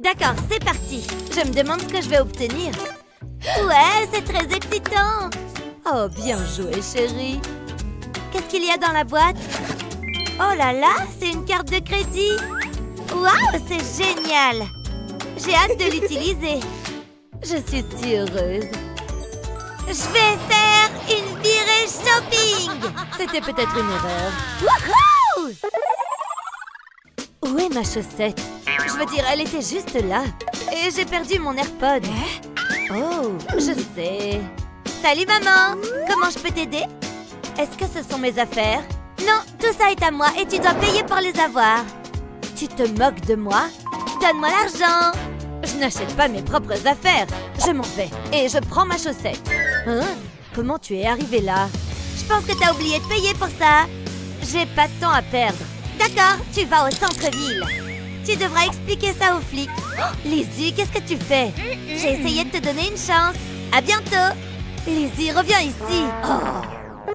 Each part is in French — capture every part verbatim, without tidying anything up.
D'accord, c'est parti. Je me demande ce que je vais obtenir. Ouais, c'est très excitant. Oh, bien joué, chérie. Qu'est-ce qu'il y a dans la boîte? Oh là là, c'est une carte de crédit. Waouh, c'est génial. J'ai hâte de l'utiliser. Je suis si heureuse. Je vais faire une virée shopping. C'était peut-être une erreur. Wouhou! Où est ma chaussette? Je veux dire, elle était juste là. Et j'ai perdu mon AirPod. Oh, je sais. Salut, maman. Comment je peux t'aider? Est-ce que ce sont mes affaires? Non, tout ça est à moi et tu dois payer pour les avoir. Tu te moques de moi? Donne-moi l'argent. Je n'achète pas mes propres affaires. Je m'en vais et je prends ma chaussette. Hein? Comment tu es arrivée là? Je pense que t'as oublié de payer pour ça. J'ai pas de temps à perdre. D'accord, tu vas au centre-ville. Tu devras expliquer ça aux flics. Oh, Lizzie, qu'est-ce que tu fais? J'ai essayé de te donner une chance. À bientôt. Lizzie, reviens ici. Oh.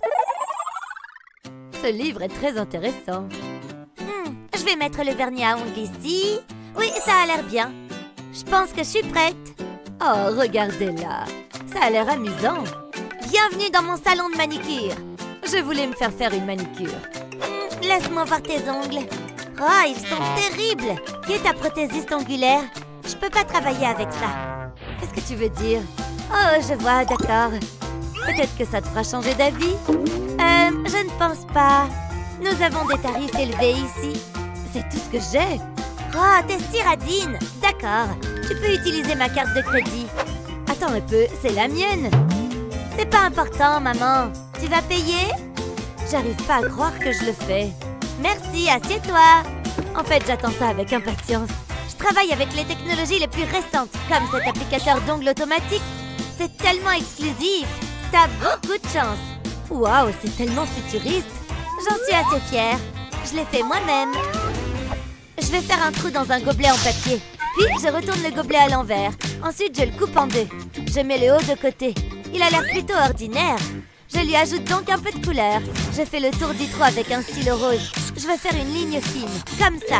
Ce livre est très intéressant. Hmm, je vais mettre le vernis à ongles ici. Oui, ça a l'air bien. Je pense que je suis prête. Oh, regardez-la. Ça a l'air amusant. Bienvenue dans mon salon de manicure. Je voulais me faire faire une manicure. Hmm, laisse-moi voir tes ongles. Oh, ils sont terribles. Qui est ta prothésiste ongulaire? Je peux pas travailler avec ça. Qu'est-ce que tu veux dire? Oh, je vois, d'accord. Peut-être que ça te fera changer d'avis. Euh, je ne pense pas. Nous avons des tarifs élevés ici. C'est tout ce que j'ai. Oh, t'es siradine. D'accord. Tu peux utiliser ma carte de crédit. Attends un peu, c'est la mienne. C'est pas important, maman. Tu vas payer? J'arrive pas à croire que je le fais. Merci, assieds-toi. En fait, j'attends ça avec impatience. Je travaille avec les technologies les plus récentes, comme cet applicateur d'ongles automatique. C'est tellement exclusif. T'as beaucoup de chance. Waouh, c'est tellement futuriste. J'en suis assez fière. Je l'ai fait moi-même. Je vais faire un trou dans un gobelet en papier. Puis, je retourne le gobelet à l'envers. Ensuite, je le coupe en deux. Je mets le haut de côté. Il a l'air plutôt ordinaire. Je lui ajoute donc un peu de couleur. Je fais le tour du trou avec un stylo rose. Je veux faire une ligne fine, comme ça.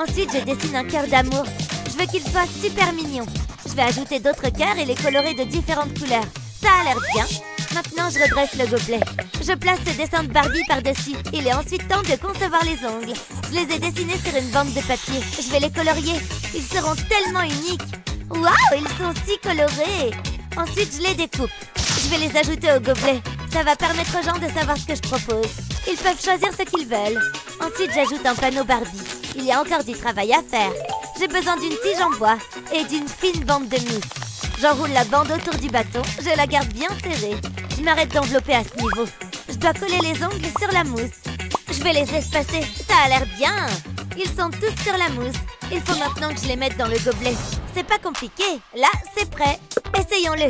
Ensuite, je dessine un cœur d'amour. Je veux qu'il soit super mignon. Je vais ajouter d'autres cœurs et les colorer de différentes couleurs. Ça a l'air bien. Maintenant, je redresse le gobelet. Je place ce dessin de Barbie par-dessus. Il est ensuite temps de concevoir les ongles. Je les ai dessinés sur une bande de papier. Je vais les colorier. Ils seront tellement uniques. Waouh, ils sont si colorés. Ensuite, je les découpe. Je vais les ajouter au gobelet. Ça va permettre aux gens de savoir ce que je propose. Ils peuvent choisir ce qu'ils veulent. Ensuite, j'ajoute un panneau Barbie. Il y a encore du travail à faire. J'ai besoin d'une tige en bois et d'une fine bande de mousse. J'enroule la bande autour du bâton. Je la garde bien serrée. Je m'arrête d'envelopper à ce niveau. Je dois coller les ongles sur la mousse. Je vais les espacer. Ça a l'air bien. Ils sont tous sur la mousse. Il faut maintenant que je les mette dans le gobelet. C'est pas compliqué. Là, c'est prêt. Essayons-le.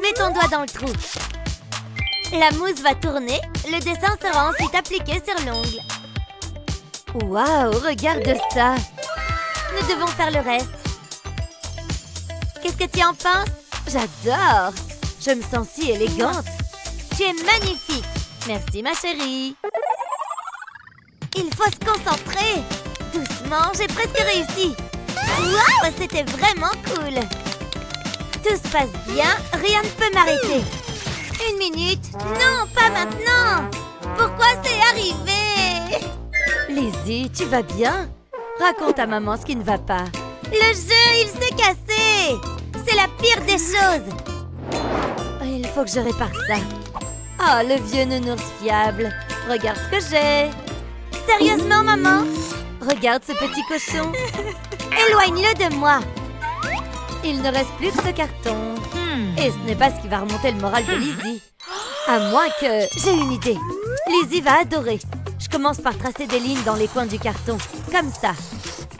Mets ton doigt dans le trou. La mousse va tourner. Le dessin sera ensuite appliqué sur l'ongle. Waouh, regarde ça. Nous devons faire le reste. Qu'est-ce que tu en penses? J'adore. Je me sens si élégante. Tu es magnifique. Merci, ma chérie. Il faut se concentrer. Doucement, j'ai presque réussi. Waouh, c'était vraiment cool. Tout se passe bien, rien ne peut m'arrêter. Une minute. Non, pas maintenant. Pourquoi c'est arrivé? Lizzie, tu vas bien? Raconte à maman ce qui ne va pas. Le jeu, il s'est cassé. C'est la pire des choses. Il faut que je répare ça. Ah, le vieux nounours fiable. Regarde ce que j'ai. Sérieusement, maman? Regarde ce petit cochon. Éloigne-le de moi. Il ne reste plus que ce carton. Hmm. Et ce n'est pas ce qui va remonter le moral de Lizzie. À moins que... J'ai une idée. Lizzie va adorer. Je commence par tracer des lignes dans les coins du carton. Comme ça.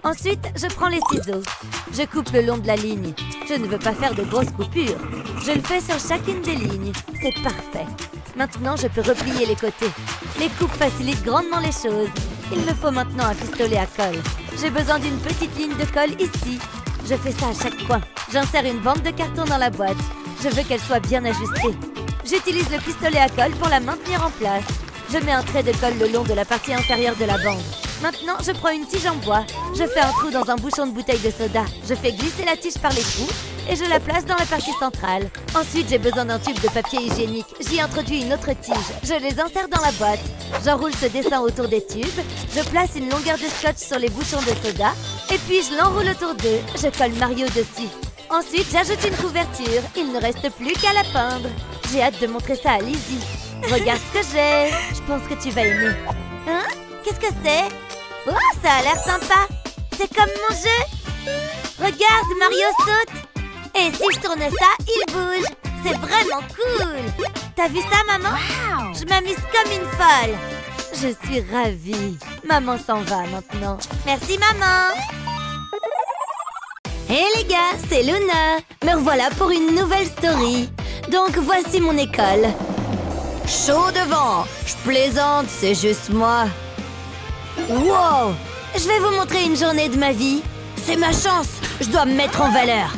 Ensuite, je prends les ciseaux. Je coupe le long de la ligne. Je ne veux pas faire de grosses coupures. Je le fais sur chacune des lignes. C'est parfait. Maintenant, je peux replier les côtés. Les coupes facilitent grandement les choses. Il me faut maintenant un pistolet à colle. J'ai besoin d'une petite ligne de colle ici. Je fais ça à chaque coin. J'insère une bande de carton dans la boîte. Je veux qu'elle soit bien ajustée. J'utilise le pistolet à colle pour la maintenir en place. Je mets un trait de colle le long de la partie inférieure de la bande. Maintenant, je prends une tige en bois. Je fais un trou dans un bouchon de bouteille de soda. Je fais glisser la tige par les trous et je la place dans la partie centrale. Ensuite, j'ai besoin d'un tube de papier hygiénique. J'y introduis une autre tige. Je les insère dans la boîte. J'enroule ce dessin autour des tubes. Je place une longueur de scotch sur les bouchons de soda. Et puis, je l'enroule autour d'eux. Je colle Mario dessus. Ensuite, j'ajoute une couverture. Il ne reste plus qu'à la peindre. J'ai hâte de montrer ça à Lizzie. Regarde ce que j'ai. Je pense que tu vas aimer. Hein? Qu'est-ce que c'est? Oh, ça a l'air sympa. C'est comme mon jeu. Regarde, Mario saute. Et si je tourne ça, il bouge. C'est vraiment cool. T'as vu ça, maman? Wow. Je m'amuse comme une folle. Je suis ravie. Maman s'en va maintenant. Merci, maman. Hey les gars, c'est Luna. Me revoilà pour une nouvelle story. Donc, voici mon école. Chaud devant. Je plaisante, c'est juste moi. Wow! Je vais vous montrer une journée de ma vie. C'est ma chance. Je dois me mettre en valeur.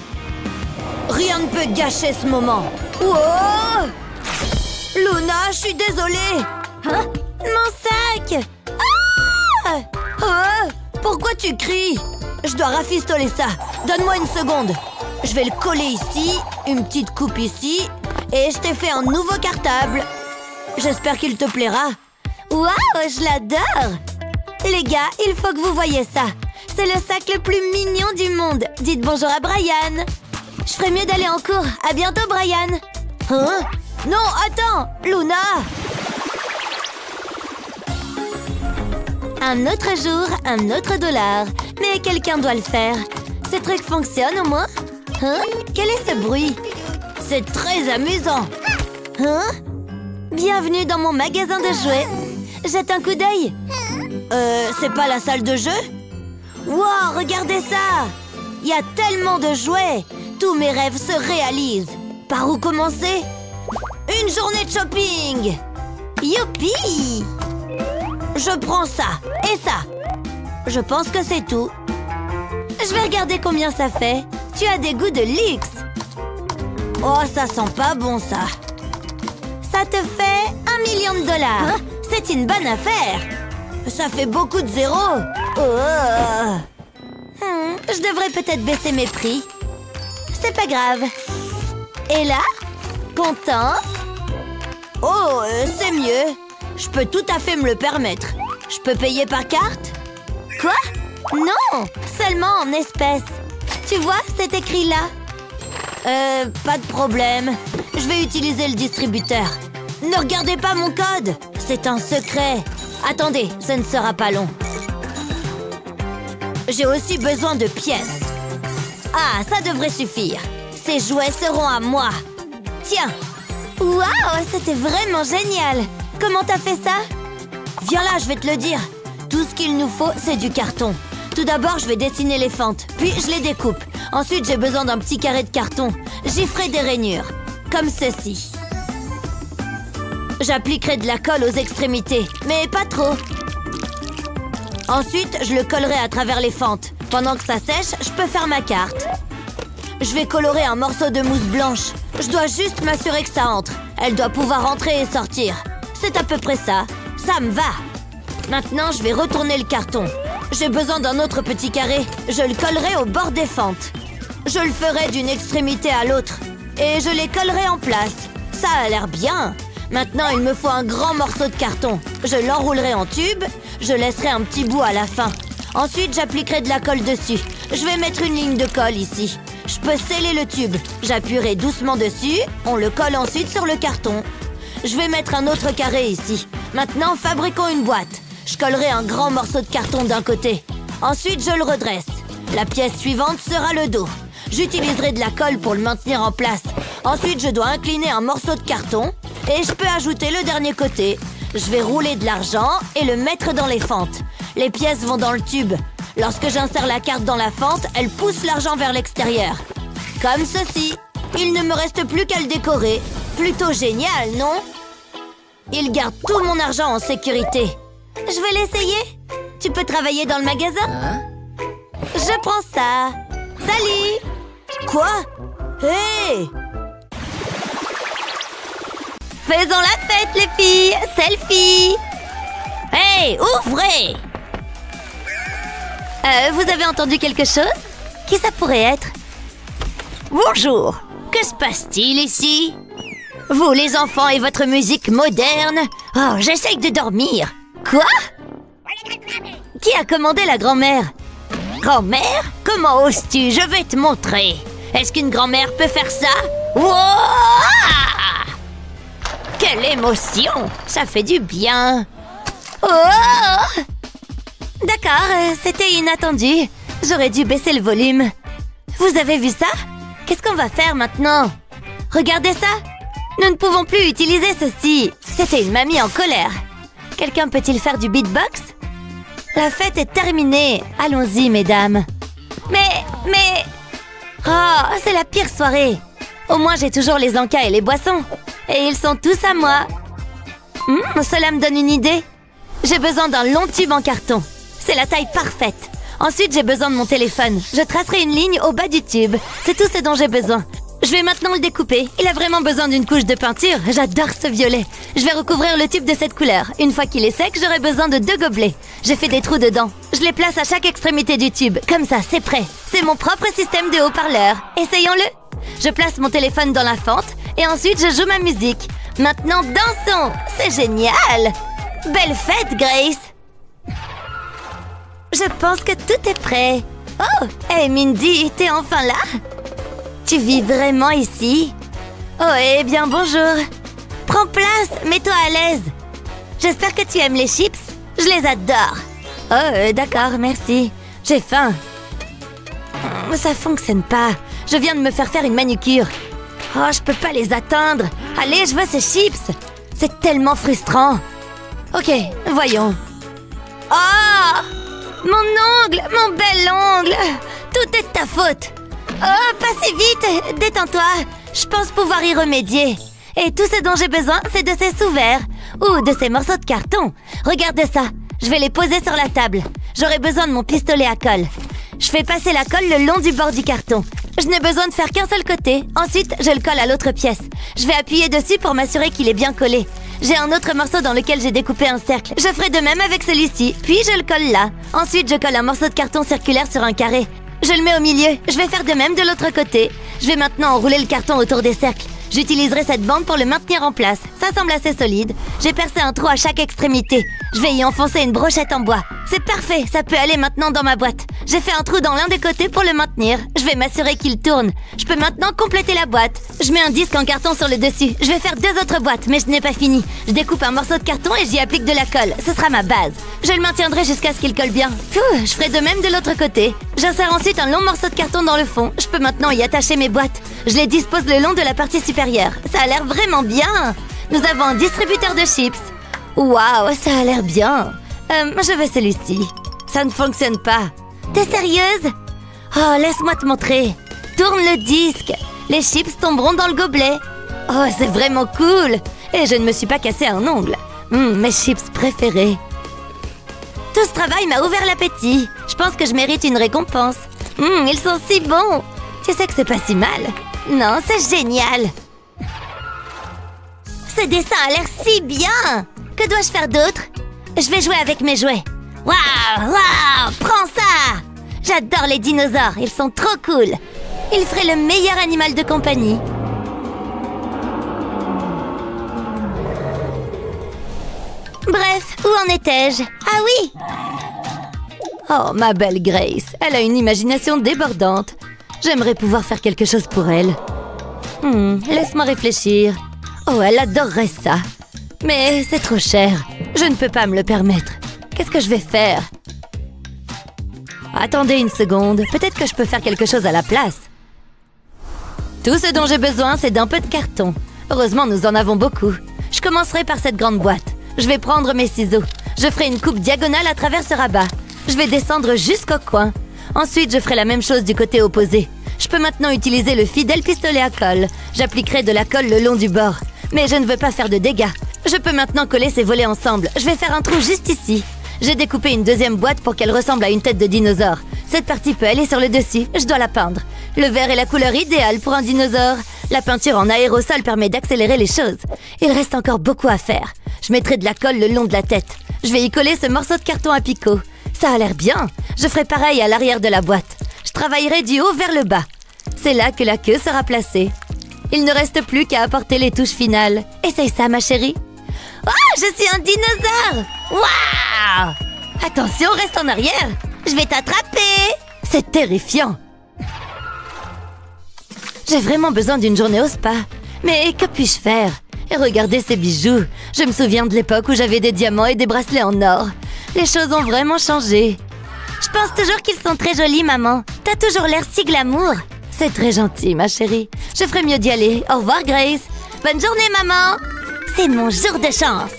Rien ne peut gâcher ce moment. Wow! Luna, je suis désolée. Hein? Mon sac! Ah! Ah! Pourquoi tu cries? Je dois rafistoler ça. Donne-moi une seconde. Je vais le coller ici, une petite coupe ici. Et je t'ai fait un nouveau cartable. J'espère qu'il te plaira. Waouh, je l'adore! Les gars, il faut que vous voyez ça. C'est le sac le plus mignon du monde. Dites bonjour à Brian. Je ferais mieux d'aller en cours. À bientôt, Brian. Hein? Non, attends, Luna. Un autre jour, un autre dollar. Mais quelqu'un doit le faire. Ce truc fonctionne au moins? Hein? Quel est ce bruit? C'est très amusant. Hein? Bienvenue dans mon magasin de jouets. Jette un coup d'œil. Euh, c'est pas la salle de jeu? Wow, regardez ça! Il y a tellement de jouets! Tous mes rêves se réalisent! Par où commencer? Une journée de shopping! Youpi! Je prends ça et ça! Je pense que c'est tout. Je vais regarder combien ça fait. Tu as des goûts de luxe! Oh, ça sent pas bon, ça! Ça te fait un million de dollars! Hein? C'est une bonne affaire! Ça fait beaucoup de zéro. Oh. Hmm, je devrais peut-être baisser mes prix. C'est pas grave. Et là? Content? Oh, euh, c'est mieux. Je peux tout à fait me le permettre. Je peux payer par carte? Quoi? Non, seulement en espèces. Tu vois, c'est écrit là. Euh, pas de problème. Je vais utiliser le distributeur. Ne regardez pas mon code. C'est un secret. Attendez, ce ne sera pas long. J'ai aussi besoin de pièces. Ah, ça devrait suffire. Ces jouets seront à moi. Tiens. Waouh, c'était vraiment génial. Comment t'as fait ça? Viens là, je vais te le dire. Tout ce qu'il nous faut, c'est du carton. Tout d'abord, je vais dessiner les fentes. Puis, je les découpe. Ensuite, j'ai besoin d'un petit carré de carton. J'y ferai des rainures. Comme ceci. J'appliquerai de la colle aux extrémités, mais pas trop. Ensuite, je le collerai à travers les fentes. Pendant que ça sèche, je peux faire ma carte. Je vais colorer un morceau de mousse blanche. Je dois juste m'assurer que ça entre. Elle doit pouvoir entrer et sortir. C'est à peu près ça. Ça me va. Maintenant, je vais retourner le carton. J'ai besoin d'un autre petit carré. Je le collerai au bord des fentes. Je le ferai d'une extrémité à l'autre. Et je les collerai en place. Ça a l'air bien. Maintenant, il me faut un grand morceau de carton. Je l'enroulerai en tube. Je laisserai un petit bout à la fin. Ensuite, j'appliquerai de la colle dessus. Je vais mettre une ligne de colle ici. Je peux sceller le tube. J'appuierai doucement dessus. On le colle ensuite sur le carton. Je vais mettre un autre carré ici. Maintenant, fabriquons une boîte. Je collerai un grand morceau de carton d'un côté. Ensuite, je le redresse. La pièce suivante sera le dos. J'utiliserai de la colle pour le maintenir en place. Ensuite, je dois incliner un morceau de carton. Et je peux ajouter le dernier côté. Je vais rouler de l'argent et le mettre dans les fentes. Les pièces vont dans le tube. Lorsque j'insère la carte dans la fente, elle pousse l'argent vers l'extérieur. Comme ceci. Il ne me reste plus qu'à le décorer. Plutôt génial, non? Il garde tout mon argent en sécurité. Je vais l'essayer. Tu peux travailler dans le magasin? Je prends ça. Salut! Quoi? Hé hey! Faisons la fête, les filles! Selfie! Hey, ouvrez! Euh, vous avez entendu quelque chose? Qui ça pourrait être? Bonjour! Que se passe-t-il ici? Vous, les enfants, et votre musique moderne? Oh, j'essaye de dormir! Quoi? Qui a commandé la grand-mère? Grand-mère? Comment oses-tu? Je vais te montrer! Est-ce qu'une grand-mère peut faire ça? Wouah! Quelle émotion! Ça fait du bien! Oh! D'accord, c'était inattendu. J'aurais dû baisser le volume. Vous avez vu ça? Qu'est-ce qu'on va faire maintenant? Regardez ça! Nous ne pouvons plus utiliser ceci. C'était une mamie en colère. Quelqu'un peut-il faire du beatbox? La fête est terminée. Allons-y, mesdames. Mais, mais... Oh, c'est la pire soirée. Au moins, j'ai toujours les encas et les boissons. Et ils sont tous à moi. Mmh, cela me donne une idée. J'ai besoin d'un long tube en carton. C'est la taille parfaite. Ensuite, j'ai besoin de mon téléphone. Je tracerai une ligne au bas du tube. C'est tout ce dont j'ai besoin. Je vais maintenant le découper. Il a vraiment besoin d'une couche de peinture. J'adore ce violet. Je vais recouvrir le tube de cette couleur. Une fois qu'il est sec, j'aurai besoin de deux gobelets. J'ai fait des trous dedans. Je les place à chaque extrémité du tube. Comme ça, c'est prêt. C'est mon propre système de haut-parleur. Essayons-le. Je place mon téléphone dans la fente. Et ensuite, je joue ma musique. Maintenant, dansons. C'est génial. Belle fête, Grace! Je pense que tout est prêt. Oh, hey Mindy, t'es enfin là? Tu vis vraiment ici? Oh, eh bien bonjour. Prends place, mets-toi à l'aise. J'espère que tu aimes les chips. Je les adore. Oh, euh, d'accord, merci. J'ai faim. Ça fonctionne pas. Je viens de me faire faire une manucure. Oh, je peux pas les atteindre. Allez, je veux ces chips. C'est tellement frustrant. Ok, voyons. Oh! Mon ongle! Mon bel ongle! Tout est de ta faute! Oh, pas si vite! Détends-toi! Je pense pouvoir y remédier. Et tout ce dont j'ai besoin, c'est de ces sous-verres. Ou de ces morceaux de carton. Regarde ça. Je vais les poser sur la table. J'aurai besoin de mon pistolet à colle. Je fais passer la colle le long du bord du carton. Je n'ai besoin de faire qu'un seul côté. Ensuite, je le colle à l'autre pièce. Je vais appuyer dessus pour m'assurer qu'il est bien collé. J'ai un autre morceau dans lequel j'ai découpé un cercle. Je ferai de même avec celui-ci, puis je le colle là. Ensuite, je colle un morceau de carton circulaire sur un carré. Je le mets au milieu. Je vais faire de même de l'autre côté. Je vais maintenant enrouler le carton autour des cercles. J'utiliserai cette bande pour le maintenir en place. Ça semble assez solide. J'ai percé un trou à chaque extrémité. Je vais y enfoncer une brochette en bois. C'est parfait, ça peut aller maintenant dans ma boîte. J'ai fait un trou dans l'un des côtés pour le maintenir. Je vais m'assurer qu'il tourne. Je peux maintenant compléter la boîte. Je mets un disque en carton sur le dessus. Je vais faire deux autres boîtes, mais je n'ai pas fini. Je découpe un morceau de carton et j'y applique de la colle. Ce sera ma base. Je le maintiendrai jusqu'à ce qu'il colle bien. Pfff, je ferai de même de l'autre côté. J'insère ensuite un long morceau de carton dans le fond. Je peux maintenant y attacher mes boîtes. Je les dispose le long de la partie supérieure. Ça a l'air vraiment bien. Nous avons un distributeur de chips. Waouh, ça a l'air bien. Euh, je veux celui-ci. Ça ne fonctionne pas. T'es sérieuse? Oh, laisse-moi te montrer. Tourne le disque. Les chips tomberont dans le gobelet. Oh, c'est vraiment cool. Et je ne me suis pas cassé un ongle. Mmh, mes chips préférés. Tout ce travail m'a ouvert l'appétit. Je pense que je mérite une récompense. Mmh, ils sont si bons. Tu sais que c'est pas si mal. Non, c'est génial. Ce dessin a l'air si bien. Que dois-je faire d'autre? Je vais jouer avec mes jouets. Waouh, waouh, prends ça! J'adore les dinosaures, ils sont trop cool. Ils feraient le meilleur animal de compagnie. Bref, où en étais-je? Ah oui! Oh, ma belle Grace, elle a une imagination débordante. J'aimerais pouvoir faire quelque chose pour elle. Hmm, laisse-moi réfléchir. Oh, elle adorerait ça. Mais c'est trop cher. Je ne peux pas me le permettre. Qu'est-ce que je vais faire? Attendez une seconde. Peut-être que je peux faire quelque chose à la place. Tout ce dont j'ai besoin, c'est d'un peu de carton. Heureusement, nous en avons beaucoup. Je commencerai par cette grande boîte. Je vais prendre mes ciseaux. Je ferai une coupe diagonale à travers ce rabat. Je vais descendre jusqu'au coin. Ensuite, je ferai la même chose du côté opposé. Je peux maintenant utiliser le fidèle pistolet à colle. J'appliquerai de la colle le long du bord. Mais je ne veux pas faire de dégâts. Je peux maintenant coller ces volets ensemble. Je vais faire un trou juste ici. J'ai découpé une deuxième boîte pour qu'elle ressemble à une tête de dinosaure. Cette partie peut aller sur le dessus. Je dois la peindre. Le vert est la couleur idéale pour un dinosaure. La peinture en aérosol permet d'accélérer les choses. Il reste encore beaucoup à faire. Je mettrai de la colle le long de la tête. Je vais y coller ce morceau de carton à picot. Ça a l'air bien. Je ferai pareil à l'arrière de la boîte. Je travaillerai du haut vers le bas. C'est là que la queue sera placée. Il ne reste plus qu'à apporter les touches finales. Essaye ça, ma chérie. Oh, je suis un dinosaure! Waouh! Attention, reste en arrière. Je vais t'attraper. C'est terrifiant. J'ai vraiment besoin d'une journée au spa. Mais que puis-je faire? Et regardez ces bijoux. Je me souviens de l'époque où j'avais des diamants et des bracelets en or. Les choses ont vraiment changé. Je pense toujours qu'ils sont très jolis, maman. T'as toujours l'air si glamour. C'est très gentil, ma chérie. Je ferais mieux d'y aller. Au revoir, Grace. Bonne journée, maman. C'est mon jour de chance.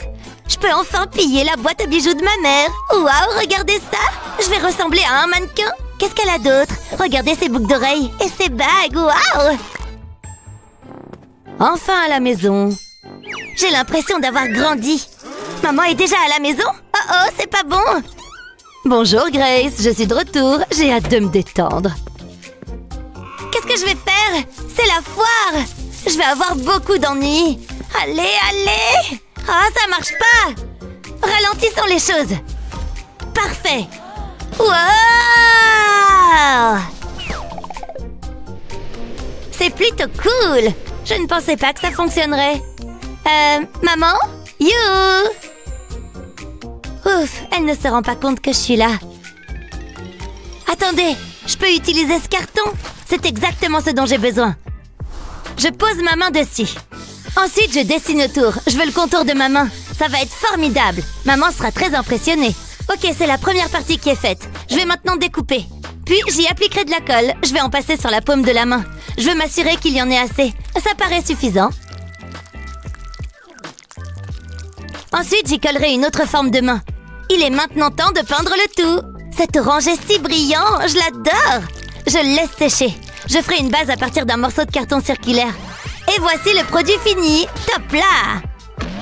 Je peux enfin piller la boîte à bijoux de ma mère. Waouh, regardez ça. Je vais ressembler à un mannequin. Qu'est-ce qu'elle a d'autre? Regardez ses boucles d'oreilles et ses bagues. Waouh! Enfin à la maison. J'ai l'impression d'avoir grandi. Maman est déjà à la maison? Oh oh, c'est pas bon. Bonjour, Grace. Je suis de retour. J'ai hâte de me détendre. Qu'est-ce que je vais faire? C'est la foire. Je vais avoir beaucoup d'ennuis. Allez, allez! Ah, ça marche pas! Ralentissons les choses. Parfait. Wow! C'est plutôt cool. Je ne pensais pas que ça fonctionnerait. Euh, maman? You! Ouf, elle ne se rend pas compte que je suis là. Attendez, je peux utiliser ce carton? C'est exactement ce dont j'ai besoin. Je pose ma main dessus. Ensuite, je dessine autour. Je veux le contour de ma main. Ça va être formidable. Maman sera très impressionnée. Ok, c'est la première partie qui est faite. Je vais maintenant découper. Puis, j'y appliquerai de la colle. Je vais en passer sur la paume de la main. Je veux m'assurer qu'il y en ait assez. Ça paraît suffisant. Ensuite, j'y collerai une autre forme de main. Il est maintenant temps de peindre le tout. Cet orange est si brillant. Je l'adore. Je le laisse sécher. Je ferai une base à partir d'un morceau de carton circulaire. Et voici le produit fini. Top là!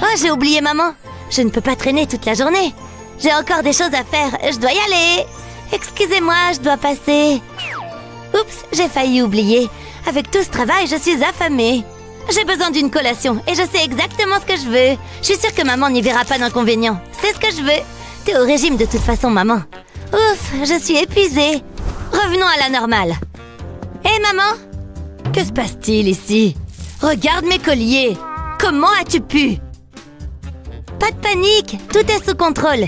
Oh, j'ai oublié maman. Je ne peux pas traîner toute la journée. J'ai encore des choses à faire. Je dois y aller. Excusez-moi, je dois passer. Oups, j'ai failli oublier. Avec tout ce travail, je suis affamée. J'ai besoin d'une collation et je sais exactement ce que je veux. Je suis sûre que maman n'y verra pas d'inconvénient. C'est ce que je veux. T'es au régime de toute façon, maman. Ouf, je suis épuisée. Revenons à la normale. Hé, hey, maman? Que se passe-t-il ici? Regarde mes colliers. Comment as-tu pu? Pas de panique, tout est sous contrôle.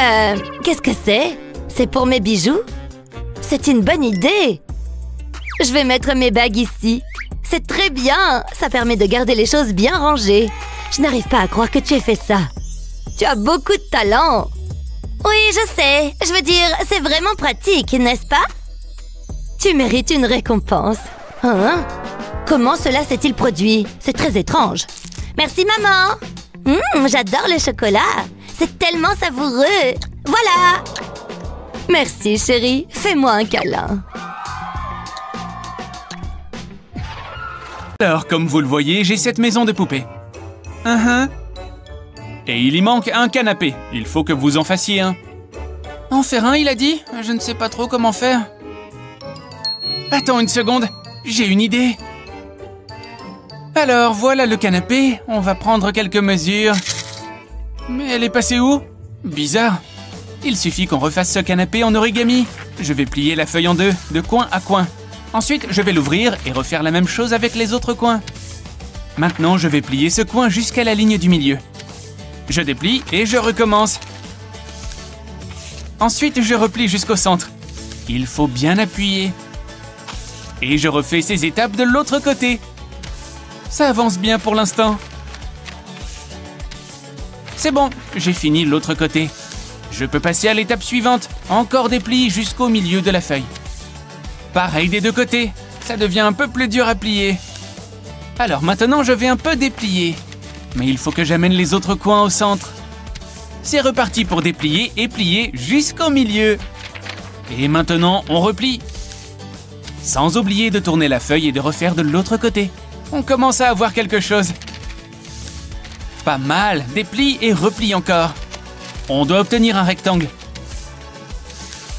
Euh, qu'est-ce que c'est? C'est pour mes bijoux? C'est une bonne idée. Je vais mettre mes bagues ici. C'est très bien, ça permet de garder les choses bien rangées. Je n'arrive pas à croire que tu aies fait ça. Tu as beaucoup de talent. Oui, je sais. Je veux dire, c'est vraiment pratique, n'est-ce pas? Tu mérites une récompense. Hein? Comment cela s'est-il produit? C'est très étrange. Merci, maman. Mmh, j'adore le chocolat. C'est tellement savoureux. Voilà. Merci, chérie. Fais-moi un câlin. Alors, comme vous le voyez, j'ai cette maison de poupées. Uh-huh. Et il y manque un canapé. Il faut que vous en fassiez un. En faire un, il a dit? Je ne sais pas trop comment faire. Attends une seconde. J'ai une idée. Alors, voilà le canapé. On va prendre quelques mesures. Mais elle est passée où? Bizarre. Il suffit qu'on refasse ce canapé en origami. Je vais plier la feuille en deux, de coin à coin. Ensuite, je vais l'ouvrir et refaire la même chose avec les autres coins. Maintenant, je vais plier ce coin jusqu'à la ligne du milieu. Je déplie et je recommence. Ensuite, je replie jusqu'au centre. Il faut bien appuyer. Et je refais ces étapes de l'autre côté. Ça avance bien pour l'instant. C'est bon, j'ai fini l'autre côté. Je peux passer à l'étape suivante. Encore des plis jusqu'au milieu de la feuille. Pareil des deux côtés. Ça devient un peu plus dur à plier. Alors maintenant, je vais un peu déplier. Mais il faut que j'amène les autres coins au centre. C'est reparti pour déplier et plier jusqu'au milieu. Et maintenant, on replie. Sans oublier de tourner la feuille et de refaire de l'autre côté. On commence à avoir quelque chose. Pas mal, déplie et replie encore. On doit obtenir un rectangle.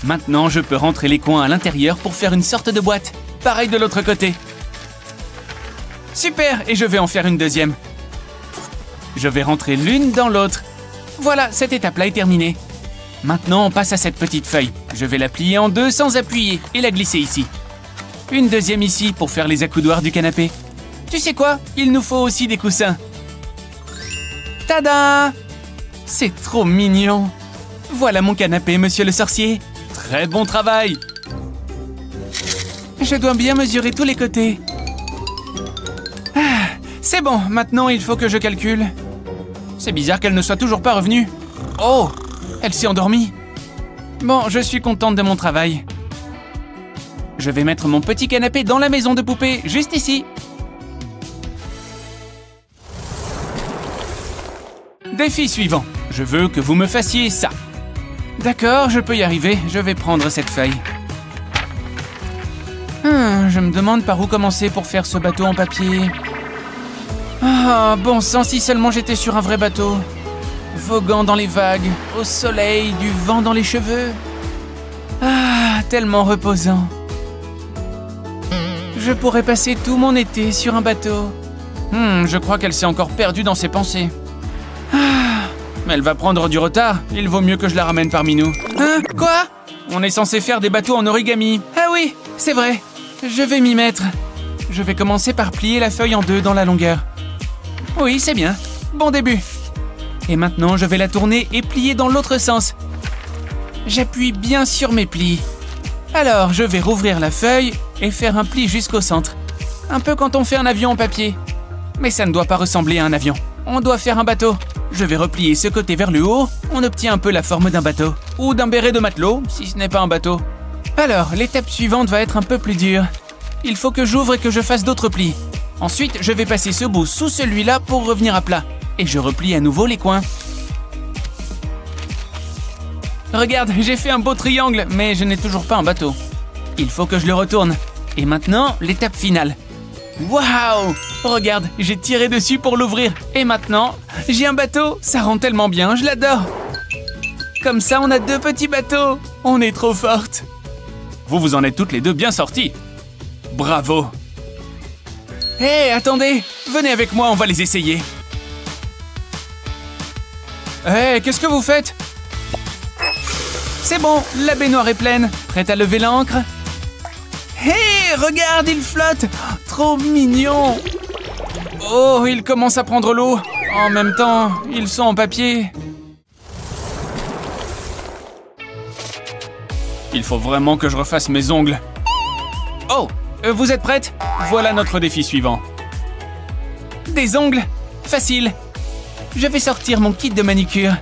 Maintenant, je peux rentrer les coins à l'intérieur pour faire une sorte de boîte. Pareil de l'autre côté. Super, et je vais en faire une deuxième. Je vais rentrer l'une dans l'autre. Voilà, cette étape-là est terminée. Maintenant, on passe à cette petite feuille. Je vais la plier en deux sans appuyer et la glisser ici. Une deuxième ici pour faire les accoudoirs du canapé. Tu sais quoi? Il nous faut aussi des coussins. Tada! C'est trop mignon! Voilà mon canapé, monsieur le sorcier. Très bon travail! Je dois bien mesurer tous les côtés. Ah, c'est bon, maintenant il faut que je calcule. C'est bizarre qu'elle ne soit toujours pas revenue. Oh! Elle s'est endormie. Bon, je suis contente de mon travail. Je vais mettre mon petit canapé dans la maison de poupée, juste ici. Défi suivant. Je veux que vous me fassiez ça. D'accord, je peux y arriver. Je vais prendre cette feuille. Hum, je me demande par où commencer pour faire ce bateau en papier. Ah, bon sang, si seulement j'étais sur un vrai bateau. Voguant dans les vagues, au soleil, du vent dans les cheveux. Ah, tellement reposant. Je pourrais passer tout mon été sur un bateau. Hum, je crois qu'elle s'est encore perdue dans ses pensées. Ah, mais elle va prendre du retard. Il vaut mieux que je la ramène parmi nous. Hein? Quoi? On est censé faire des bateaux en origami. Ah oui, c'est vrai. Je vais m'y mettre. Je vais commencer par plier la feuille en deux dans la longueur. Oui, c'est bien. Bon début. Et maintenant, je vais la tourner et plier dans l'autre sens. J'appuie bien sur mes plis. Alors, je vais rouvrir la feuille et faire un pli jusqu'au centre. Un peu quand on fait un avion en papier. Mais ça ne doit pas ressembler à un avion. On doit faire un bateau. Je vais replier ce côté vers le haut. On obtient un peu la forme d'un bateau. Ou d'un béret de matelot, si ce n'est pas un bateau. Alors, l'étape suivante va être un peu plus dure. Il faut que j'ouvre et que je fasse d'autres plis. Ensuite, je vais passer ce bout sous celui-là pour revenir à plat. Et je replie à nouveau les coins. Regarde, j'ai fait un beau triangle, mais je n'ai toujours pas un bateau. Il faut que je le retourne. Et maintenant, l'étape finale. Waouh! Regarde, j'ai tiré dessus pour l'ouvrir. Et maintenant, j'ai un bateau. Ça rend tellement bien, je l'adore. Comme ça, on a deux petits bateaux. On est trop fortes. Vous vous en êtes toutes les deux bien sorties. Bravo! Hé, hey, attendez! Venez avec moi, on va les essayer. Hé, hey, qu'est-ce que vous faites? C'est bon, la baignoire est pleine. Prête à lever l'ancre? Hé, hey, regarde, il flotte! Oh, trop mignon! Oh, il commence à prendre l'eau. En même temps, ils sont en papier. Il faut vraiment que je refasse mes ongles. Oh, vous êtes prête? Voilà notre défi suivant. Des ongles? Facile! Je vais sortir mon kit de manicure.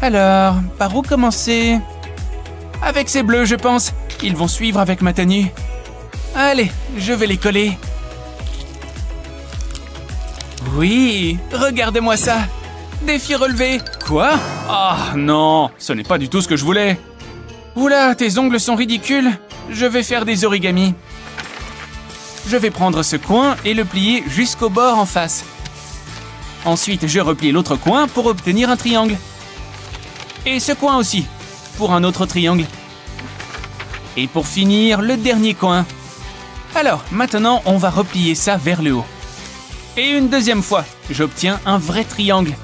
Alors, par où commencer? Avec ces bleus, je pense. Ils vont suivre avec ma tenue. Allez, je vais les coller. Oui, regardez-moi ça. Défi relevé. Quoi? Ah non, ce n'est pas du tout ce que je voulais. Oula, tes ongles sont ridicules. Je vais faire des origamis. Je vais prendre ce coin et le plier jusqu'au bord en face. Ensuite, je replie l'autre coin pour obtenir un triangle. Et ce coin aussi, pour un autre triangle. Et pour finir, le dernier coin. Alors, maintenant, on va replier ça vers le haut. Et une deuxième fois, j'obtiens un vrai triangle.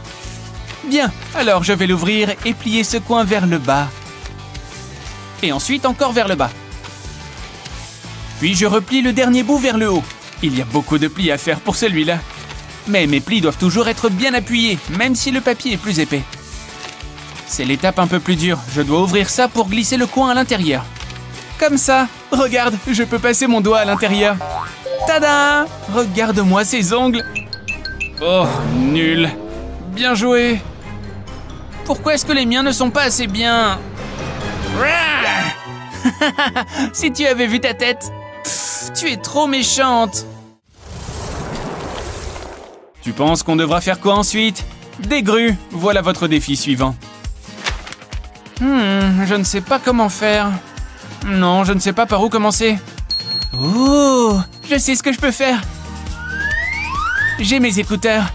Bien, alors je vais l'ouvrir et plier ce coin vers le bas. Et ensuite, encore vers le bas. Puis, je replie le dernier bout vers le haut. Il y a beaucoup de plis à faire pour celui-là. Mais mes plis doivent toujours être bien appuyés, même si le papier est plus épais. C'est l'étape un peu plus dure. Je dois ouvrir ça pour glisser le coin à l'intérieur. Comme ça. Regarde, je peux passer mon doigt à l'intérieur. Tada! Regarde-moi ces ongles. Oh, nul. Bien joué. Pourquoi est-ce que les miens ne sont pas assez bien... Si tu avais vu ta tête. Pff, tu es trop méchante. Tu penses qu'on devra faire quoi ensuite? Des grues. Voilà votre défi suivant. Hmm, je ne sais pas comment faire. Non, je ne sais pas par où commencer. Ouh, je sais ce que je peux faire. J'ai mes écouteurs.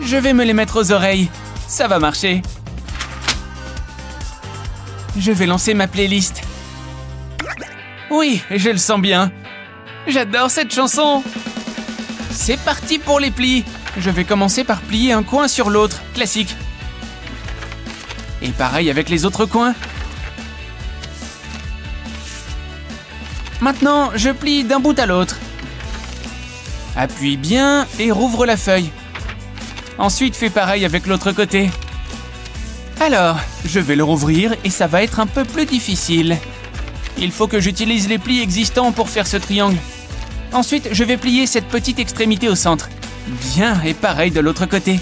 Je vais me les mettre aux oreilles. Ça va marcher. Je vais lancer ma playlist. Oui, je le sens bien. J'adore cette chanson. C'est parti pour les plis. Je vais commencer par plier un coin sur l'autre, classique. Et pareil avec les autres coins. Maintenant, je plie d'un bout à l'autre. Appuie bien et rouvre la feuille. Ensuite, fais pareil avec l'autre côté. Alors, je vais le rouvrir et ça va être un peu plus difficile. Il faut que j'utilise les plis existants pour faire ce triangle. Ensuite, je vais plier cette petite extrémité au centre. Bien, et pareil de l'autre côté.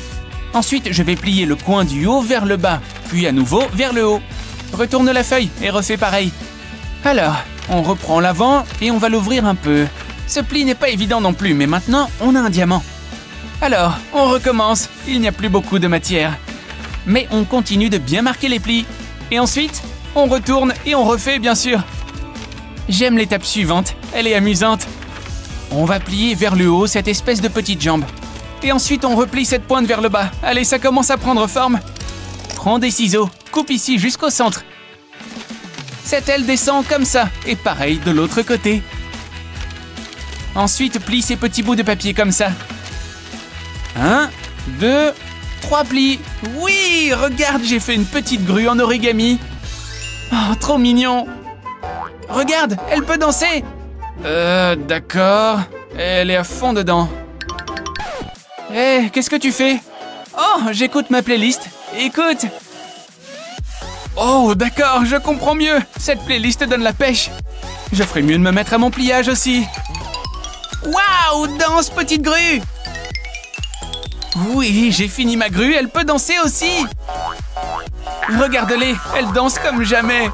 Ensuite, je vais plier le coin du haut vers le bas, puis à nouveau vers le haut. Retourne la feuille et refais pareil. Alors, on reprend l'avant et on va l'ouvrir un peu. Ce pli n'est pas évident non plus, mais maintenant, on a un diamant. Alors, on recommence. Il n'y a plus beaucoup de matière. Mais on continue de bien marquer les plis. Et ensuite, on retourne et on refait, bien sûr. J'aime l'étape suivante. Elle est amusante. On va plier vers le haut cette espèce de petite jambe. Et ensuite, on replie cette pointe vers le bas. Allez, ça commence à prendre forme. Prends des ciseaux. Coupe ici jusqu'au centre. Cette aile descend comme ça. Et pareil de l'autre côté. Ensuite, plie ces petits bouts de papier comme ça. Un, deux, trois plis. Oui, regarde, j'ai fait une petite grue en origami. Oh, trop mignon. Regarde, elle peut danser. Euh, d'accord. Elle est à fond dedans. Hé, hey, qu'est-ce que tu fais? Oh, j'écoute ma playlist. Écoute. Oh, d'accord, je comprends mieux. Cette playlist donne la pêche. Je ferais mieux de me mettre à mon pliage aussi. Waouh, danse, petite grue. Oui, j'ai fini ma grue, elle peut danser aussi. Regarde-les, elle danse comme jamais.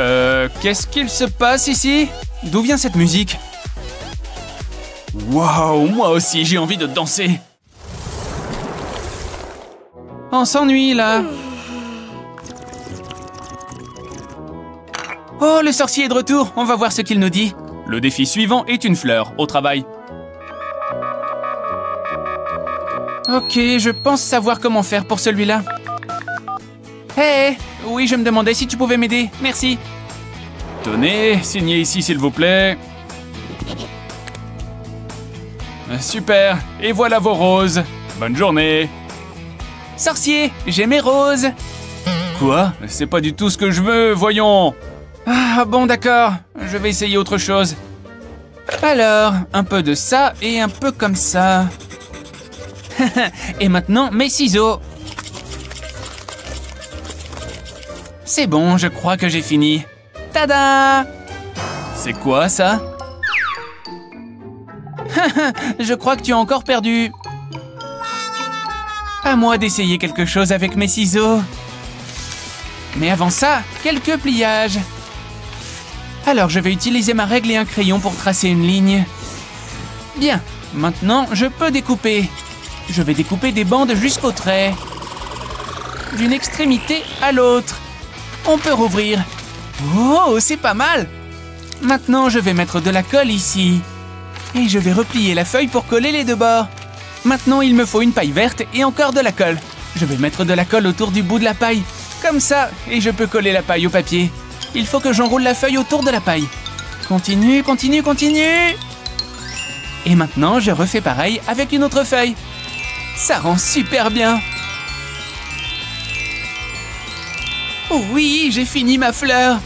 Euh, qu'est-ce qu'il se passe ici? D'où vient cette musique? Waouh, moi aussi j'ai envie de danser. On s'ennuie là. Oh, le sorcier est de retour, on va voir ce qu'il nous dit. Le défi suivant est une fleur, au travail. Ok, je pense savoir comment faire pour celui-là. Hé, hey, oui, je me demandais si tu pouvais m'aider, merci. Tenez, signez ici s'il vous plaît. Super, et voilà vos roses. Bonne journée. Sorcier, j'ai mes roses. Quoi? C'est pas du tout ce que je veux, voyons. Ah bon, d'accord, je vais essayer autre chose. Alors, un peu de ça et un peu comme ça. Et maintenant, mes ciseaux. C'est bon, je crois que j'ai fini. Tada! C'est quoi, ça? Je crois que tu as encore perdu. À moi d'essayer quelque chose avec mes ciseaux. Mais avant ça, quelques pliages. Alors, je vais utiliser ma règle et un crayon pour tracer une ligne. Bien, maintenant, je peux découper. Je vais découper des bandes jusqu'au trait. D'une extrémité à l'autre. On peut rouvrir. Oh, c'est pas mal. Maintenant, je vais mettre de la colle ici. Et je vais replier la feuille pour coller les deux bords. Maintenant, il me faut une paille verte et encore de la colle. Je vais mettre de la colle autour du bout de la paille. Comme ça, et je peux coller la paille au papier. Il faut que j'enroule la feuille autour de la paille. Continue, continue, continue. Et maintenant, je refais pareil avec une autre feuille. Ça rend super bien. Oh oui, j'ai fini ma fleur.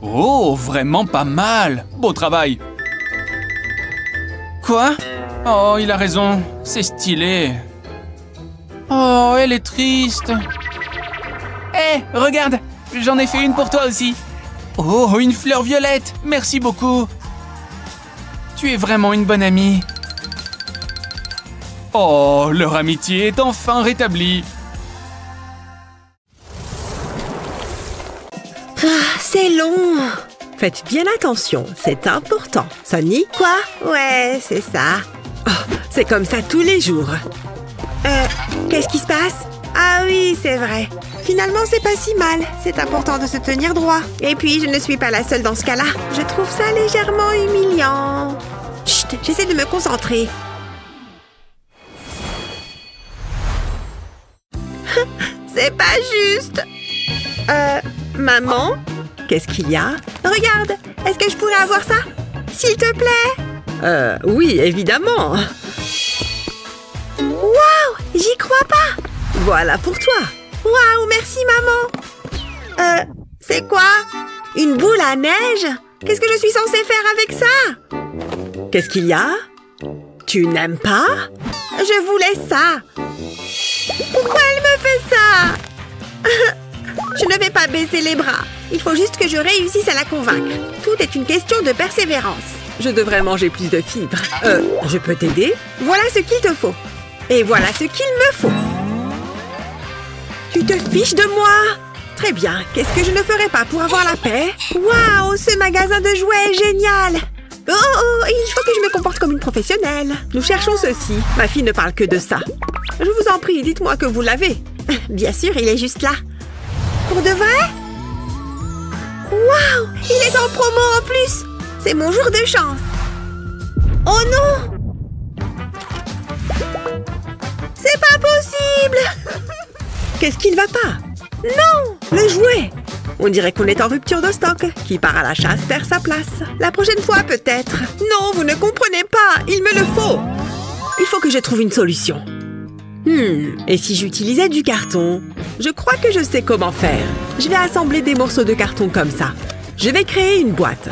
Oh, vraiment pas mal. Beau travail. Quoi? Oh, il a raison. C'est stylé. Oh, elle est triste. Hé, hey, regarde. J'en ai fait une pour toi aussi. Oh, une fleur violette. Merci beaucoup. Tu es vraiment une bonne amie. Oh, leur amitié est enfin rétablie. C'est long. Faites bien attention, c'est important. Sunny? Quoi? Ouais, c'est ça. Oh, c'est comme ça tous les jours. Euh, qu'est-ce qui se passe? Ah oui, c'est vrai. Finalement, c'est pas si mal. C'est important de se tenir droit. Et puis, je ne suis pas la seule dans ce cas-là. Je trouve ça légèrement humiliant. Chut, j'essaie de me concentrer. C'est pas juste. Euh, maman? Qu'est-ce qu'il y a? Regarde, est-ce que je pourrais avoir ça? S'il te plaît? Euh, oui, évidemment. Waouh, j'y crois pas. Voilà pour toi. Waouh, merci maman. Euh, c'est quoi? Une boule à neige? Qu'est-ce que je suis censée faire avec ça? Qu'est-ce qu'il y a? Tu n'aimes pas? Je voulais ça. Pourquoi elle me fait ça? Je ne vais pas baisser les bras. Il faut juste que je réussisse à la convaincre. Tout est une question de persévérance. Je devrais manger plus de fibres. Euh, je peux t'aider? Voilà ce qu'il te faut. Et voilà ce qu'il me faut. Tu te fiches de moi? Très bien. Qu'est-ce que je ne ferais pas pour avoir la paix? Waouh, ce magasin de jouets est génial! Oh, oh, il faut que je me comporte comme une professionnelle. Nous cherchons ceci. Ma fille ne parle que de ça. Je vous en prie, dites-moi que vous l'avez. Bien sûr, il est juste là. Pour de vrai? Waouh, il est en promo en plus. C'est mon jour de chance. Oh non! C'est pas possible! Qu'est-ce qui ne va pas? Non! Le jouet! On dirait qu'on est en rupture de stock. Qui part à la chasse perd sa place. La prochaine fois, peut-être. Non, vous ne comprenez pas. Il me le faut. Il faut que je trouve une solution. Hmm. Et si j'utilisais du carton? Je crois que je sais comment faire. Je vais assembler des morceaux de carton comme ça. Je vais créer une boîte.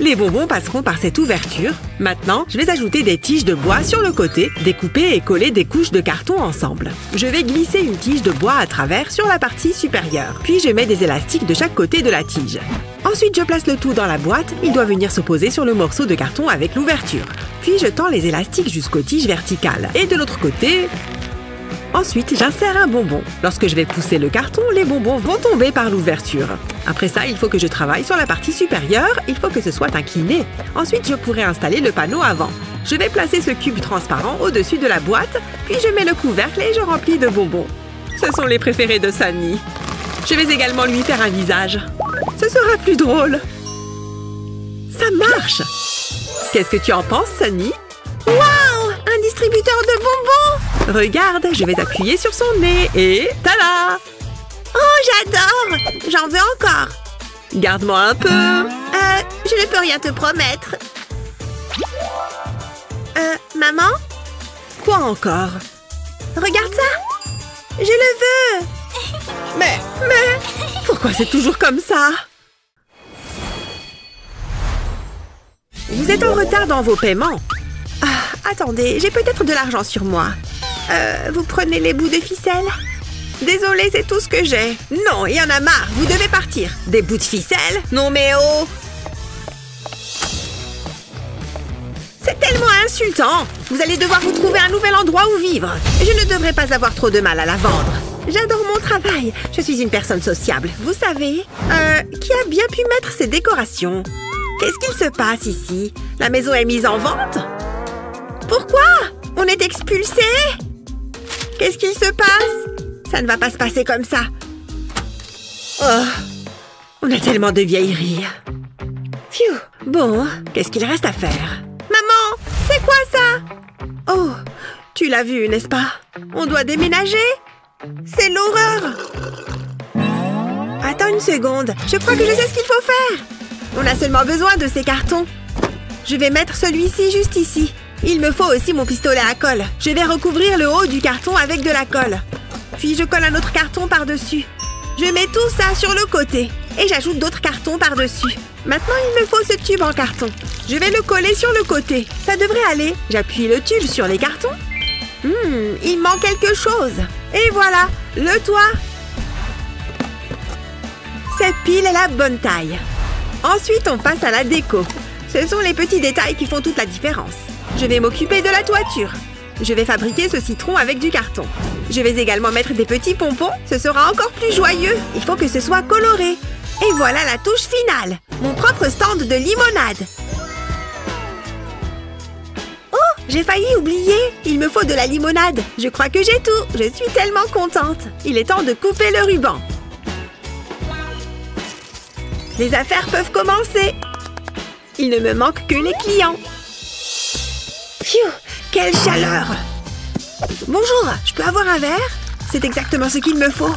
Les bonbons passeront par cette ouverture. Maintenant, je vais ajouter des tiges de bois sur le côté, découper et coller des couches de carton ensemble. Je vais glisser une tige de bois à travers sur la partie supérieure. Puis je mets des élastiques de chaque côté de la tige. Ensuite, je place le tout dans la boîte. Il doit venir se poser sur le morceau de carton avec l'ouverture. Puis je tends les élastiques jusqu'aux tiges verticales. Et de l'autre côté... Ensuite, j'insère un bonbon. Lorsque je vais pousser le carton, les bonbons vont tomber par l'ouverture. Après ça, il faut que je travaille sur la partie supérieure. Il faut que ce soit incliné. Ensuite, je pourrai installer le panneau avant. Je vais placer ce cube transparent au-dessus de la boîte, puis je mets le couvercle et je remplis de bonbons. Ce sont les préférés de Sunny. Je vais également lui faire un visage. Ce sera plus drôle. Ça marche! Qu'est-ce que tu en penses, Sunny? Waouh! Un distributeur de bonbons! Regarde, je vais appuyer sur son nez et... Tada! Oh, j'adore! J'en veux encore! Garde-moi un peu! Euh, je ne peux rien te promettre. Euh, maman? Quoi encore? Regarde ça! Je le veux! Mais, mais... Pourquoi c'est toujours comme ça? Vous êtes en retard dans vos paiements. Ah, attendez, j'ai peut-être de l'argent sur moi. Euh, vous prenez les bouts de ficelle? Désolée, c'est tout ce que j'ai. Non, il y en a marre, vous devez partir. Des bouts de ficelle? Non mais oh! C'est tellement insultant! Vous allez devoir vous trouver un nouvel endroit où vivre. Je ne devrais pas avoir trop de mal à la vendre. J'adore mon travail. Je suis une personne sociable, vous savez. Euh, qui a bien pu mettre ces décorations? Qu'est-ce qu'il se passe ici? La maison est mise en vente? Pourquoi? On est expulsés? Qu'est-ce qu'il se passe? Ça ne va pas se passer comme ça. Oh, on a tellement de vieilleries. Phew, bon, qu'est-ce qu'il reste à faire? Maman, c'est quoi ça? Oh, tu l'as vu, n'est-ce pas? On doit déménager? C'est l'horreur! Attends une seconde, je crois que je sais ce qu'il faut faire. On a seulement besoin de ces cartons. Je vais mettre celui-ci juste ici. Il me faut aussi mon pistolet à colle. Je vais recouvrir le haut du carton avec de la colle. Puis je colle un autre carton par-dessus. Je mets tout ça sur le côté. Et j'ajoute d'autres cartons par-dessus. Maintenant, il me faut ce tube en carton. Je vais le coller sur le côté. Ça devrait aller. J'appuie le tube sur les cartons. Hmm, il manque quelque chose. Et voilà, le toit. Cette pile est la bonne taille. Ensuite, on passe à la déco. Ce sont les petits détails qui font toute la différence. Je vais m'occuper de la toiture. Je vais fabriquer ce citron avec du carton. Je vais également mettre des petits pompons. Ce sera encore plus joyeux. Il faut que ce soit coloré. Et voilà la touche finale. Mon propre stand de limonade. Oh, j'ai failli oublier. Il me faut de la limonade. Je crois que j'ai tout. Je suis tellement contente. Il est temps de couper le ruban. Les affaires peuvent commencer. Il ne me manque que les clients. Phew, quelle chaleur! Bonjour, je peux avoir un verre? C'est exactement ce qu'il me faut.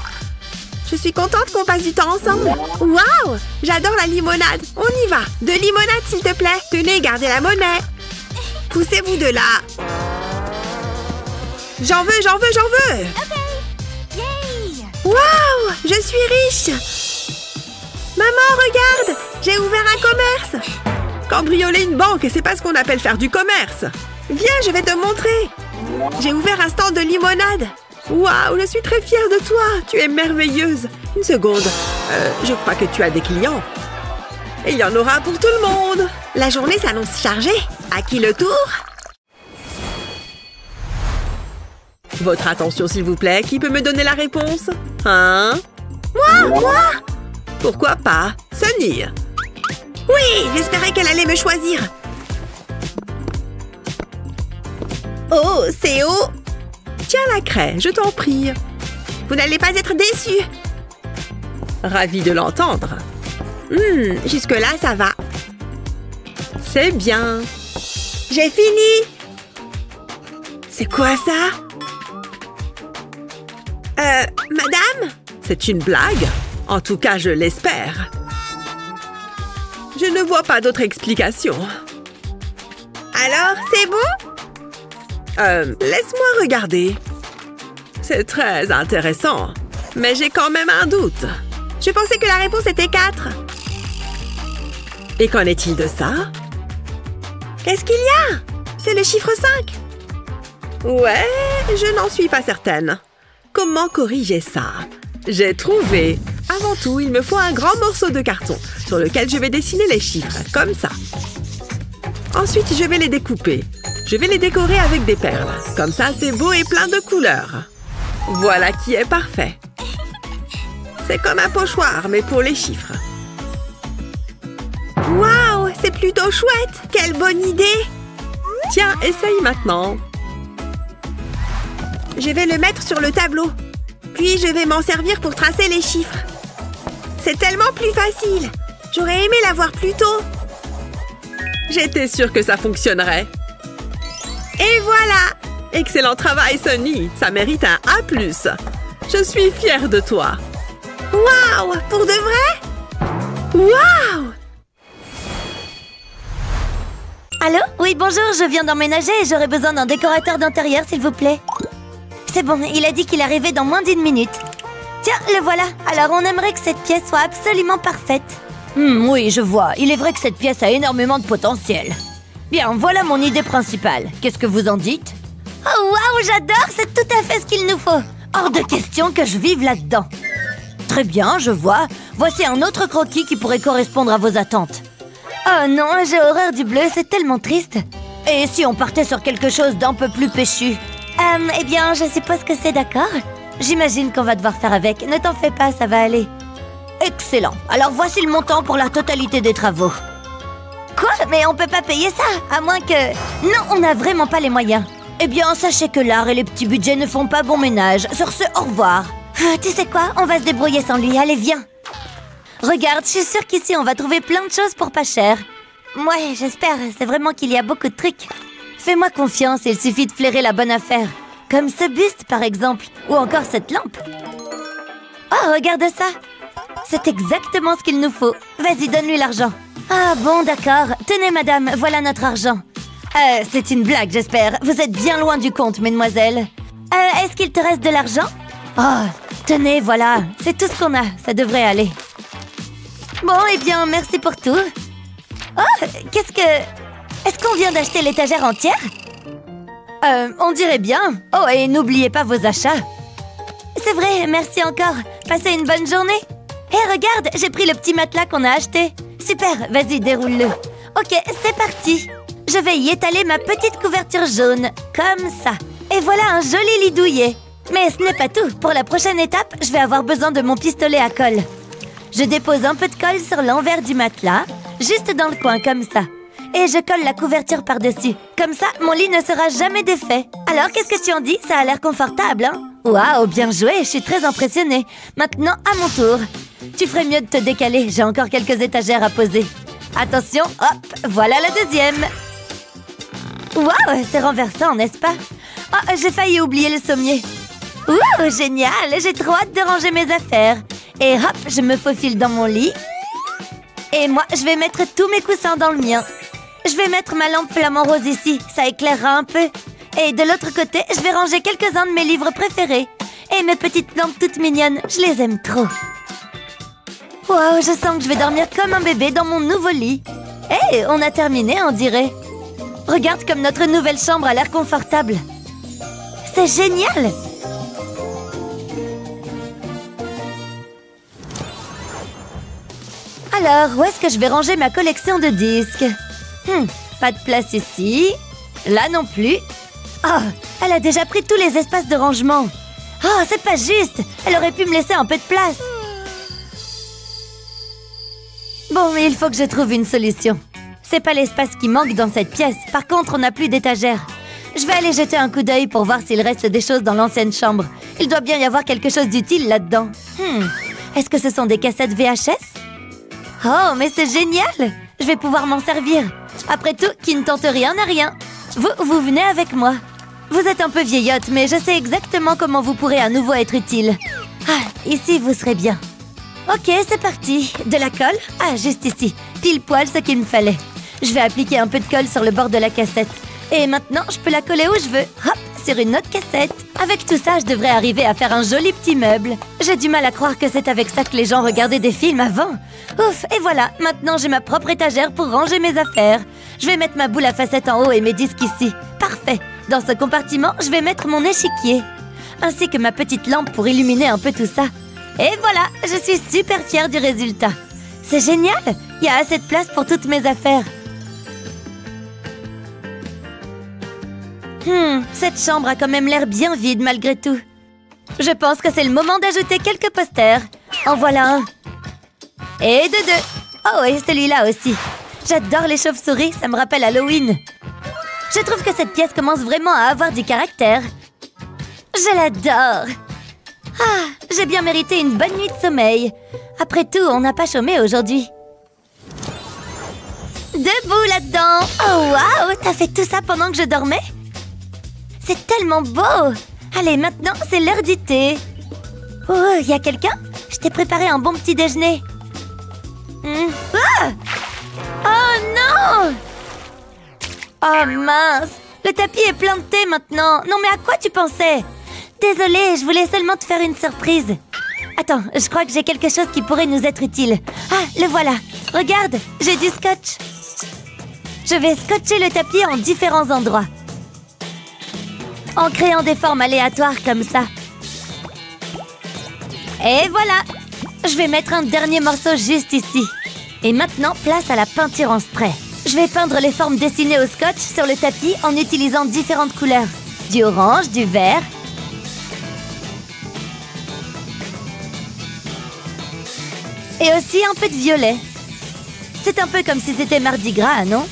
Je suis contente qu'on passe du temps ensemble. Waouh! J'adore la limonade. On y va. De limonade, s'il te plaît. Tenez, gardez la monnaie. Poussez-vous de là! J'en veux, j'en veux, j'en veux! Okay. Yay. Wow! Je suis riche! Maman, regarde! J'ai ouvert un commerce! Cambrioler une banque, c'est pas ce qu'on appelle faire du commerce! Viens, je vais te montrer! J'ai ouvert un stand de limonade! Waouh, je suis très fière de toi! Tu es merveilleuse! Une seconde, euh, je crois que tu as des clients! Et il y en aura pour tout le monde! La journée s'annonce chargée! À qui le tour? Votre attention, s'il vous plaît, qui peut me donner la réponse? Hein? Moi? Moi? Pourquoi pas? Sunny! Oui! J'espérais qu'elle allait me choisir! Oh, c'est haut! Tiens la craie, je t'en prie! Vous n'allez pas être déçus! Ravi de l'entendre! Hum, jusque-là, ça va! C'est bien! J'ai fini! C'est quoi ça? Euh, madame? C'est une blague? En tout cas, je l'espère! Je ne vois pas d'autre explication! Alors, c'est bon? Euh, laisse-moi regarder! C'est très intéressant! Mais j'ai quand même un doute! Je pensais que la réponse était quatre! Et qu'en est-il de ça? Qu'est-ce qu'il y a? C'est le chiffre cinq! Ouais, je n'en suis pas certaine! Comment corriger ça? J'ai trouvé! Avant tout, il me faut un grand morceau de carton sur lequel je vais dessiner les chiffres, comme ça. Ensuite, je vais les découper. Je vais les décorer avec des perles. Comme ça, c'est beau et plein de couleurs. Voilà qui est parfait. C'est comme un pochoir, mais pour les chiffres. Waouh, c'est plutôt chouette! Quelle bonne idée! Tiens, essaye maintenant. Je vais le mettre sur le tableau. Puis je vais m'en servir pour tracer les chiffres. C'est tellement plus facile! J'aurais aimé l'avoir plus tôt! J'étais sûre que ça fonctionnerait! Et voilà! Excellent travail, Sunny! Ça mérite un A plus. Je suis fière de toi! Waouh! Pour de vrai? Waouh! Allô? Oui, bonjour, je viens d'emménager et j'aurais besoin d'un décorateur d'intérieur, s'il vous plaît. C'est bon, il a dit qu'il arrivait dans moins d'une minute. Tiens, le voilà. Alors, on aimerait que cette pièce soit absolument parfaite. Mmh, oui, je vois. Il est vrai que cette pièce a énormément de potentiel. Bien, voilà mon idée principale. Qu'est-ce que vous en dites? Oh, waouh, j'adore. C'est tout à fait ce qu'il nous faut. Hors de question que je vive là-dedans. Très bien, je vois. Voici un autre croquis qui pourrait correspondre à vos attentes. Oh non, j'ai horreur du bleu. C'est tellement triste. Et si on partait sur quelque chose d'un peu plus péchu? Euh, eh bien, je suppose que c'est d'accord. J'imagine qu'on va devoir faire avec. Ne t'en fais pas, ça va aller. Excellent. Alors voici le montant pour la totalité des travaux. Quoi? Mais on peut pas payer ça, à moins que... Non, on n'a vraiment pas les moyens. Eh bien, sachez que l'art et les petits budgets ne font pas bon ménage. Sur ce, au revoir. Ah, tu sais quoi? On va se débrouiller sans lui. Allez, viens. Regarde, je suis sûre qu'ici, on va trouver plein de choses pour pas cher. Ouais, j'espère. C'est vraiment qu'il y a beaucoup de trucs. Fais-moi confiance, il suffit de flairer la bonne affaire. Comme ce buste, par exemple, ou encore cette lampe. Oh, regarde ça! C'est exactement ce qu'il nous faut. Vas-y, donne-lui l'argent. Ah bon, d'accord. Tenez, madame, voilà notre argent. Euh, c'est une blague, j'espère. Vous êtes bien loin du compte, mesdemoiselles. Euh, est-ce qu'il te reste de l'argent? Oh, tenez, voilà. C'est tout ce qu'on a. Ça devrait aller. Bon, eh bien, merci pour tout. Oh, qu'est-ce que... Est-ce qu'on vient d'acheter l'étagère entière? Euh, on dirait bien. Oh, et n'oubliez pas vos achats. C'est vrai, merci encore. Passez une bonne journée. Hé, hey, regarde, j'ai pris le petit matelas qu'on a acheté. Super, vas-y, déroule-le. Ok, c'est parti. Je vais y étaler ma petite couverture jaune, comme ça. Et voilà un joli lit douillet. Mais ce n'est pas tout. Pour la prochaine étape, je vais avoir besoin de mon pistolet à colle. Je dépose un peu de colle sur l'envers du matelas, juste dans le coin, comme ça. Et je colle la couverture par-dessus. Comme ça, mon lit ne sera jamais défait. Alors, qu'est-ce que tu en dis? Ça a l'air confortable, hein? Waouh, bien joué, je suis très impressionnée. Maintenant, à mon tour. Tu ferais mieux de te décaler, j'ai encore quelques étagères à poser. Attention, hop, voilà la deuxième. Waouh, c'est renversant, n'est-ce pas? Oh, j'ai failli oublier le sommier. Waouh, génial, j'ai trop hâte de ranger mes affaires. Et hop, je me faufile dans mon lit. Et moi, je vais mettre tous mes coussins dans le mien. Je vais mettre ma lampe flamant rose ici, ça éclairera un peu. Et de l'autre côté, je vais ranger quelques-uns de mes livres préférés. Et mes petites plantes toutes mignonnes, je les aime trop. Wow, je sens que je vais dormir comme un bébé dans mon nouveau lit. Hé, hey, on a terminé, on dirait. Regarde comme notre nouvelle chambre a l'air confortable. C'est génial! Alors, où est-ce que je vais ranger ma collection de disques? Hmm, pas de place ici. Là non plus. Oh, elle a déjà pris tous les espaces de rangement. Oh, c'est pas juste! Elle aurait pu me laisser un peu de place. Bon, mais il faut que je trouve une solution. C'est pas l'espace qui manque dans cette pièce. Par contre, on n'a plus d'étagère. Je vais aller jeter un coup d'œil pour voir s'il reste des choses dans l'ancienne chambre. Il doit bien y avoir quelque chose d'utile là-dedans. Hmm, est-ce que ce sont des cassettes V H S? Oh, mais c'est génial! Je vais pouvoir m'en servir. Après tout, qui ne tente rien n'a rien. Vous, vous venez avec moi. Vous êtes un peu vieillotte, mais je sais exactement comment vous pourrez à nouveau être utile. Ah, ici, vous serez bien. Ok, c'est parti. De la colle? Ah, juste ici. Pile poil ce qu'il me fallait. Je vais appliquer un peu de colle sur le bord de la cassette. Et maintenant, je peux la coller où je veux. Hop, sur une autre cassette. Avec tout ça, je devrais arriver à faire un joli petit meuble. J'ai du mal à croire que c'est avec ça que les gens regardaient des films avant. Ouf, et voilà, maintenant j'ai ma propre étagère pour ranger mes affaires. Je vais mettre ma boule à facettes en haut et mes disques ici. Parfait. Dans ce compartiment, je vais mettre mon échiquier. Ainsi que ma petite lampe pour illuminer un peu tout ça. Et voilà, je suis super fière du résultat. C'est génial, il y a assez de place pour toutes mes affaires. Hmm, cette chambre a quand même l'air bien vide malgré tout. Je pense que c'est le moment d'ajouter quelques posters. En voilà un. Et de deux. Oh, et celui-là aussi. J'adore les chauves-souris, ça me rappelle Halloween. Je trouve que cette pièce commence vraiment à avoir du caractère. Je l'adore. Ah, j'ai bien mérité une bonne nuit de sommeil. Après tout, on n'a pas chômé aujourd'hui. Debout là-dedans. Oh, waouh, t'as fait tout ça pendant que je dormais? C'est tellement beau! Allez, maintenant, c'est l'heure du thé. Oh, y a quelqu'un? Je t'ai préparé un bon petit déjeuner. Mmh. Ah! Oh non! Oh mince! Le tapis est plein de thé maintenant. Non, mais à quoi tu pensais? Désolée, je voulais seulement te faire une surprise. Attends, je crois que j'ai quelque chose qui pourrait nous être utile. Ah, le voilà. Regarde, j'ai du scotch. Je vais scotcher le tapis en différents endroits. En créant des formes aléatoires comme ça. Et voilà! Je vais mettre un dernier morceau juste ici. Et maintenant, place à la peinture en spray. Je vais peindre les formes dessinées au scotch sur le tapis en utilisant différentes couleurs. Du orange, du vert. Et aussi un peu de violet. C'est un peu comme si c'était Mardi Gras, non?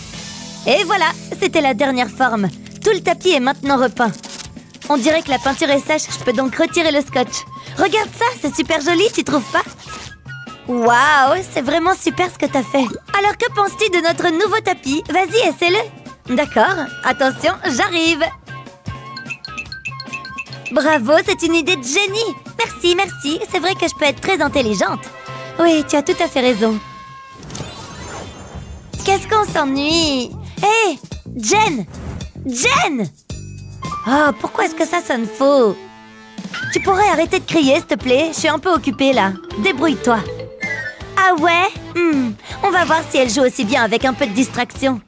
Et voilà! C'était la dernière forme. Tout le tapis est maintenant repeint. On dirait que la peinture est sèche, je peux donc retirer le scotch. Regarde ça, c'est super joli, tu trouves pas? Waouh, c'est vraiment super ce que t'as fait. Alors que penses-tu de notre nouveau tapis? Vas-y, essaie-le. D'accord, attention, j'arrive. Bravo, c'est une idée de génie. Merci, merci, c'est vrai que je peux être très intelligente. Oui, tu as tout à fait raison. Qu'est-ce qu'on s'ennuie? Hé, hey, Jen Jen! Oh, pourquoi est-ce que ça sonne faux? Tu pourrais arrêter de crier, s'il te plaît? Je suis un peu occupée, là. Débrouille-toi. Ah ouais? Hmm. On va voir si elle joue aussi bien avec un peu de distraction.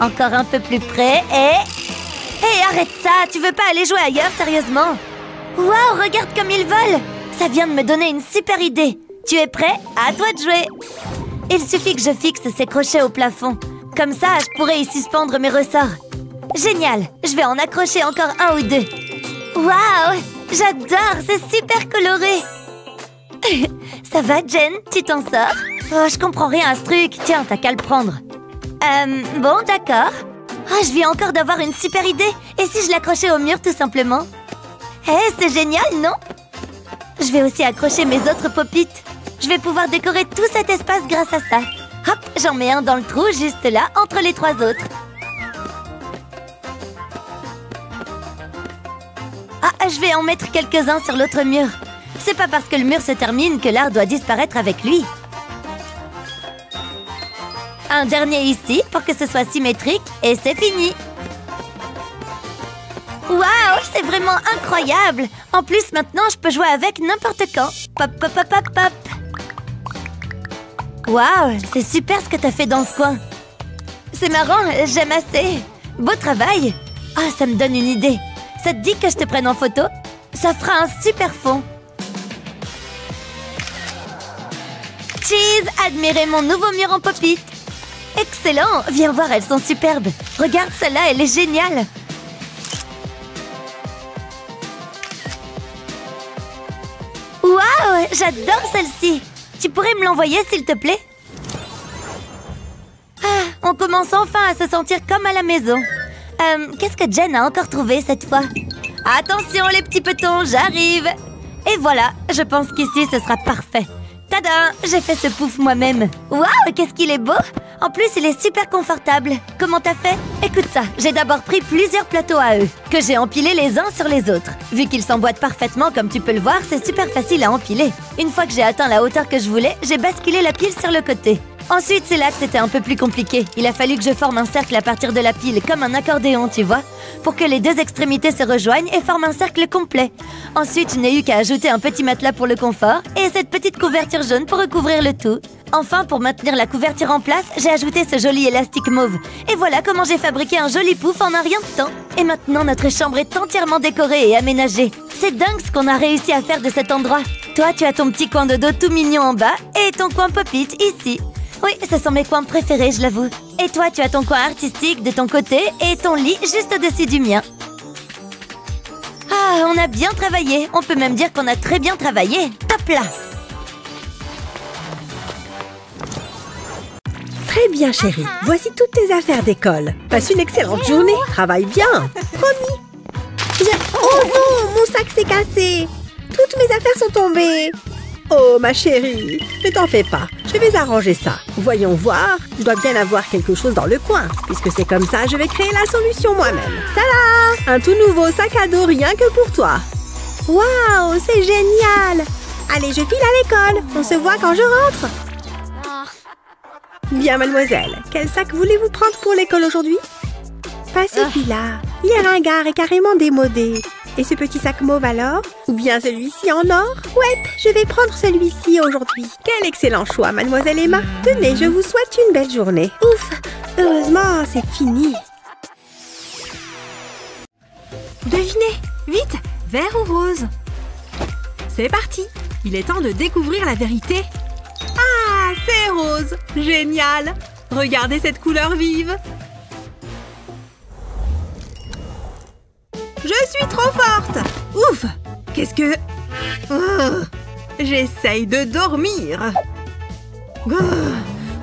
Encore un peu plus près et... Hé, hey, arrête ça! Tu veux pas aller jouer ailleurs, sérieusement? Waouh, regarde comme ils volent! Ça vient de me donner une super idée. Tu es prêt? À toi de jouer! Il suffit que je fixe ces crochets au plafond. Comme ça, je pourrais y suspendre mes ressorts. Génial! Je vais en accrocher encore un ou deux. Waouh! J'adore! C'est super coloré! Ça va, Jen? Tu t'en sors? Oh, je comprends rien à ce truc. Tiens, t'as qu'à le prendre. Euh, bon, d'accord. Oh, je viens encore d'avoir une super idée. Et si je l'accrochais au mur, tout simplement? Eh, hey, c'est génial, non? Je vais aussi accrocher mes autres pop-it. Je vais pouvoir décorer tout cet espace grâce à ça. Hop, j'en mets un dans le trou, juste là, entre les trois autres. Ah, je vais en mettre quelques-uns sur l'autre mur. C'est pas parce que le mur se termine que l'art doit disparaître avec lui. Un dernier ici pour que ce soit symétrique et c'est fini. Waouh, c'est vraiment incroyable. En plus, maintenant, je peux jouer avec n'importe quand. Pop, pop, pop, pop, pop. Waouh, c'est super ce que t'as fait dans ce coin. C'est marrant, j'aime assez. Beau travail. Ah, ça me donne une idée. Ça te dit que je te prenne en photo? Ça fera un super fond. Cheese, admirez mon nouveau mur en pop-it. Excellent, viens voir, elles sont superbes. Regarde celle-là, elle est géniale. Waouh, j'adore celle-ci. Tu pourrais me l'envoyer, s'il te plaît? Ah, on commence enfin à se sentir comme à la maison. Euh, qu'est-ce que Jen a encore trouvé cette fois? Attention les petits petons, j'arrive. Et voilà, je pense qu'ici ce sera parfait. Tadam, j'ai fait ce pouf moi-même. Waouh, qu'est-ce qu'il est beau! En plus, il est super confortable. Comment t'as fait? Écoute ça, j'ai d'abord pris plusieurs plateaux à eux, que j'ai empilés les uns sur les autres. Vu qu'ils s'emboîtent parfaitement, comme tu peux le voir, c'est super facile à empiler. Une fois que j'ai atteint la hauteur que je voulais, j'ai basculé la pile sur le côté. Ensuite, c'est là que c'était un peu plus compliqué. Il a fallu que je forme un cercle à partir de la pile, comme un accordéon, tu vois, pour que les deux extrémités se rejoignent et forment un cercle complet. Ensuite, je n'ai eu qu'à ajouter un petit matelas pour le confort et cette petite couverture jaune pour recouvrir le tout. Enfin, pour maintenir la couverture en place, j'ai ajouté ce joli élastique mauve. Et voilà comment j'ai fabriqué un joli pouf en un rien de temps. Et maintenant, notre chambre est entièrement décorée et aménagée. C'est dingue ce qu'on a réussi à faire de cet endroit. Toi, tu as ton petit coin de dos tout mignon en bas et ton coin pop-it ici. Oui, ce sont mes coins préférés, je l'avoue. Et toi, tu as ton coin artistique de ton côté et ton lit juste au-dessus du mien. Ah, on a bien travaillé. On peut même dire qu'on a très bien travaillé. Top là! Très bien, chérie. Voici toutes tes affaires d'école. Passe une excellente journée. Travaille bien. Promis. Je... Oh non, mon sac s'est cassé. Toutes mes affaires sont tombées. Oh, ma chérie, ne t'en fais pas. Je vais arranger ça. Voyons voir. Je dois bien avoir quelque chose dans le coin. Puisque c'est comme ça, je vais créer la solution moi-même. Tada! Un tout nouveau sac à dos rien que pour toi. Waouh, c'est génial! Allez, je file à l'école. On se voit quand je rentre. Bien, mademoiselle. Quel sac voulez-vous prendre pour l'école aujourd'hui? Pas celui-là. Il est ringard et carrément démodé. Et ce petit sac mauve alors? Ou bien celui-ci en or? Ouais, je vais prendre celui-ci aujourd'hui. Quel excellent choix, mademoiselle Emma. Tenez, je vous souhaite une belle journée. Ouf, heureusement, c'est fini. Devinez, vite, vert ou rose? C'est parti. Il est temps de découvrir la vérité. Ah, c'est rose. Génial. Regardez cette couleur vive. Je suis trop forte! Ouf! Qu'est-ce que... Oh, j'essaye de dormir. Oh,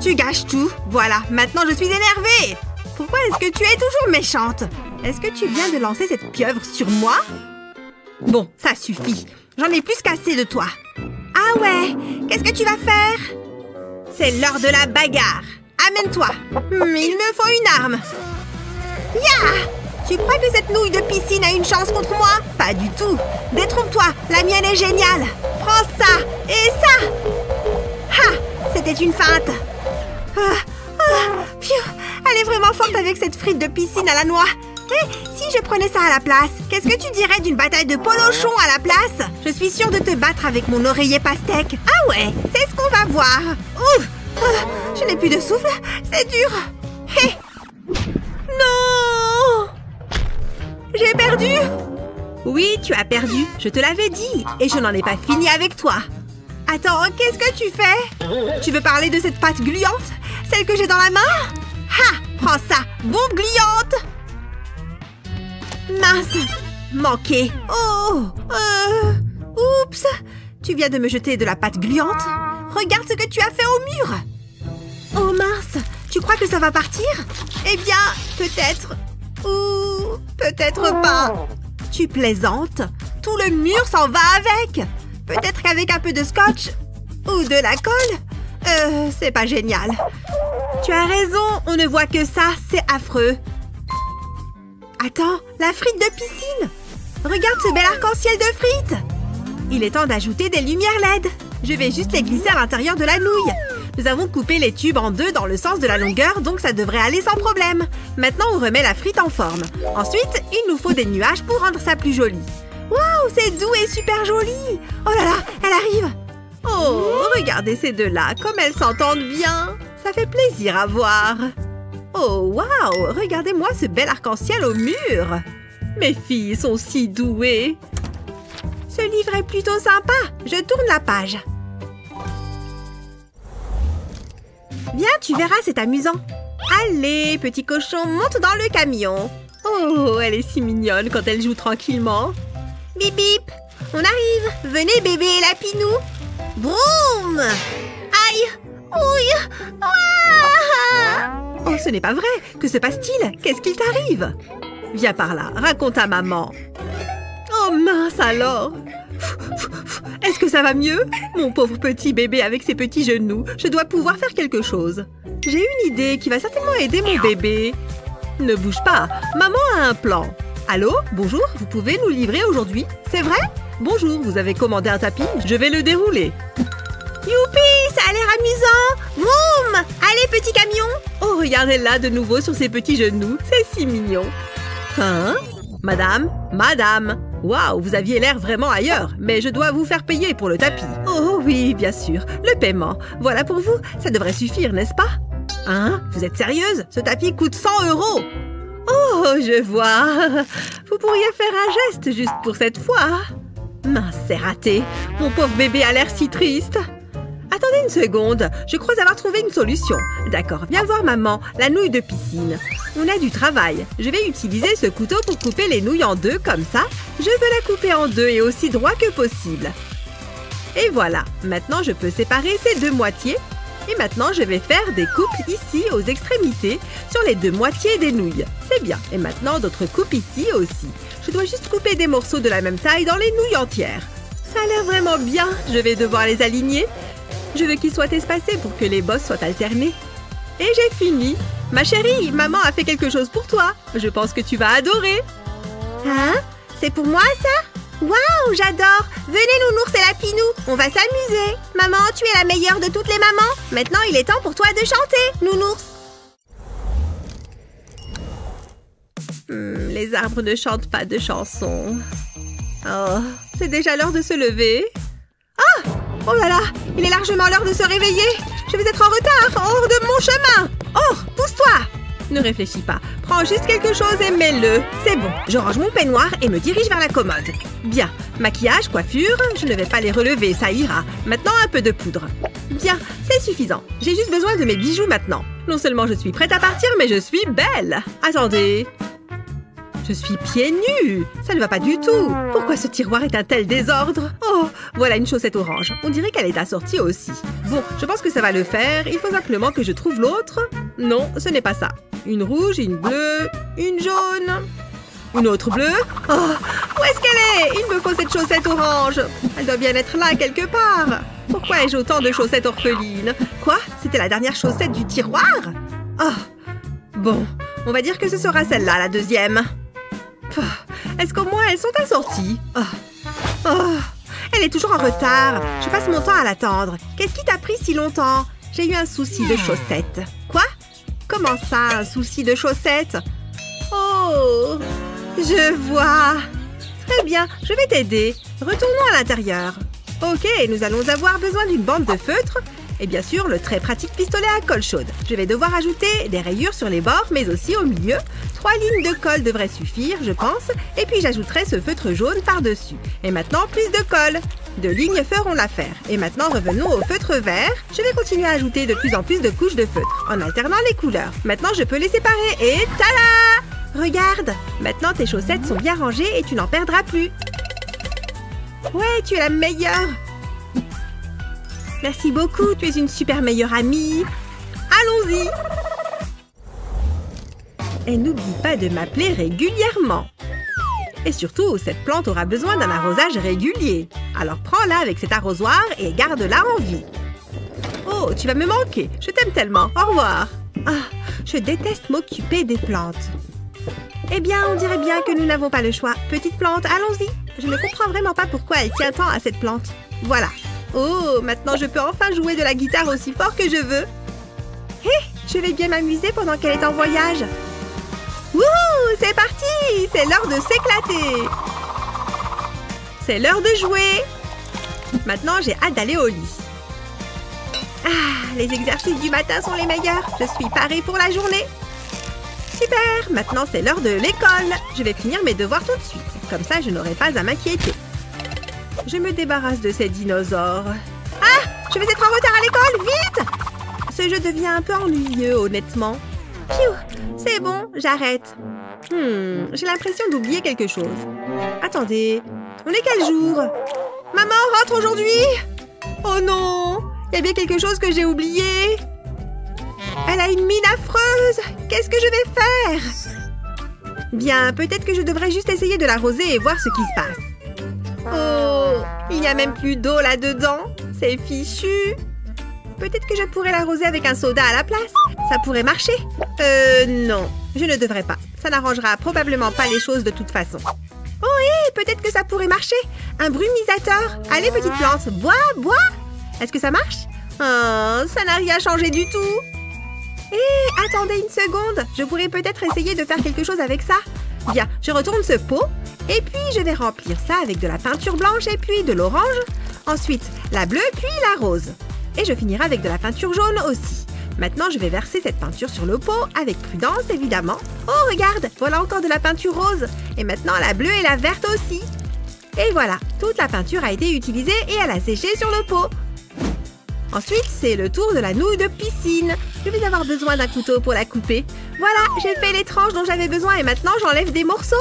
tu gâches tout. Voilà, maintenant je suis énervée. Pourquoi est-ce que tu es toujours méchante? Est-ce que tu viens de lancer cette pieuvre sur moi? Bon, ça suffit. J'en ai plus qu'assez de toi. Ah ouais? Qu'est-ce que tu vas faire? C'est l'heure de la bagarre. Amène-toi. Hmm, il me faut une arme. Yeah! Tu crois que cette nouille de piscine a une chance contre moi? Pas du tout. Détrompe-toi, la mienne est géniale. Prends ça et ça. Ha! C'était une feinte. Ah, ah, pfiou, elle est vraiment forte avec cette frite de piscine à la noix. Eh, si je prenais ça à la place, qu'est-ce que tu dirais d'une bataille de polochons à la place? Je suis sûre de te battre avec mon oreiller pastèque. Ah ouais, c'est ce qu'on va voir. Ouf! Ah, je n'ai plus de souffle, c'est dur. Hé! Non! J'ai perdu! Oui, tu as perdu. Je te l'avais dit. Et je n'en ai pas fini avec toi. Attends, qu'est-ce que tu fais? Tu veux parler de cette pâte gluante? Celle que j'ai dans la main? Ha! Prends ça! Bombe gluante! Mince! Manqué! Oh! Euh... Oups! Tu viens de me jeter de la pâte gluante? Regarde ce que tu as fait au mur! Oh mince! Tu crois que ça va partir? Eh bien, peut-être... Ou peut-être pas. Tu plaisantes? Tout le mur s'en va avec. Peut-être qu'avec un peu de scotch ou de la colle. Euh, c'est pas génial. Tu as raison, on ne voit que ça, c'est affreux. Attends, la frite de piscine. Regarde ce bel arc-en-ciel de frites. Il est temps d'ajouter des lumières L E D. Je vais juste les glisser à l'intérieur de la nouille. Nous avons coupé les tubes en deux dans le sens de la longueur, donc ça devrait aller sans problème. Maintenant, on remet la frite en forme. Ensuite, il nous faut des nuages pour rendre ça plus joli. Waouh, c'est doux et super joli! Oh là là, elle arrive! Oh, regardez ces deux-là, comme elles s'entendent bien! Ça fait plaisir à voir! Oh, waouh, regardez-moi ce bel arc-en-ciel au mur! Mes filles sont si douées! Ce livre est plutôt sympa! Je tourne la page. Viens, tu verras, c'est amusant! Allez, petit cochon, monte dans le camion! Oh, elle est si mignonne quand elle joue tranquillement! Bip bip! On arrive! Venez, bébé Lapinou! Broum! Aïe! Ouille! Ah! Oh, ce n'est pas vrai! Que se passe-t-il? Qu'est-ce qu'il t'arrive? Viens par là, raconte à maman! Oh mince alors! Est-ce que ça va mieux? Mon pauvre petit bébé avec ses petits genoux, je dois pouvoir faire quelque chose. J'ai une idée qui va certainement aider mon bébé. Ne bouge pas, maman a un plan. Allô? Bonjour, vous pouvez nous livrer aujourd'hui? C'est vrai? Bonjour, vous avez commandé un tapis? Je vais le dérouler. Youpi, ça a l'air amusant! Vroom! Allez, petit camion! Oh, regardez-la de nouveau sur ses petits genoux, c'est si mignon! Hein? Madame? Madame! Waouh, vous aviez l'air vraiment ailleurs, mais je dois vous faire payer pour le tapis. Oh oui, bien sûr, le paiement. Voilà pour vous, ça devrait suffire, n'est-ce pas? Hein? Vous êtes sérieuse? Ce tapis coûte cent euros! Oh, je vois. Vous pourriez faire un geste juste pour cette fois. Mince, c'est raté. Mon pauvre bébé a l'air si triste. Attendez une seconde. Je crois avoir trouvé une solution. D'accord, viens voir maman, la nouille de piscine. On a du travail. Je vais utiliser ce couteau pour couper les nouilles en deux, comme ça. Je veux la couper en deux et aussi droit que possible. Et voilà. Maintenant, je peux séparer ces deux moitiés. Et maintenant, je vais faire des coupes ici, aux extrémités, sur les deux moitiés des nouilles. C'est bien. Et maintenant, d'autres coupes ici aussi. Je dois juste couper des morceaux de la même taille dans les nouilles entières. Ça a l'air vraiment bien. Je vais devoir les aligner. Je veux qu'ils soient espacés pour que les bosses soient alternées. Et j'ai fini. Ma chérie, maman a fait quelque chose pour toi. Je pense que tu vas adorer. Hein? C'est pour moi, ça? Waouh, j'adore! Venez, nounours et Lapinou, on va s'amuser! Maman, tu es la meilleure de toutes les mamans! Maintenant, il est temps pour toi de chanter, nounours! Hmm, les arbres ne chantent pas de chansons. Oh, c'est déjà l'heure de se lever. Ah! Oh là là! Il est largement l'heure de se réveiller! Je vais être en retard, hors de mon chemin! Hors, pousse-toi! Ne réfléchis pas. Prends juste quelque chose et mets-le. C'est bon. Je range mon peignoir et me dirige vers la commode. Bien. Maquillage, coiffure, je ne vais pas les relever, ça ira. Maintenant, un peu de poudre. Bien, c'est suffisant. J'ai juste besoin de mes bijoux maintenant. Non seulement je suis prête à partir, mais je suis belle. Attendez. Je suis pieds nus. Ça ne va pas du tout. Pourquoi ce tiroir est un tel désordre? Oh, voilà une chaussette orange. On dirait qu'elle est assortie aussi. Bon, je pense que ça va le faire. Il faut simplement que je trouve l'autre. Non, ce n'est pas ça. Une rouge, une bleue, une jaune, une autre bleue. Oh, où est-ce qu'elle est? Il me faut cette chaussette orange. Elle doit bien être là quelque part. Pourquoi ai-je autant de chaussettes orphelines? Quoi? C'était la dernière chaussette du tiroir? Oh, bon, on va dire que ce sera celle-là, la deuxième. Est-ce qu'au moins elles sont assorties? Oh. Oh, elle est toujours en retard. Je passe mon temps à l'attendre. Qu'est-ce qui t'a pris si longtemps? J'ai eu un souci de chaussettes. Quoi? Comment ça, un souci de chaussettes? Oh, je vois. Très bien, je vais t'aider. Retournons à l'intérieur. Ok, nous allons avoir besoin d'une bande de feutre. Et bien sûr, le très pratique pistolet à colle chaude. Je vais devoir ajouter des rayures sur les bords, mais aussi au milieu. Trois lignes de colle devraient suffire, je pense. Et puis, j'ajouterai ce feutre jaune par-dessus. Et maintenant, plus de colle. Deux lignes feront l'affaire. Et maintenant, revenons au feutre vert. Je vais continuer à ajouter de plus en plus de couches de feutre, en alternant les couleurs. Maintenant, je peux les séparer et tada! Regarde! Maintenant, tes chaussettes sont bien rangées et tu n'en perdras plus. Ouais, tu es la meilleure! Merci beaucoup, tu es une super meilleure amie. Allons-y! Et n'oublie pas de m'appeler régulièrement. Et surtout, cette plante aura besoin d'un arrosage régulier. Alors prends-la avec cet arrosoir et garde-la en vie. Oh, tu vas me manquer. Je t'aime tellement. Au revoir. Ah, je déteste m'occuper des plantes. Eh bien, on dirait bien que nous n'avons pas le choix. Petite plante, allons-y. Je ne comprends vraiment pas pourquoi elle tient tant à cette plante. Voilà. Oh, maintenant je peux enfin jouer de la guitare aussi fort que je veux. Hé, hey, je vais bien m'amuser pendant qu'elle est en voyage. Wouhou, c'est parti, c'est l'heure de s'éclater. C'est l'heure de jouer. Maintenant, j'ai hâte d'aller au lit. Ah, les exercices du matin sont les meilleurs. Je suis parée pour la journée. Super, maintenant c'est l'heure de l'école. Je vais finir mes devoirs tout de suite. Comme ça, je n'aurai pas à m'inquiéter. Je me débarrasse de ces dinosaures. Ah, je vais être en retard à l'école, vite! Ce jeu devient un peu ennuyeux, honnêtement. C'est bon, j'arrête. Hmm, j'ai l'impression d'oublier quelque chose. Attendez, on est quel jour? Maman rentre aujourd'hui? Oh non, il y a bien quelque chose que j'ai oublié. Elle a une mine affreuse. Qu'est-ce que je vais faire? Bien, peut-être que je devrais juste essayer de l'arroser et voir ce qui se passe. Oh, il n'y a même plus d'eau là-dedans. C'est fichu. Peut-être que je pourrais l'arroser avec un soda à la place. Ça pourrait marcher. Euh, non, je ne devrais pas. Ça n'arrangera probablement pas les choses de toute façon. Oh, hé, peut-être que ça pourrait marcher. Un brumisateur. Allez, petite plante, bois, bois. Est-ce que ça marche? Oh, ça n'a rien changé du tout. Hé, attendez une seconde. Je pourrais peut-être essayer de faire quelque chose avec ça. Bien, je retourne ce pot. Et puis, je vais remplir ça avec de la peinture blanche et puis de l'orange. Ensuite, la bleue, puis la rose. Et je finirai avec de la peinture jaune aussi. Maintenant, je vais verser cette peinture sur le pot, avec prudence, évidemment. Oh, regarde, voilà encore de la peinture rose. Et maintenant, la bleue et la verte aussi. Et voilà, toute la peinture a été utilisée et elle a séché sur le pot. Ensuite, c'est le tour de la nouille de piscine. Je vais avoir besoin d'un couteau pour la couper. Voilà, j'ai fait les tranches dont j'avais besoin et maintenant, j'enlève des morceaux.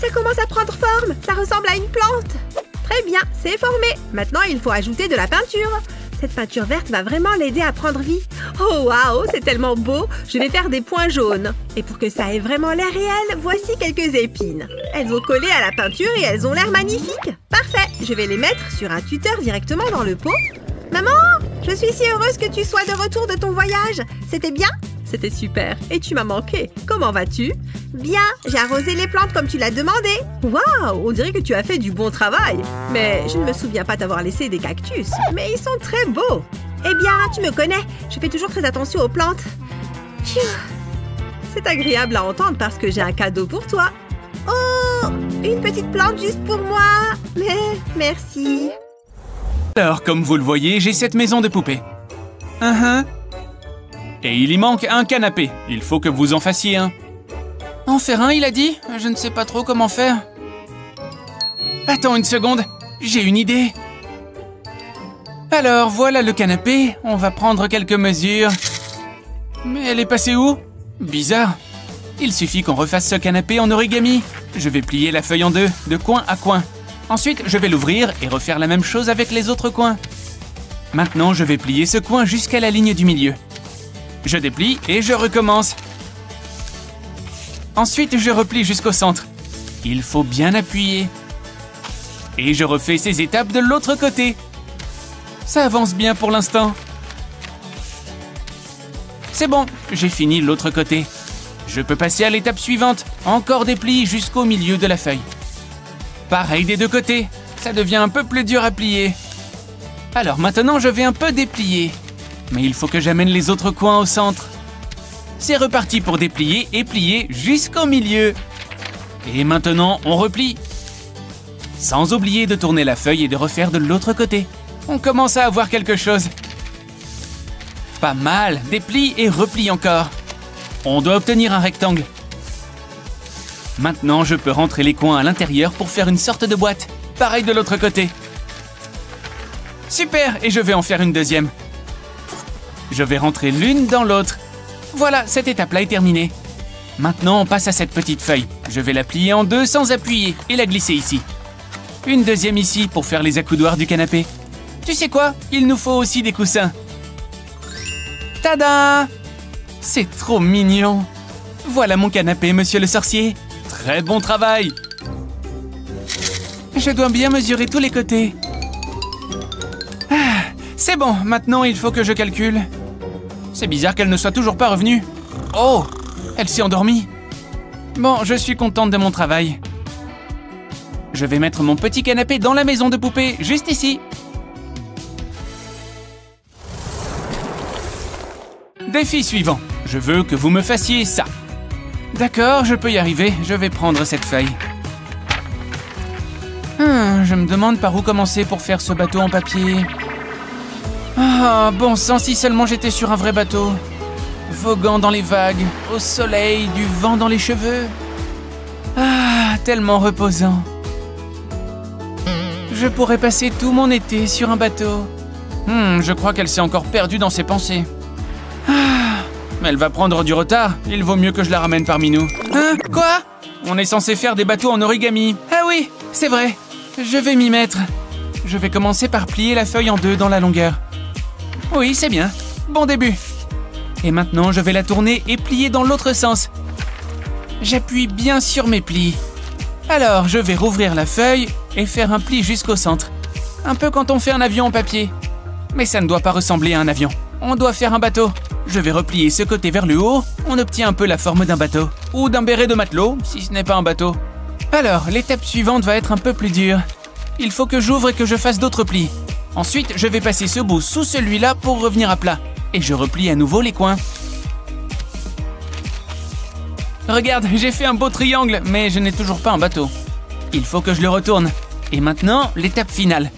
Ça commence à prendre forme, ça ressemble à une plante. Très bien, c'est formé. Maintenant, il faut ajouter de la peinture. Cette peinture verte va vraiment l'aider à prendre vie. Oh waouh, c'est tellement beau. Je vais faire des points jaunes. Et pour que ça ait vraiment l'air réel, voici quelques épines. Elles vont coller à la peinture et elles ont l'air magnifiques. Parfait, je vais les mettre sur un tuteur directement dans le pot. Maman, je suis si heureuse que tu sois de retour de ton voyage. C'était bien? C'était super. Et tu m'as manqué. Comment vas-tu? Bien, j'ai arrosé les plantes comme tu l'as demandé. Waouh, on dirait que tu as fait du bon travail. Mais je ne me souviens pas t'avoir laissé des cactus. Mais ils sont très beaux. Eh bien, tu me connais. Je fais toujours très attention aux plantes. C'est agréable à entendre parce que j'ai un cadeau pour toi. Oh, une petite plante juste pour moi. Mais merci. Alors, comme vous le voyez, j'ai cette maison de poupées. Uh-huh. Et il y manque un canapé. Il faut que vous en fassiez un. En faire un, il a dit? Je ne sais pas trop comment faire. Attends une seconde, j'ai une idée. Alors, voilà le canapé. On va prendre quelques mesures. Mais elle est passée où? Bizarre. Il suffit qu'on refasse ce canapé en origami. Je vais plier la feuille en deux, de coin à coin. Ensuite, je vais l'ouvrir et refaire la même chose avec les autres coins. Maintenant, je vais plier ce coin jusqu'à la ligne du milieu. Je déplie et je recommence. Ensuite, je replie jusqu'au centre. Il faut bien appuyer. Et je refais ces étapes de l'autre côté. Ça avance bien pour l'instant. C'est bon, j'ai fini l'autre côté. Je peux passer à l'étape suivante. Encore des plis jusqu'au milieu de la feuille. Pareil des deux côtés. Ça devient un peu plus dur à plier. Alors maintenant, je vais un peu déplier. Mais il faut que j'amène les autres coins au centre. C'est reparti pour déplier et plier jusqu'au milieu. Et maintenant, on replie. Sans oublier de tourner la feuille et de refaire de l'autre côté. On commence à avoir quelque chose. Pas mal, déplie et replie encore. On doit obtenir un rectangle. Maintenant, je peux rentrer les coins à l'intérieur pour faire une sorte de boîte. Pareil de l'autre côté. Super, et je vais en faire une deuxième. Je vais rentrer l'une dans l'autre. Voilà, cette étape-là est terminée. Maintenant, on passe à cette petite feuille. Je vais la plier en deux sans appuyer et la glisser ici. Une deuxième ici pour faire les accoudoirs du canapé. Tu sais quoi? Il nous faut aussi des coussins. Tada! C'est trop mignon. Voilà mon canapé, monsieur le sorcier. Très bon travail. Je dois bien mesurer tous les côtés. Ah, c'est bon, maintenant il faut que je calcule. C'est bizarre qu'elle ne soit toujours pas revenue. Oh, elle s'est endormie. Bon, je suis contente de mon travail. Je vais mettre mon petit canapé dans la maison de poupée, juste ici. Défi suivant. Je veux que vous me fassiez ça. D'accord, je peux y arriver. Je vais prendre cette feuille. Hum, je me demande par où commencer pour faire ce bateau en papier. Ah, oh, bon sang, si seulement j'étais sur un vrai bateau. Voguant dans les vagues, au soleil, du vent dans les cheveux. Ah, tellement reposant. Je pourrais passer tout mon été sur un bateau. Hum, je crois qu'elle s'est encore perdue dans ses pensées. Ah, mais elle va prendre du retard. Il vaut mieux que je la ramène parmi nous. Hein? Quoi? On est censé faire des bateaux en origami. Ah oui, c'est vrai. Je vais m'y mettre. Je vais commencer par plier la feuille en deux dans la longueur. Oui, c'est bien. Bon début. Et maintenant, je vais la tourner et plier dans l'autre sens. J'appuie bien sur mes plis. Alors, je vais rouvrir la feuille et faire un pli jusqu'au centre. Un peu quand on fait un avion en papier. Mais ça ne doit pas ressembler à un avion. On doit faire un bateau. Je vais replier ce côté vers le haut. On obtient un peu la forme d'un bateau. Ou d'un béret de matelot, si ce n'est pas un bateau. Alors, l'étape suivante va être un peu plus dure. Il faut que j'ouvre et que je fasse d'autres plis. Ensuite, je vais passer ce bout sous celui-là pour revenir à plat. Et je replie à nouveau les coins. Regarde, j'ai fait un beau triangle, mais je n'ai toujours pas un bateau. Il faut que je le retourne. Et maintenant, l'étape finale.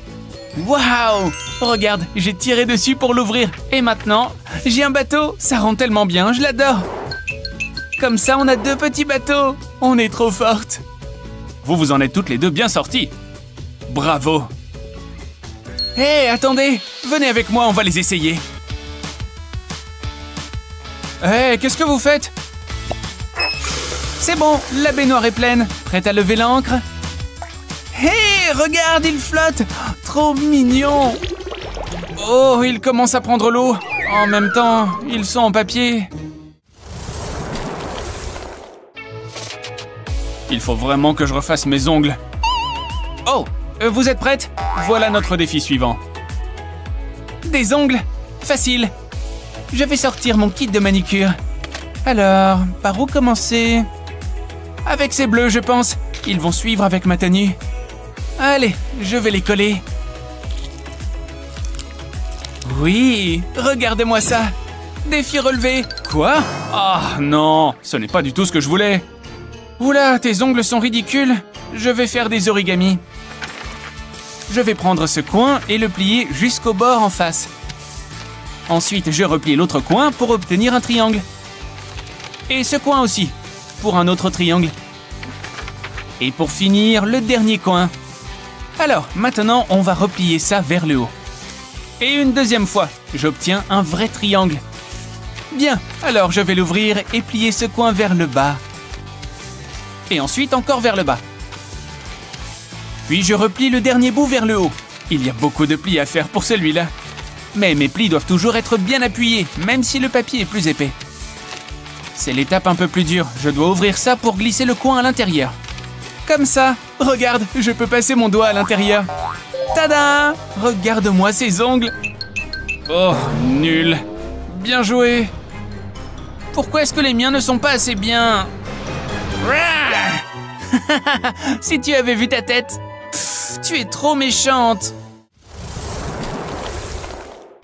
Waouh! Regarde, j'ai tiré dessus pour l'ouvrir. Et maintenant, j'ai un bateau. Ça rend tellement bien, je l'adore. Comme ça, on a deux petits bateaux. On est trop fortes. Vous vous en êtes toutes les deux bien sorties. Bravo! Hé, hey, attendez! Venez avec moi, on va les essayer. Hé, hey, qu'est-ce que vous faites? C'est bon, la baignoire est pleine. Prête à lever l'ancre? Hé, hey, regarde, il flotte! Oh, trop mignon! Oh, il commence à prendre l'eau. En même temps, ils sont en papier. Il faut vraiment que je refasse mes ongles. Oh! Vous êtes prête? Voilà notre défi suivant. Des ongles? Facile. Je vais sortir mon kit de manicure. Alors, par où commencer? Avec ces bleus, je pense. Ils vont suivre avec ma tenue. Allez, je vais les coller. Oui, regardez-moi ça. Défi relevé. Quoi? Ah non, ce n'est pas du tout ce que je voulais. Oula, tes ongles sont ridicules. Je vais faire des origamis. Je vais prendre ce coin et le plier jusqu'au bord en face. Ensuite, je replie l'autre coin pour obtenir un triangle. Et ce coin aussi, pour un autre triangle. Et pour finir, le dernier coin. Alors, maintenant, on va replier ça vers le haut. Et une deuxième fois, j'obtiens un vrai triangle. Bien, alors je vais l'ouvrir et plier ce coin vers le bas. Et ensuite, encore vers le bas. Puis je replie le dernier bout vers le haut. Il y a beaucoup de plis à faire pour celui-là. Mais mes plis doivent toujours être bien appuyés, même si le papier est plus épais. C'est l'étape un peu plus dure. Je dois ouvrir ça pour glisser le coin à l'intérieur. Comme ça. Regarde, je peux passer mon doigt à l'intérieur. Tada! Regarde-moi ces ongles. Oh, nul. Bien joué. Pourquoi est-ce que les miens ne sont pas assez bien? Si tu avais vu ta tête. Tu es trop méchante.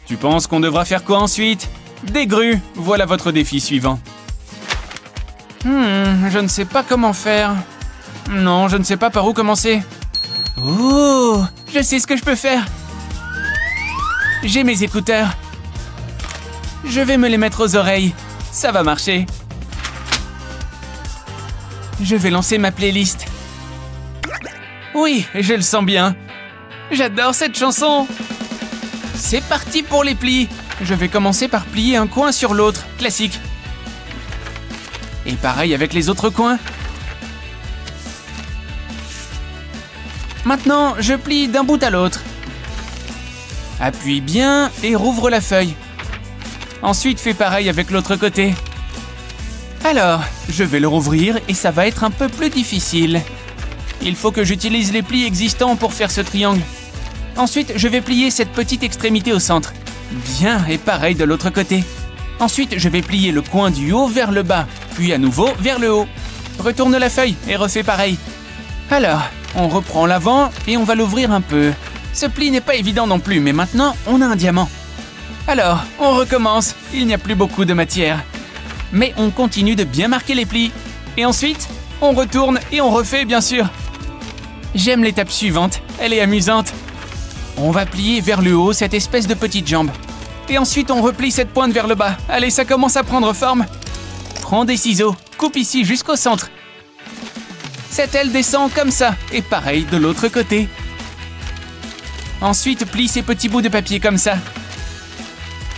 Tu penses qu'on devra faire quoi ensuite? Des grues. Voilà votre défi suivant. Hmm, je ne sais pas comment faire. Non, je ne sais pas par où commencer. Ouh, je sais ce que je peux faire. J'ai mes écouteurs. Je vais me les mettre aux oreilles. Ça va marcher. Je vais lancer ma playlist. Oui, je le sens bien. J'adore cette chanson. C'est parti pour les plis. Je vais commencer par plier un coin sur l'autre, classique. Et pareil avec les autres coins. Maintenant, je plie d'un bout à l'autre. Appuie bien et rouvre la feuille. Ensuite, fais pareil avec l'autre côté. Alors, je vais le rouvrir et ça va être un peu plus difficile. Il faut que j'utilise les plis existants pour faire ce triangle. Ensuite, je vais plier cette petite extrémité au centre. Bien, et pareil de l'autre côté. Ensuite, je vais plier le coin du haut vers le bas, puis à nouveau vers le haut. Retourne la feuille et refais pareil. Alors, on reprend l'avant et on va l'ouvrir un peu. Ce pli n'est pas évident non plus, mais maintenant, on a un diamant. Alors, on recommence. Il n'y a plus beaucoup de matière. Mais on continue de bien marquer les plis. Et ensuite, on retourne et on refait, bien sûr. J'aime l'étape suivante. Elle est amusante. On va plier vers le haut cette espèce de petite jambe. Et ensuite, on replie cette pointe vers le bas. Allez, ça commence à prendre forme. Prends des ciseaux. Coupe ici jusqu'au centre. Cette aile descend comme ça. Et pareil de l'autre côté. Ensuite, plie ces petits bouts de papier comme ça.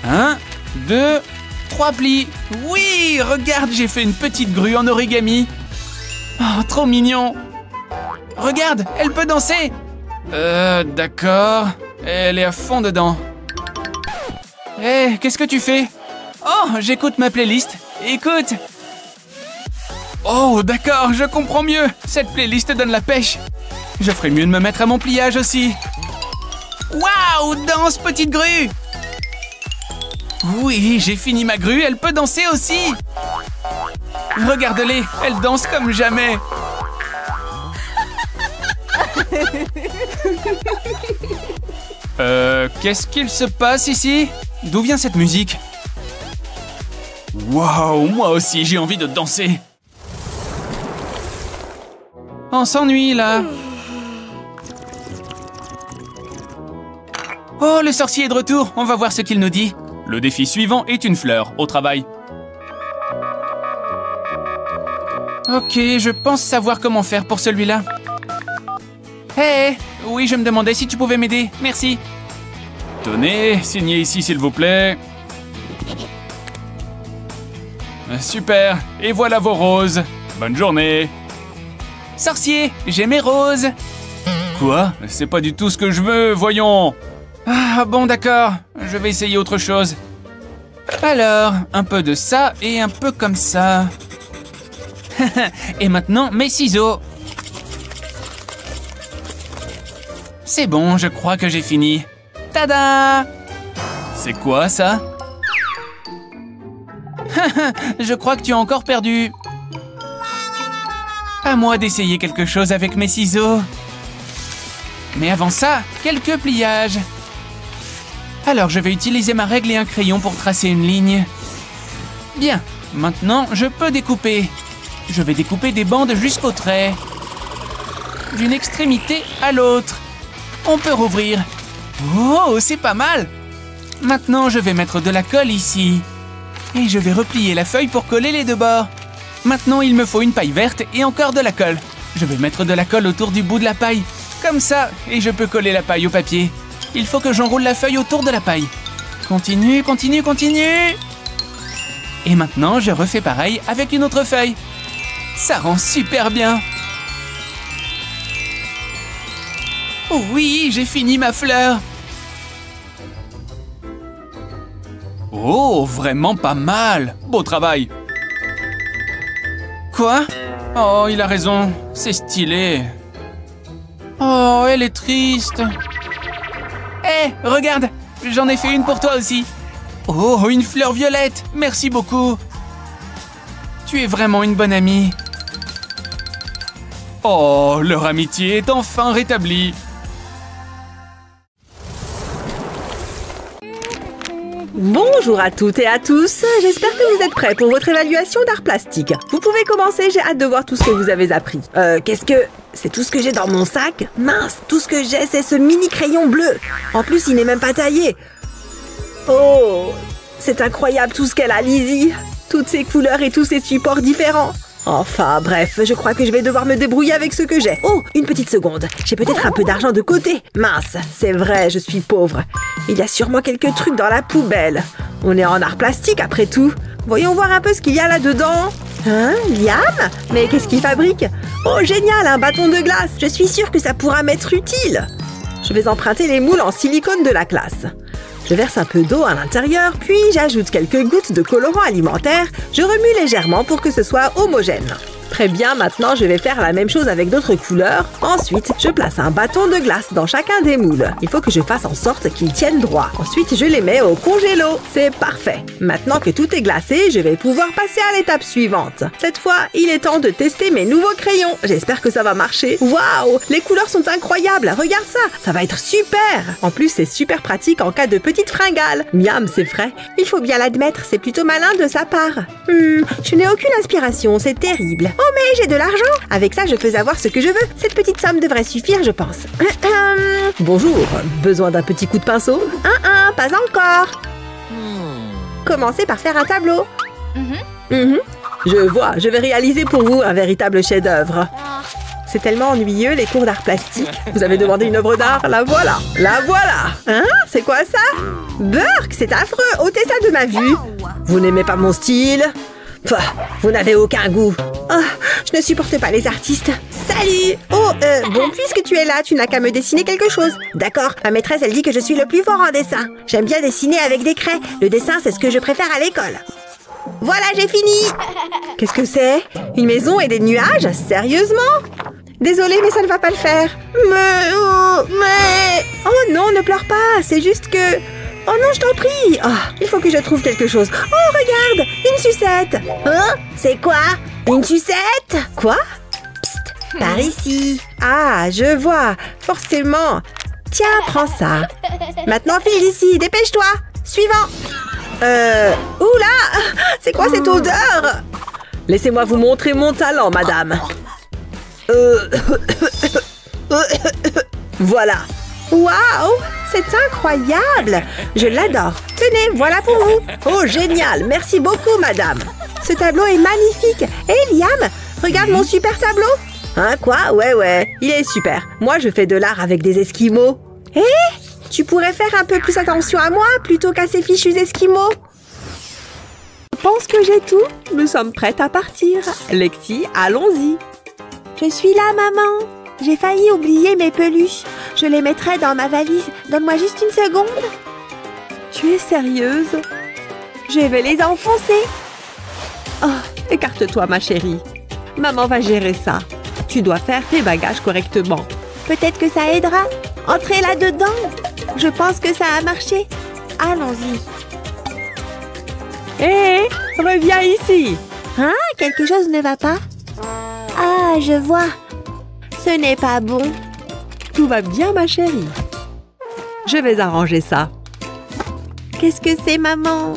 Un, deux, trois plis. Oui, regarde, j'ai fait une petite grue en origami. Oh, trop mignon. Regarde, elle peut danser. Euh, d'accord. Elle est à fond dedans. Hé, hey, qu'est-ce que tu fais? Oh, j'écoute ma playlist. Écoute. Oh, d'accord, je comprends mieux. Cette playlist donne la pêche. Je ferais mieux de me mettre à mon pliage aussi. Waouh, danse, petite grue. Oui, j'ai fini ma grue, elle peut danser aussi. Regarde-les, elle danse comme jamais. Euh, qu'est-ce qu'il se passe ici? D'où vient cette musique? Waouh, moi aussi, j'ai envie de danser. On s'ennuie, là. Oh, le sorcier est de retour. On va voir ce qu'il nous dit. Le défi suivant est une fleur. Au travail. Ok, je pense savoir comment faire pour celui-là. Hé, hey, oui, je me demandais si tu pouvais m'aider. Merci. Tenez, signez ici, s'il vous plaît. Super. Et voilà vos roses. Bonne journée. Sorcier, j'ai mes roses. Quoi? C'est pas du tout ce que je veux, voyons. Ah bon, d'accord. Je vais essayer autre chose. Alors, un peu de ça et un peu comme ça. Et maintenant, mes ciseaux. C'est bon, je crois que j'ai fini. Tada! C'est quoi, ça? Je crois que tu as encore perdu. À moi d'essayer quelque chose avec mes ciseaux. Mais avant ça, quelques pliages. Alors, je vais utiliser ma règle et un crayon pour tracer une ligne. Bien, maintenant, je peux découper. Je vais découper des bandes jusqu'au trait. D'une extrémité à l'autre. On peut rouvrir. Oh, c'est pas mal! Maintenant, je vais mettre de la colle ici. Et je vais replier la feuille pour coller les deux bords. Maintenant, il me faut une paille verte et encore de la colle. Je vais mettre de la colle autour du bout de la paille. Comme ça, et je peux coller la paille au papier. Il faut que j'enroule la feuille autour de la paille. Continue, continue, continue. Et maintenant, je refais pareil avec une autre feuille. Ça rend super bien. Oh oui, j'ai fini ma fleur. Oh, vraiment pas mal. Beau travail. Quoi? Oh, il a raison. C'est stylé. Oh, elle est triste. Hé, hey, regarde, j'en ai fait une pour toi aussi. Oh, une fleur violette, merci beaucoup. Tu es vraiment une bonne amie. Oh, leur amitié est enfin rétablie. Bonjour à toutes et à tous, j'espère que vous êtes prêts pour votre évaluation d'art plastique. Vous pouvez commencer, j'ai hâte de voir tout ce que vous avez appris. Euh, qu'est-ce que... C'est tout ce que j'ai dans mon sac? Mince, tout ce que j'ai, c'est ce mini crayon bleu. En plus, il n'est même pas taillé. Oh, c'est incroyable tout ce qu'elle a, Lizzie. Toutes ces couleurs et tous ces supports différents. Enfin, bref, je crois que je vais devoir me débrouiller avec ce que j'ai. Oh, une petite seconde. J'ai peut-être un peu d'argent de côté. Mince, c'est vrai, je suis pauvre. Il y a sûrement quelques trucs dans la poubelle. On est en art plastique, après tout. Voyons voir un peu ce qu'il y a là-dedans. Hein, Liam? Mais qu'est-ce qu'il fabrique? Oh, génial, un bâton de glace. Je suis sûre que ça pourra m'être utile. Je vais emprunter les moules en silicone de la classe. Je verse un peu d'eau à l'intérieur, puis j'ajoute quelques gouttes de colorant alimentaire. Je remue légèrement pour que ce soit homogène. Très bien, maintenant je vais faire la même chose avec d'autres couleurs. Ensuite, je place un bâton de glace dans chacun des moules. Il faut que je fasse en sorte qu'ils tiennent droit. Ensuite, je les mets au congélo. C'est parfait. Maintenant que tout est glacé, je vais pouvoir passer à l'étape suivante. Cette fois, il est temps de tester mes nouveaux crayons. J'espère que ça va marcher. Waouh! Les couleurs sont incroyables. Regarde ça. Ça va être super. En plus, c'est super pratique en cas de petite fringale. Miam, c'est frais. Il faut bien l'admettre, c'est plutôt malin de sa part. Hmm, je n'ai aucune inspiration, c'est terrible. Oh mais j'ai de l'argent. Avec ça, je peux avoir ce que je veux. Cette petite somme devrait suffire, je pense. Bonjour, besoin d'un petit coup de pinceau? Un, un, pas encore. Commencez par faire un tableau. Mm-hmm. Je vois, je vais réaliser pour vous un véritable chef-d'œuvre. C'est tellement ennuyeux, les cours d'art plastique. Vous avez demandé une œuvre d'art, la voilà. La voilà. Hein? C'est quoi ça? Burke, c'est affreux. Ôtez ça de ma vue. Vous n'aimez pas mon style? Pff, vous n'avez aucun goût. Oh, je ne supporte pas les artistes. Salut! Oh, euh, bon, puisque tu es là, tu n'as qu'à me dessiner quelque chose. D'accord, ma maîtresse, elle dit que je suis le plus fort en dessin. J'aime bien dessiner avec des craies. Le dessin, c'est ce que je préfère à l'école. Voilà, j'ai fini! Qu'est-ce que c'est? Une maison et des nuages? Sérieusement? Désolée, mais ça ne va pas le faire. Mais... Oh, mais... oh non, ne pleure pas, c'est juste que... Oh non, je t'en prie. Oh, il faut que je trouve quelque chose. Oh, regarde, une sucette. Hein? C'est quoi? Une sucette? Quoi? Psst, par ici. Ah, je vois, forcément. Tiens, prends ça. Maintenant, file d'ici, dépêche-toi. Suivant. Euh... Oula! C'est quoi cette odeur? Laissez-moi vous montrer mon talent, madame. Euh... Voilà. Waouh! C'est incroyable! Je l'adore. Tenez, voilà pour vous. Oh, génial! Merci beaucoup, madame. Ce tableau est magnifique. Hé, Liam, regarde mon super tableau. Hein, quoi? Ouais, ouais. Il est super. Moi, je fais de l'art avec des esquimaux. Hé! Tu pourrais faire un peu plus attention à moi plutôt qu'à ces fichus esquimaux. Je pense que j'ai tout. Nous sommes prêtes à partir. Lexi, allons-y. Je suis là, maman. J'ai failli oublier mes peluches. Je les mettrai dans ma valise. Donne-moi juste une seconde. Tu es sérieuse? Je vais les enfoncer. Oh, écarte-toi, ma chérie. Maman va gérer ça. Tu dois faire tes bagages correctement. Peut-être que ça aidera. Entrez là-dedans. Je pense que ça a marché. Allons-y. Hé, hey, reviens ici. Hein? Quelque chose ne va pas? Ah, je vois. Ce n'est pas bon. Tout va bien, ma chérie. Je vais arranger ça. Qu'est-ce que c'est, maman?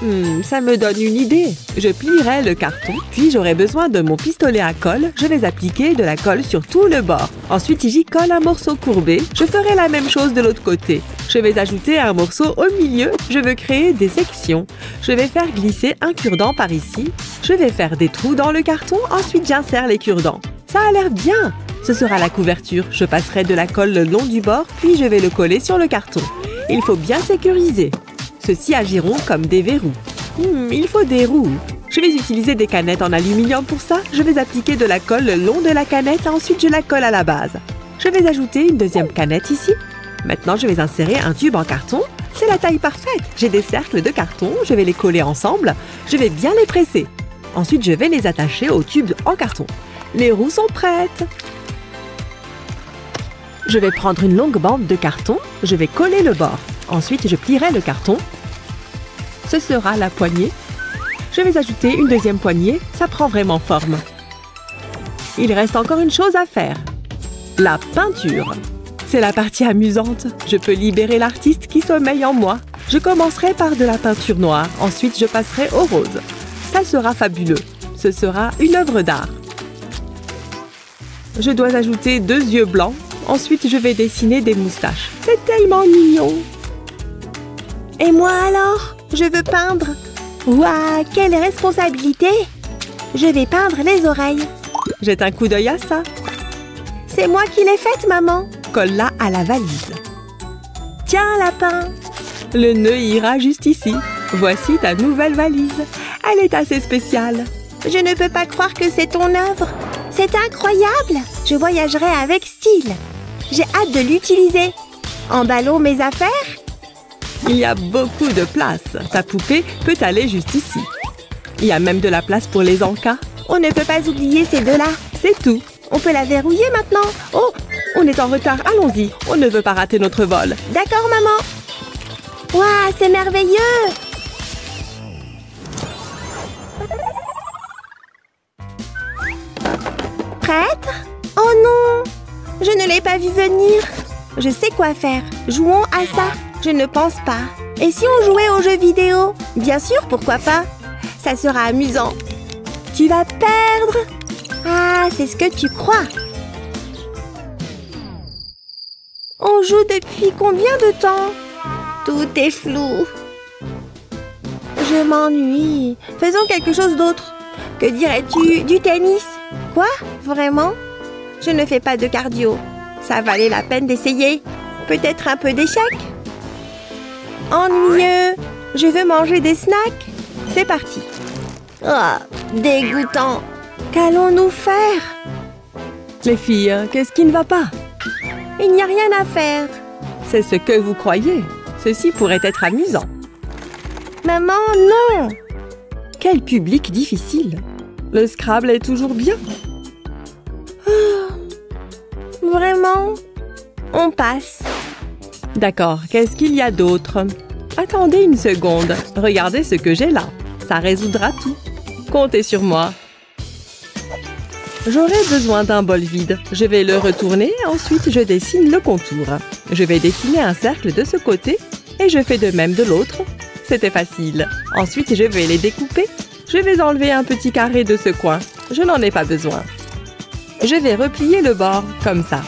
Hmm, ça me donne une idée. Je plierai le carton, puis j'aurai besoin de mon pistolet à colle. Je vais appliquer de la colle sur tout le bord. Ensuite, j'y colle un morceau courbé. Je ferai la même chose de l'autre côté. Je vais ajouter un morceau au milieu. Je veux créer des sections. Je vais faire glisser un cure-dent par ici. Je vais faire des trous dans le carton. Ensuite, j'insère les cure-dents. Ça a l'air bien. Ce sera la couverture. Je passerai de la colle le long du bord, puis je vais le coller sur le carton. Il faut bien sécuriser. Ceux-ci agiront comme des verrous. Hmm, il faut des roues. Je vais utiliser des canettes en aluminium pour ça. Je vais appliquer de la colle le long de la canette. Ensuite, je la colle à la base. Je vais ajouter une deuxième canette ici. Maintenant, je vais insérer un tube en carton. C'est la taille parfaite. J'ai des cercles de carton. Je vais les coller ensemble. Je vais bien les presser. Ensuite, je vais les attacher au tube en carton. Les roues sont prêtes. Je vais prendre une longue bande de carton. Je vais coller le bord. Ensuite, je plierai le carton. Ce sera la poignée. Je vais ajouter une deuxième poignée. Ça prend vraiment forme. Il reste encore une chose à faire. La peinture. C'est la partie amusante. Je peux libérer l'artiste qui sommeille en moi. Je commencerai par de la peinture noire. Ensuite, je passerai au rose. Ça sera fabuleux. Ce sera une œuvre d'art. Je dois ajouter deux yeux blancs. Ensuite, je vais dessiner des moustaches. C'est tellement mignon. Et moi alors? Je veux peindre. Waouh, quelle responsabilité! Je vais peindre les oreilles. Jette un coup d'œil à ça. C'est moi qui l'ai faite, maman. Colle-la à la valise. Tiens, lapin. Le nœud ira juste ici. Voici ta nouvelle valise. Elle est assez spéciale. Je ne peux pas croire que c'est ton œuvre. C'est incroyable. Je voyagerai avec style. J'ai hâte de l'utiliser. Emballons mes affaires. Il y a beaucoup de place. Ta poupée peut aller juste ici. Il y a même de la place pour les encas. On ne peut pas oublier ces deux-là. C'est tout. On peut la verrouiller maintenant. Oh, on est en retard. Allons-y. On ne veut pas rater notre vol. D'accord, maman. Waouh, c'est merveilleux. Prête? Oh non! Je ne l'ai pas vu venir. Je sais quoi faire. Jouons à ça. Je ne pense pas. Et si on jouait aux jeux vidéo? Bien sûr, pourquoi pas? Ça sera amusant. Tu vas perdre. Ah, c'est ce que tu crois. On joue depuis combien de temps? Tout est flou. Je m'ennuie. Faisons quelque chose d'autre. Que dirais-tu du tennis? Quoi? Vraiment? Je ne fais pas de cardio. Ça valait la peine d'essayer. Peut-être un peu d'échecs? Ennuyeux. Je veux manger des snacks. C'est parti. Oh, dégoûtant. Qu'allons-nous faire? Les filles, qu'est-ce qui ne va pas? Il n'y a rien à faire. C'est ce que vous croyez. Ceci pourrait être amusant. Maman, non! Quel public difficile! Le Scrabble est toujours bien. Oh, vraiment? On passe. D'accord, qu'est-ce qu'il y a d'autre? Attendez une seconde. Regardez ce que j'ai là. Ça résoudra tout. Comptez sur moi. J'aurai besoin d'un bol vide. Je vais le retourner et ensuite je dessine le contour. Je vais dessiner un cercle de ce côté et je fais de même de l'autre. C'était facile. Ensuite, je vais les découper. Je vais enlever un petit carré de ce coin. Je n'en ai pas besoin. Je vais replier le bord, comme ça.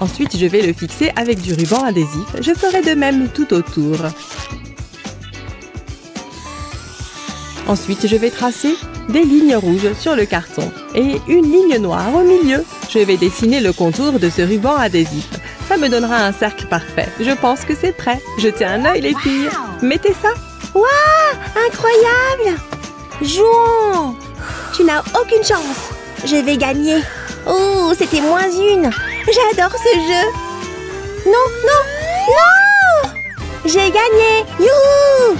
Ensuite, je vais le fixer avec du ruban adhésif. Je ferai de même tout autour. Ensuite, je vais tracer des lignes rouges sur le carton et une ligne noire au milieu. Je vais dessiner le contour de ce ruban adhésif. Ça me donnera un cercle parfait. Je pense que c'est prêt. Jetez un œil, les filles. Wow. Mettez ça. Waouh, incroyable! Jouons! Tu n'as aucune chance. Je vais gagner. Oh, c'était moins une. J'adore ce jeu. Non, non, non! J'ai gagné. Youhou!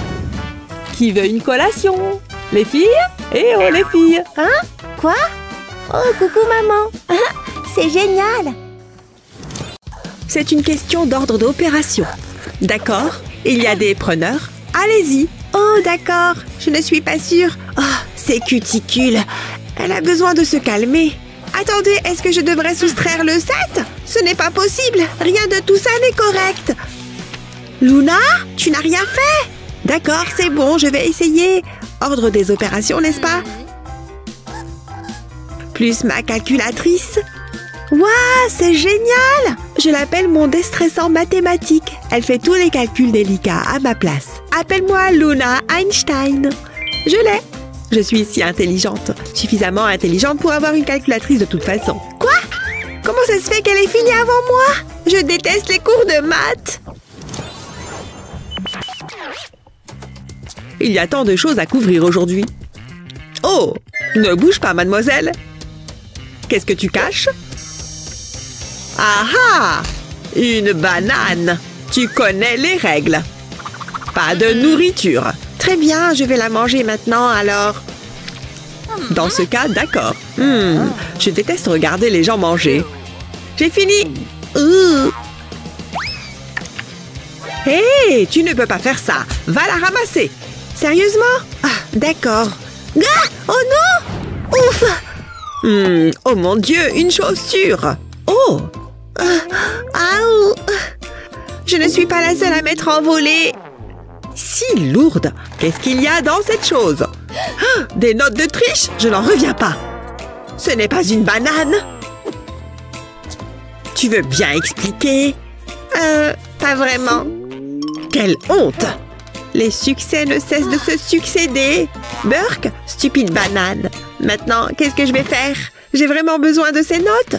Qui veut une collation? Les filles? Eh oh, les filles! Hein? Quoi? Oh, coucou, maman! C'est génial! C'est une question d'ordre d'opération. D'accord? Il y a des preneurs? Allez-y! Oh, d'accord! Je ne suis pas sûre. Oh, c'est cuticule! Elle a besoin de se calmer. Attendez, est-ce que je devrais soustraire le sept? Ce n'est pas possible! Rien de tout ça n'est correct! Luna, tu n'as rien fait? D'accord, c'est bon, je vais essayer. Ordre des opérations, n'est-ce pas? Plus ma calculatrice. Waouh, c'est génial! Je l'appelle mon déstressant mathématique. Elle fait tous les calculs délicats à ma place. Appelle-moi Luna Einstein. Je l'ai. Je suis si intelligente. Suffisamment intelligente pour avoir une calculatrice de toute façon. Quoi? Comment ça se fait qu'elle ait fini avant moi? Je déteste les cours de maths. Il y a tant de choses à couvrir aujourd'hui. Oh! Ne bouge pas, mademoiselle! Qu'est-ce que tu caches? Ah ah! Une banane! Tu connais les règles. Pas de nourriture. Très bien, je vais la manger maintenant, alors. Dans ce cas, d'accord. Hmm, je déteste regarder les gens manger. J'ai fini! Ouh. Hé, hey, tu ne peux pas faire ça. Va la ramasser. Sérieusement? Ah, d'accord. Ah, oh non! Ouf! Mmh, oh mon Dieu, une chaussure! Oh! Ah, ah, je ne suis pas la seule à m'être envolée. Si lourde! Qu'est-ce qu'il y a dans cette chose? Ah, des notes de triche? Je n'en reviens pas. Ce n'est pas une banane. Tu veux bien expliquer? Euh, pas vraiment. Quelle honte! Les succès ne cessent de se succéder. Burk, stupide banane. Maintenant, qu'est-ce que je vais faire? J'ai vraiment besoin de ces notes.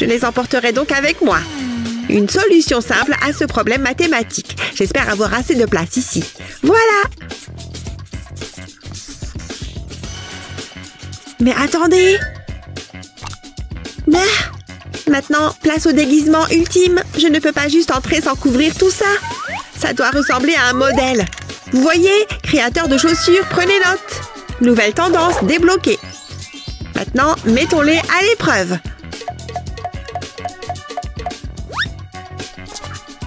Je les emporterai donc avec moi. Une solution simple à ce problème mathématique. J'espère avoir assez de place ici. Voilà. Mais attendez. Bah. Maintenant, place au déguisement ultime. Je ne peux pas juste entrer sans couvrir tout ça. Ça doit ressembler à un modèle. Vous voyez, créateur de chaussures, prenez note. Nouvelle tendance débloquée. Maintenant, mettons-les à l'épreuve.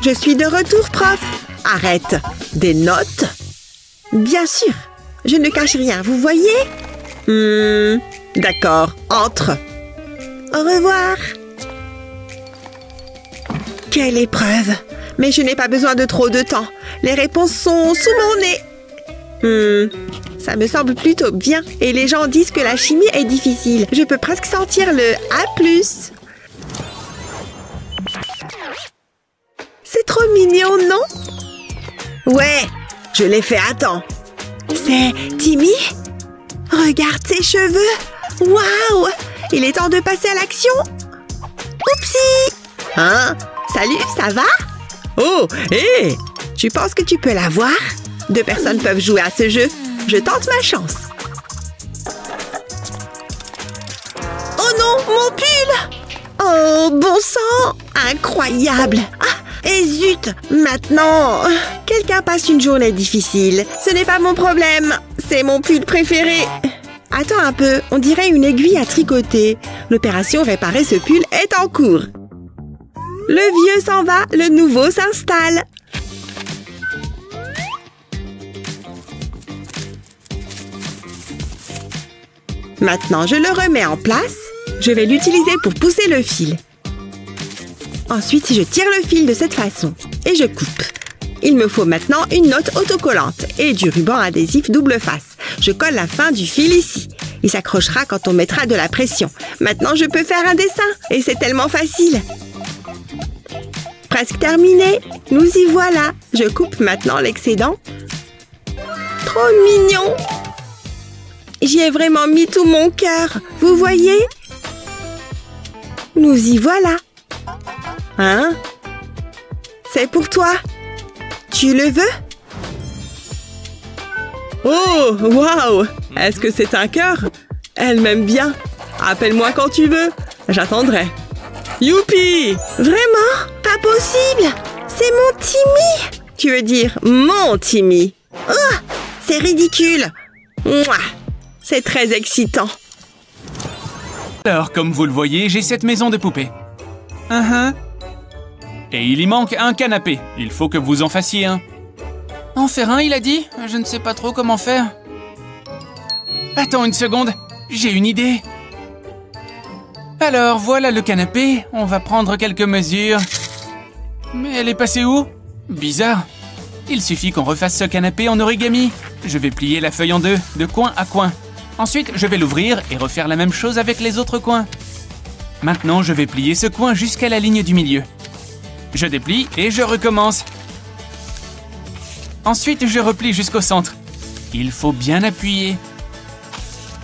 Je suis de retour, prof. Arrête. Des notes? Bien sûr. Je ne cache rien, vous voyez? Hmm, d'accord. Entre. Au revoir. Quelle épreuve! Mais je n'ai pas besoin de trop de temps. Les réponses sont sous mon nez. Hmm, ça me semble plutôt bien. Et les gens disent que la chimie est difficile. Je peux presque sentir le A plus. C'est trop mignon, non? Ouais, je l'ai fait à temps. C'est Timmy? Regarde ses cheveux! Waouh! Il est temps de passer à l'action! Oupsie! Hein? Salut, ça va? Oh, hé! Hey! Tu penses que tu peux l'avoir? Deux personnes peuvent jouer à ce jeu. Je tente ma chance. Oh non, mon pull! Oh, bon sang! Incroyable! Ah, et zut! Maintenant, quelqu'un passe une journée difficile. Ce n'est pas mon problème. C'est mon pull préféré. Attends un peu, on dirait une aiguille à tricoter. L'opération réparer ce pull est en cours. Le vieux s'en va, le nouveau s'installe. Maintenant, je le remets en place. Je vais l'utiliser pour pousser le fil. Ensuite, je tire le fil de cette façon et je coupe. Il me faut maintenant une note autocollante et du ruban adhésif double face. Je colle la fin du fil ici. Il s'accrochera quand on mettra de la pression. Maintenant, je peux faire un dessin et c'est tellement facile. Presque terminé. Nous y voilà. Je coupe maintenant l'excédent. Trop mignon. J'y ai vraiment mis tout mon cœur. Vous voyez? Nous y voilà. Hein? C'est pour toi. Tu le veux? Oh, waouh! Est-ce que c'est un cœur? Elle m'aime bien. Appelle-moi quand tu veux. J'attendrai. Youpi! Vraiment? Pas possible! C'est mon Timmy! Tu veux dire mon Timmy? Oh! C'est ridicule! Mouah! C'est très excitant. Alors, comme vous le voyez, j'ai cette maison de poupées. Uh-huh. Et il y manque un canapé. Il faut que vous en fassiez un. En faire un, il a dit? Je ne sais pas trop comment faire. Attends une seconde, j'ai une idée. Alors, voilà le canapé. On va prendre quelques mesures. Mais elle est passée où? Bizarre. Il suffit qu'on refasse ce canapé en origami. Je vais plier la feuille en deux, de coin à coin. Ensuite, je vais l'ouvrir et refaire la même chose avec les autres coins. Maintenant, je vais plier ce coin jusqu'à la ligne du milieu. Je déplie et je recommence. Ensuite, je replie jusqu'au centre. Il faut bien appuyer.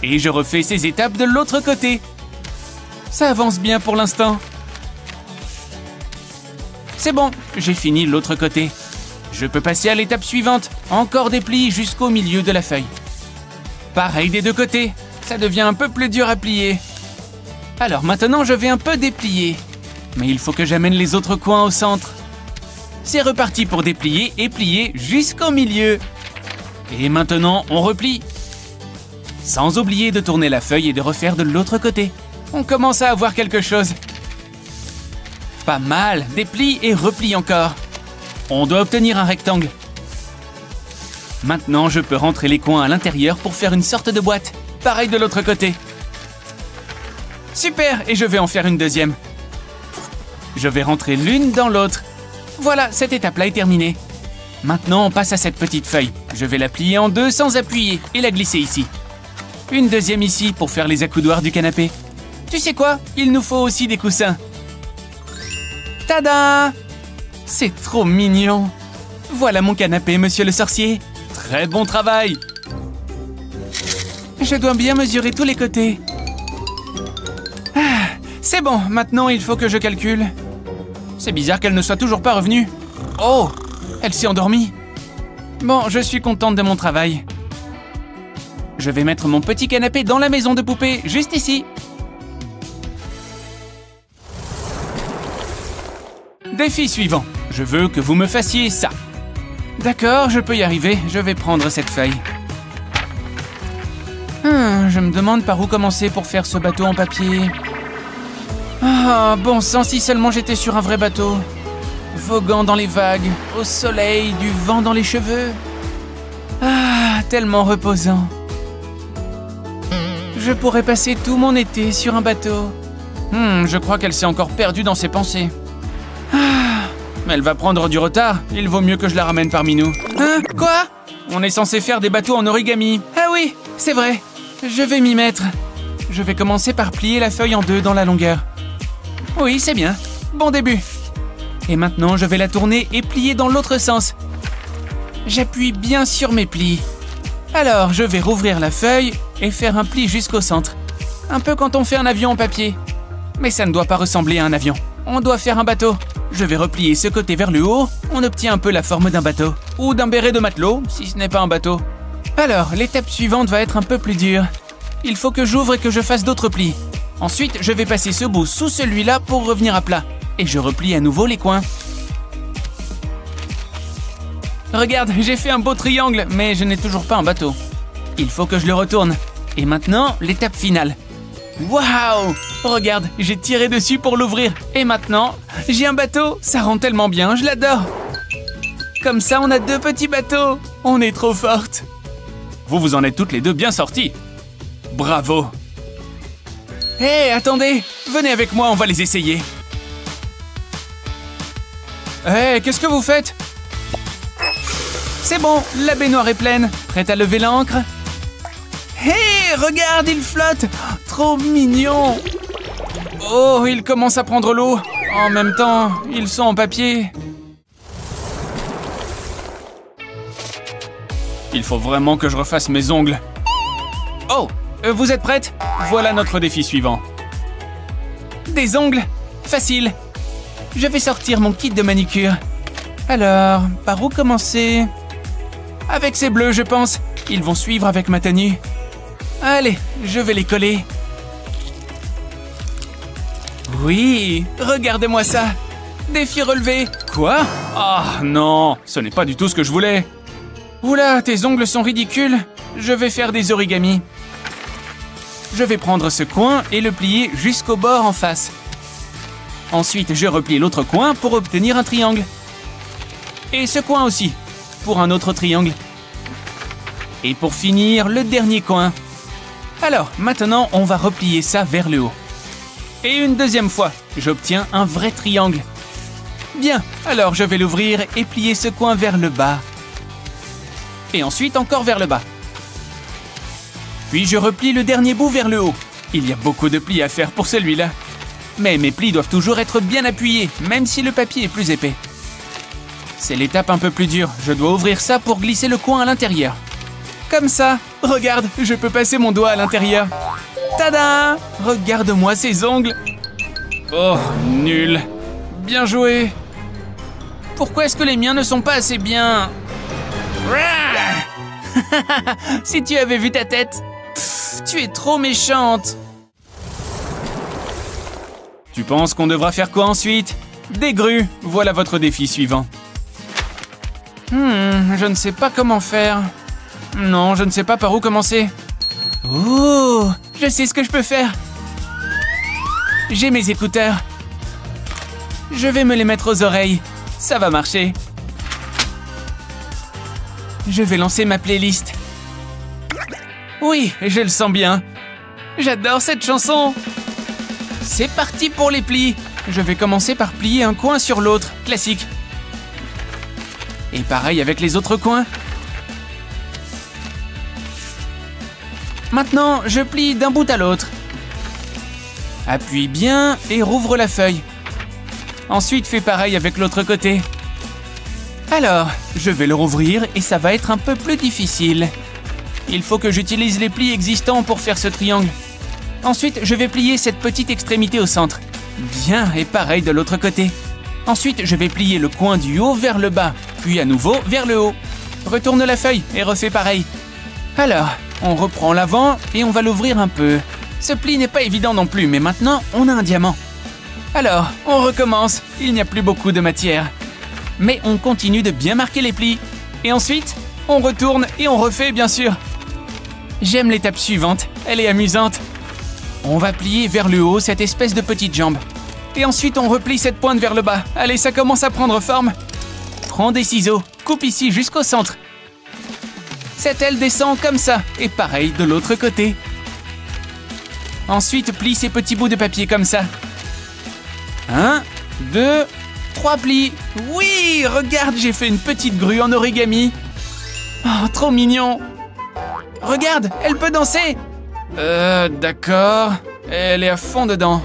Et je refais ces étapes de l'autre côté. Ça avance bien pour l'instant. C'est bon, j'ai fini l'autre côté. Je peux passer à l'étape suivante. Encore des plis jusqu'au milieu de la feuille. Pareil des deux côtés. Ça devient un peu plus dur à plier. Alors maintenant, je vais un peu déplier. Mais il faut que j'amène les autres coins au centre. C'est reparti pour déplier et plier jusqu'au milieu. Et maintenant, on replie. Sans oublier de tourner la feuille et de refaire de l'autre côté. On commence à avoir quelque chose. Pas mal, déplie et replie encore. On doit obtenir un rectangle. Maintenant, je peux rentrer les coins à l'intérieur pour faire une sorte de boîte. Pareil de l'autre côté. Super, et je vais en faire une deuxième. Je vais rentrer l'une dans l'autre. Voilà, cette étape-là est terminée. Maintenant, on passe à cette petite feuille. Je vais la plier en deux sans appuyer et la glisser ici. Une deuxième ici pour faire les accoudoirs du canapé. Tu sais quoi? Il nous faut aussi des coussins. Tada! C'est trop mignon. Voilà mon canapé, monsieur le sorcier. Très bon travail. Je dois bien mesurer tous les côtés. Ah, c'est bon, maintenant il faut que je calcule. C'est bizarre qu'elle ne soit toujours pas revenue. Oh, elle s'est endormie. Bon, je suis contente de mon travail. Je vais mettre mon petit canapé dans la maison de poupée, juste ici. Défi suivant. Je veux que vous me fassiez ça. D'accord, je peux y arriver. Je vais prendre cette feuille. Hum, je me demande par où commencer pour faire ce bateau en papier. Ah, oh, bon sang, si seulement j'étais sur un vrai bateau. Voguant dans les vagues, au soleil, du vent dans les cheveux. Ah, tellement reposant. Je pourrais passer tout mon été sur un bateau. Hum, je crois qu'elle s'est encore perdue dans ses pensées. Ah, mais elle va prendre du retard. Il vaut mieux que je la ramène parmi nous. Hein? Quoi? On est censé faire des bateaux en origami. Ah oui, c'est vrai. Je vais m'y mettre. Je vais commencer par plier la feuille en deux dans la longueur. Oui, c'est bien. Bon début. Et maintenant, je vais la tourner et plier dans l'autre sens. J'appuie bien sur mes plis. Alors, je vais rouvrir la feuille et faire un pli jusqu'au centre. Un peu quand on fait un avion en papier. Mais ça ne doit pas ressembler à un avion. On doit faire un bateau. Je vais replier ce côté vers le haut. On obtient un peu la forme d'un bateau. Ou d'un béret de matelot, si ce n'est pas un bateau. Alors, l'étape suivante va être un peu plus dure. Il faut que j'ouvre et que je fasse d'autres plis. Ensuite, je vais passer ce bout sous celui-là pour revenir à plat. Et je replie à nouveau les coins. Regarde, j'ai fait un beau triangle, mais je n'ai toujours pas un bateau. Il faut que je le retourne. Et maintenant, l'étape finale. Waouh! Regarde, j'ai tiré dessus pour l'ouvrir. Et maintenant, j'ai un bateau. Ça rend tellement bien, je l'adore. Comme ça, on a deux petits bateaux. On est trop fortes. Vous vous en êtes toutes les deux bien sorties. Bravo! Hé, hey, attendez! Venez avec moi, on va les essayer. Hé, hey, qu'est-ce que vous faites? C'est bon, la baignoire est pleine. Prête à lever l'ancre? Hé, hey, regarde, il flotte! Trop mignon! Oh, il commence à prendre l'eau. En même temps, ils sont en papier. Il faut vraiment que je refasse mes ongles. Oh, vous êtes prête? Voilà notre défi suivant. Des ongles? Facile. Je vais sortir mon kit de manicure. Alors, par où commencer? Avec ces bleus, je pense. Ils vont suivre avec ma tenue. Allez, je vais les coller. Oui, regardez-moi ça. Défi relevé. Quoi? Ah non, ce n'est pas du tout ce que je voulais. Oula, tes ongles sont ridicules. Je vais faire des origamis. Je vais prendre ce coin et le plier jusqu'au bord en face. Ensuite, je replie l'autre coin pour obtenir un triangle. Et ce coin aussi, pour un autre triangle. Et pour finir, le dernier coin. Alors, maintenant, on va replier ça vers le haut. Et une deuxième fois, j'obtiens un vrai triangle. Bien, alors je vais l'ouvrir et plier ce coin vers le bas. Et ensuite, encore vers le bas. Puis, je replie le dernier bout vers le haut. Il y a beaucoup de plis à faire pour celui-là. Mais mes plis doivent toujours être bien appuyés, même si le papier est plus épais. C'est l'étape un peu plus dure. Je dois ouvrir ça pour glisser le coin à l'intérieur. Comme ça. Regarde, je peux passer mon doigt à l'intérieur. Tada! Regarde-moi ces ongles. Oh, nul. Bien joué. Pourquoi est-ce que les miens ne sont pas assez bien? Si tu avais vu ta tête. Pff, tu es trop méchante. Tu penses qu'on devra faire quoi ensuite? Des grues. Voilà votre défi suivant. Hmm, je ne sais pas comment faire. Non, je ne sais pas par où commencer. Ouh, je sais ce que je peux faire. J'ai mes écouteurs. Je vais me les mettre aux oreilles. Ça va marcher. Je vais lancer ma playlist. Oui, je le sens bien. J'adore cette chanson. C'est parti pour les plis. Je vais commencer par plier un coin sur l'autre, classique. Et pareil avec les autres coins. Maintenant, je plie d'un bout à l'autre. Appuie bien et rouvre la feuille. Ensuite, fais pareil avec l'autre côté. Alors, je vais le rouvrir et ça va être un peu plus difficile. Il faut que j'utilise les plis existants pour faire ce triangle. Ensuite, je vais plier cette petite extrémité au centre. Bien, et pareil de l'autre côté. Ensuite, je vais plier le coin du haut vers le bas, puis à nouveau vers le haut. Retourne la feuille et refais pareil. Alors, on reprend l'avant et on va l'ouvrir un peu. Ce pli n'est pas évident non plus, mais maintenant, on a un diamant. Alors, on recommence. Il n'y a plus beaucoup de matière. Mais on continue de bien marquer les plis. Et ensuite, on retourne et on refait, bien sûr. J'aime l'étape suivante, elle est amusante. On va plier vers le haut cette espèce de petite jambe. Et ensuite, on replie cette pointe vers le bas. Allez, ça commence à prendre forme. Prends des ciseaux, coupe ici jusqu'au centre. Cette aile descend comme ça, et pareil de l'autre côté. Ensuite, plie ces petits bouts de papier comme ça. Un, deux, trois plis. Oui, regarde, j'ai fait une petite grue en origami. Oh, trop mignon. Regarde, elle peut danser. Euh, d'accord. Elle est à fond dedans.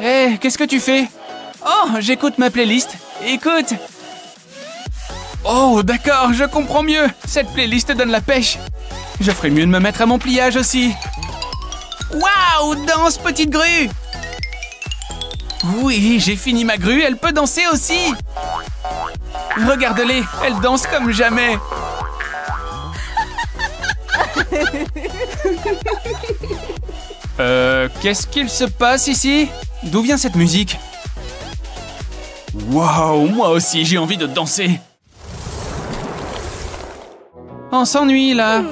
Hé, hey, qu'est-ce que tu fais? Oh, j'écoute ma playlist. Écoute. Oh, d'accord, je comprends mieux. Cette playlist donne la pêche. Je ferais mieux de me mettre à mon pliage aussi. Waouh, danse, petite grue. Oui, j'ai fini ma grue, elle peut danser aussi. Regarde-les, elle danse comme jamais. Euh, qu'est-ce qu'il se passe ici? D'où vient cette musique? Waouh, moi aussi, j'ai envie de danser. On s'ennuie, là.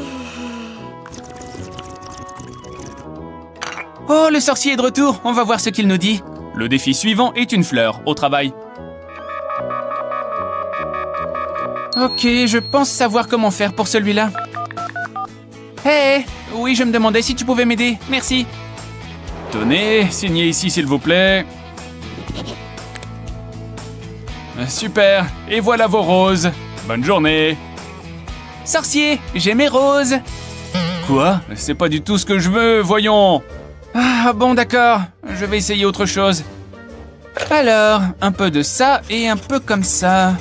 Oh, le sorcier est de retour. On va voir ce qu'il nous dit. Le défi suivant est une fleur. Au travail. Ok, je pense savoir comment faire pour celui-là. Hé, hey, oui, je me demandais si tu pouvais m'aider. Merci. Tenez, signez ici, s'il vous plaît. Super. Et voilà vos roses. Bonne journée. Sorcier, j'ai mes roses. Quoi? C'est pas du tout ce que je veux, voyons. Ah bon, d'accord. Je vais essayer autre chose. Alors, un peu de ça et un peu comme ça.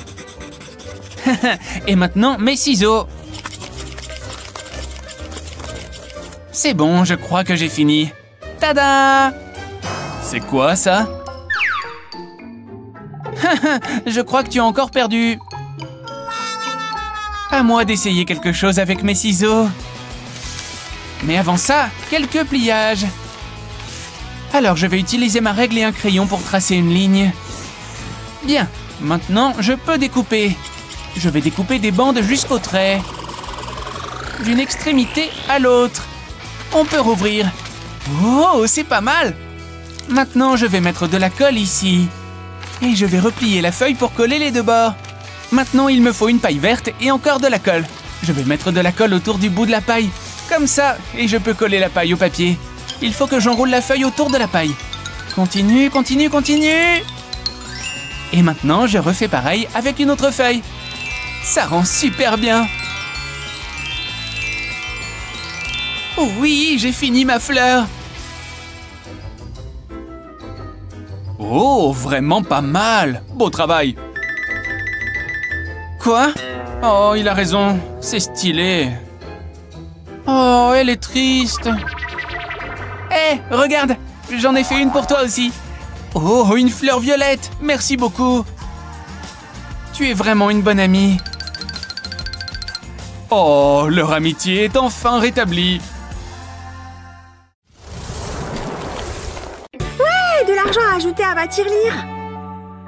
Et maintenant, mes ciseaux. C'est bon, je crois que j'ai fini. Tada! C'est quoi, ça? Je crois que tu as encore perdu. À moi d'essayer quelque chose avec mes ciseaux. Mais avant ça, quelques pliages. Alors, je vais utiliser ma règle et un crayon pour tracer une ligne. Bien, maintenant, je peux découper. Je vais découper des bandes jusqu'au trait. D'une extrémité à l'autre. On peut rouvrir. Oh, c'est pas mal! Maintenant, je vais mettre de la colle ici. Et je vais replier la feuille pour coller les deux bords. Maintenant, il me faut une paille verte et encore de la colle. Je vais mettre de la colle autour du bout de la paille. Comme ça, et je peux coller la paille au papier. Il faut que j'enroule la feuille autour de la paille. Continue, continue, continue! Et maintenant, je refais pareil avec une autre feuille. Ça rend super bien! Oui, j'ai fini ma fleur. Oh, vraiment pas mal. Beau travail. Quoi? Oh, il a raison. C'est stylé. Oh, elle est triste. Hé, hey, regarde. J'en ai fait une pour toi aussi. Oh, une fleur violette. Merci beaucoup. Tu es vraiment une bonne amie. Oh, leur amitié est enfin rétablie. À ajouter à ma tirelire.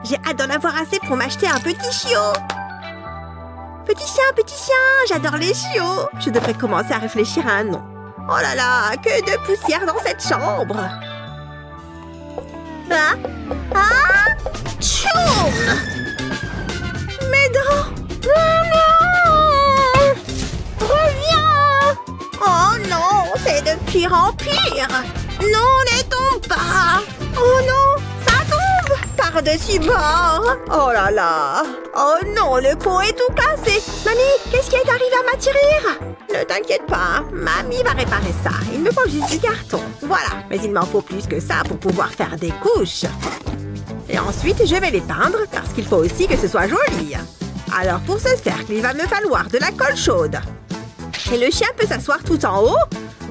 J'ai hâte d'en avoir assez pour m'acheter un petit chiot. Petit chien, petit chien, j'adore les chiots. Je devrais commencer à réfléchir à un nom. Oh là là, que de poussière dans cette chambre. Ah, ah, tchoum. Mais non, maman, reviens. Oh non, c'est de pire en pire. Non, ne tombe pas. Oh non, ça tombe par-dessus bord. Oh là là. Oh non, le pot est tout cassé. Mamie, qu'est-ce qui est arrivé à ma tirelire? Ne t'inquiète pas, mamie va réparer ça. Il me faut juste du carton. Voilà, mais il m'en faut plus que ça pour pouvoir faire des couches. Et ensuite, je vais les peindre parce qu'il faut aussi que ce soit joli. Alors pour ce cercle, il va me falloir de la colle chaude. Et le chien peut s'asseoir tout en haut.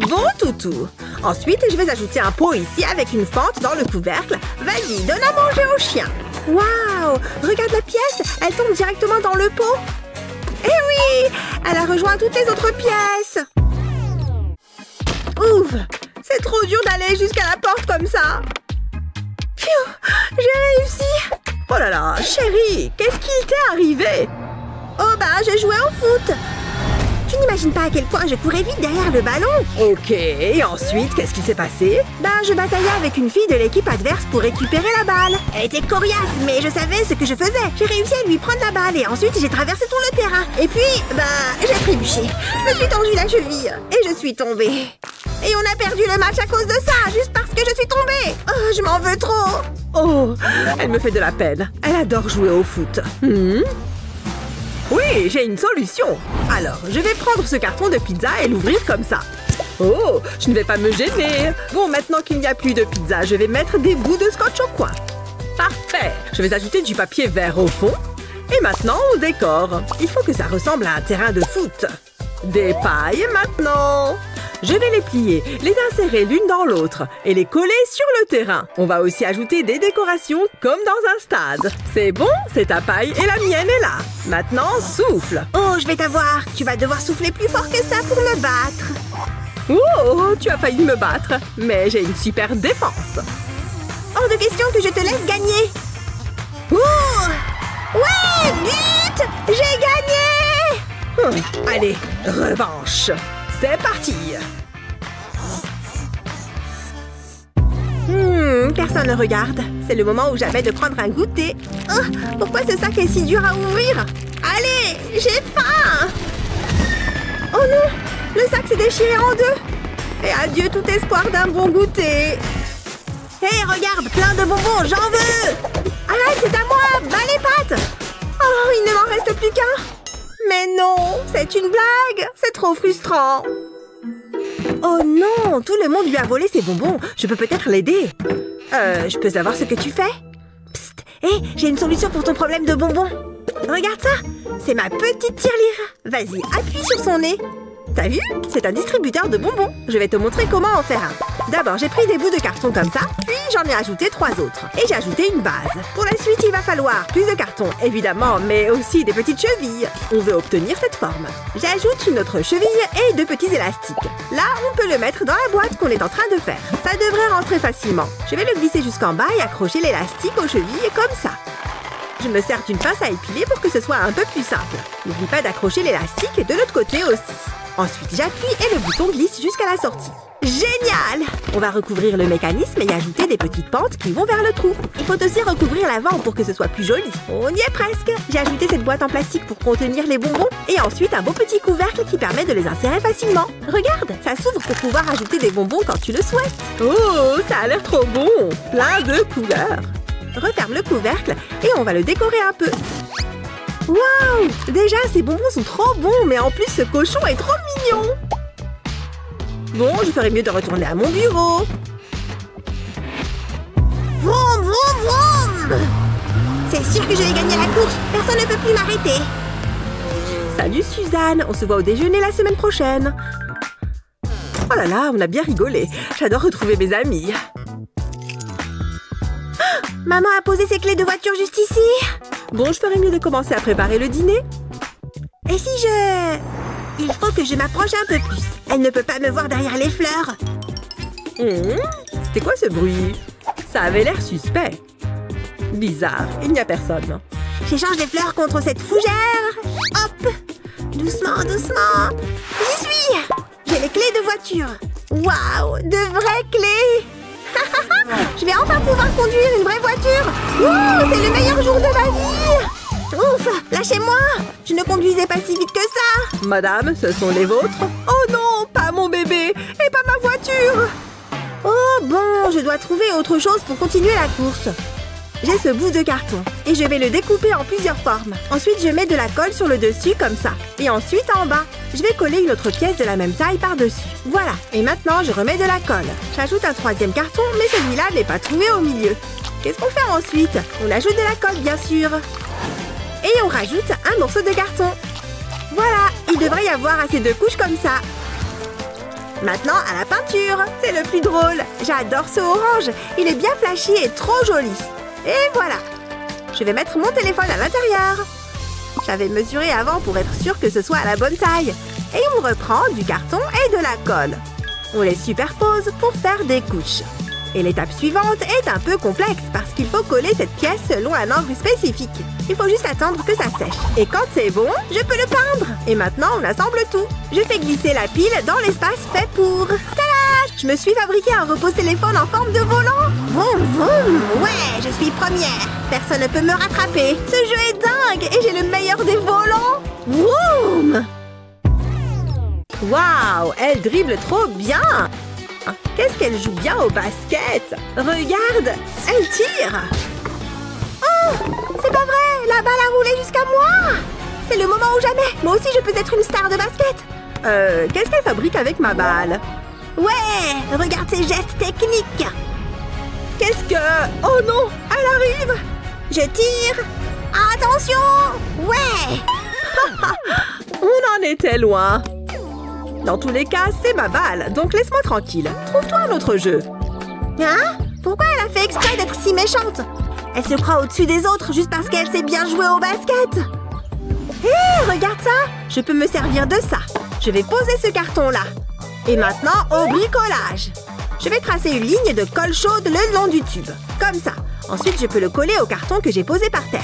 Bon toutou. Ensuite, je vais ajouter un pot ici avec une fente dans le couvercle. Vas-y, donne à manger au chien. Waouh! Regarde la pièce, elle tombe directement dans le pot. Eh oui! Elle a rejoint toutes les autres pièces. Ouf! C'est trop dur d'aller jusqu'à la porte comme ça. Pfiou! J'ai réussi! Oh là là, chérie, qu'est-ce qu'il t'est arrivé? Oh bah, j'ai joué au foot. Tu t'imagines pas à quel point je courais vite derrière le ballon. Ok, et ensuite, qu'est-ce qui s'est passé? Ben, je bataillais avec une fille de l'équipe adverse pour récupérer la balle. Elle était coriace, mais je savais ce que je faisais. J'ai réussi à lui prendre la balle et ensuite, j'ai traversé tout le terrain. Et puis, ben, j'ai trébuché. Je me suis tendue la cheville et je suis tombée. Et on a perdu le match à cause de ça, juste parce que je suis tombée. Oh, je m'en veux trop. Oh, elle me fait de la peine. Elle adore jouer au foot. Hmm? Oui, j'ai une solution. Alors, je vais prendre ce carton de pizza et l'ouvrir comme ça. Oh, je ne vais pas me gêner. Bon, maintenant qu'il n'y a plus de pizza, je vais mettre des bouts de scotch au coin. Parfait. Je vais ajouter du papier vert au fond. Et maintenant, on décore. Il faut que ça ressemble à un terrain de foot. Des pailles maintenant. Je vais les plier, les insérer l'une dans l'autre et les coller sur le terrain. On va aussi ajouter des décorations comme dans un stade. C'est bon, c'est ta paille et la mienne est là. Maintenant, souffle. Oh, je vais t'avoir. Tu vas devoir souffler plus fort que ça pour me battre. Oh, tu as failli me battre, mais j'ai une super défense. Hors de question que je te laisse gagner. Oh, ouais, vite, j'ai gagné. Oh, allez, revanche. C'est parti! Hmm, personne ne regarde. C'est le moment où j'avais de prendre un goûter. Oh, pourquoi ce sac est si dur à ouvrir? Allez, j'ai faim! Oh non! Le sac s'est déchiré en deux! Et adieu tout espoir d'un bon goûter! Hé, hey, regarde, plein de bonbons, j'en veux! Arrête, c'est à moi! Bas les pattes! Oh, il ne m'en reste plus qu'un! Mais non, c'est une blague. C'est trop frustrant. Oh non, tout le monde lui a volé ses bonbons. Je peux peut-être l'aider. Euh, je peux savoir ce que tu fais? Psst, hé, hey, j'ai une solution pour ton problème de bonbons. Regarde ça, c'est ma petite tirelire. Vas-y, appuie sur son nez. T'as vu? C'est un distributeur de bonbons. Je vais te montrer comment en faire un. D'abord, j'ai pris des bouts de carton comme ça, puis j'en ai ajouté trois autres. Et j'ai ajouté une base. Pour la suite, il va falloir plus de carton, évidemment, mais aussi des petites chevilles. On veut obtenir cette forme. J'ajoute une autre cheville et deux petits élastiques. Là, on peut le mettre dans la boîte qu'on est en train de faire. Ça devrait rentrer facilement. Je vais le glisser jusqu'en bas et accrocher l'élastique aux chevilles comme ça. Je me sers d'une pince à épiler pour que ce soit un peu plus simple. N'oublie pas d'accrocher l'élastique de l'autre côté aussi. Ensuite, j'appuie et le bouton glisse jusqu'à la sortie. Génial! On va recouvrir le mécanisme et ajouter des petites pentes qui vont vers le trou. Il faut aussi recouvrir l'avant pour que ce soit plus joli. On y est presque! J'ai ajouté cette boîte en plastique pour contenir les bonbons et ensuite un beau petit couvercle qui permet de les insérer facilement. Regarde, ça s'ouvre pour pouvoir ajouter des bonbons quand tu le souhaites. Oh, ça a l'air trop bon! Plein de couleurs! Referme le couvercle et on va le décorer un peu. Waouh! Déjà, ces bonbons sont trop bons, mais en plus, ce cochon est trop mignon! Bon, je ferais mieux de retourner à mon bureau. Vroom, vroom, vroom! C'est sûr que je vais gagner la course. Personne ne peut plus m'arrêter. Salut, Suzanne. On se voit au déjeuner la semaine prochaine. Oh là là, on a bien rigolé. J'adore retrouver mes amis. Ah, maman a posé ses clés de voiture juste ici. Bon, je ferais mieux de commencer à préparer le dîner. Et si je... Il faut que je m'approche un peu plus. Elle ne peut pas me voir derrière les fleurs. Mmh, c'était quoi ce bruit? Ça avait l'air suspect. Bizarre, il n'y a personne. J'échange les fleurs contre cette fougère. Hop! Doucement, doucement. J'y suis! J'ai les clés de voiture. Waouh, de vraies clés! Je vais enfin pouvoir conduire une vraie voiture. Wow, c'est le meilleur jour de ma vie. Ouf, lâchez-moi. Je ne conduisais pas si vite que ça. Madame, ce sont les vôtres. Oh non, pas mon bébé et pas ma voiture. Oh bon, je dois trouver autre chose pour continuer la course. J'ai ce bout de carton et je vais le découper en plusieurs formes. Ensuite, je mets de la colle sur le dessus comme ça. Et ensuite, en bas, je vais coller une autre pièce de la même taille par-dessus. Voilà. Et maintenant, je remets de la colle. J'ajoute un troisième carton, mais celui-là n'est pas trouvé au milieu. Qu'est-ce qu'on fait ensuite? On ajoute de la colle, bien sûr. Et on rajoute un morceau de carton. Voilà. Il devrait y avoir assez de couches comme ça. Maintenant, à la peinture. C'est le plus drôle. J'adore ce orange. Il est bien flashy et trop joli. Et voilà! Je vais mettre mon téléphone à l'intérieur. J'avais mesuré avant pour être sûre que ce soit à la bonne taille. Et on reprend du carton et de la colle. On les superpose pour faire des couches. Et l'étape suivante est un peu complexe parce qu'il faut coller cette pièce selon un angle spécifique. Il faut juste attendre que ça sèche. Et quand c'est bon, je peux le peindre. Et maintenant, on assemble tout. Je fais glisser la pile dans l'espace fait pour… Tada! Je me suis fabriqué un repose-téléphone en forme de volant. Vroom, vroom! Ouais, je suis première. Personne ne peut me rattraper. Ce jeu est dingue et j'ai le meilleur des volants. Vroom! Waouh, elle dribble trop bien. Qu'est-ce qu'elle joue bien au basket! Regarde! Elle tire! Oh! C'est pas vrai! La balle a roulé jusqu'à moi! C'est le moment ou jamais! Moi aussi, je peux être une star de basket! Euh, qu'est-ce qu'elle fabrique avec ma balle? Ouais! Regarde ses gestes techniques! Qu'est-ce que… Oh non! Elle arrive! Je tire! Attention! Ouais! On en était loin! Dans tous les cas, c'est ma balle, donc laisse-moi tranquille. Trouve-toi un autre jeu. Hein? Pourquoi elle a fait exprès d'être si méchante? Elle se croit au-dessus des autres juste parce qu'elle sait bien jouer au basket. Hé, hey, regarde ça! Je peux me servir de ça. Je vais poser ce carton-là. Et maintenant, au bricolage. Je vais tracer une ligne de colle chaude le long du tube. Comme ça. Ensuite, je peux le coller au carton que j'ai posé par terre.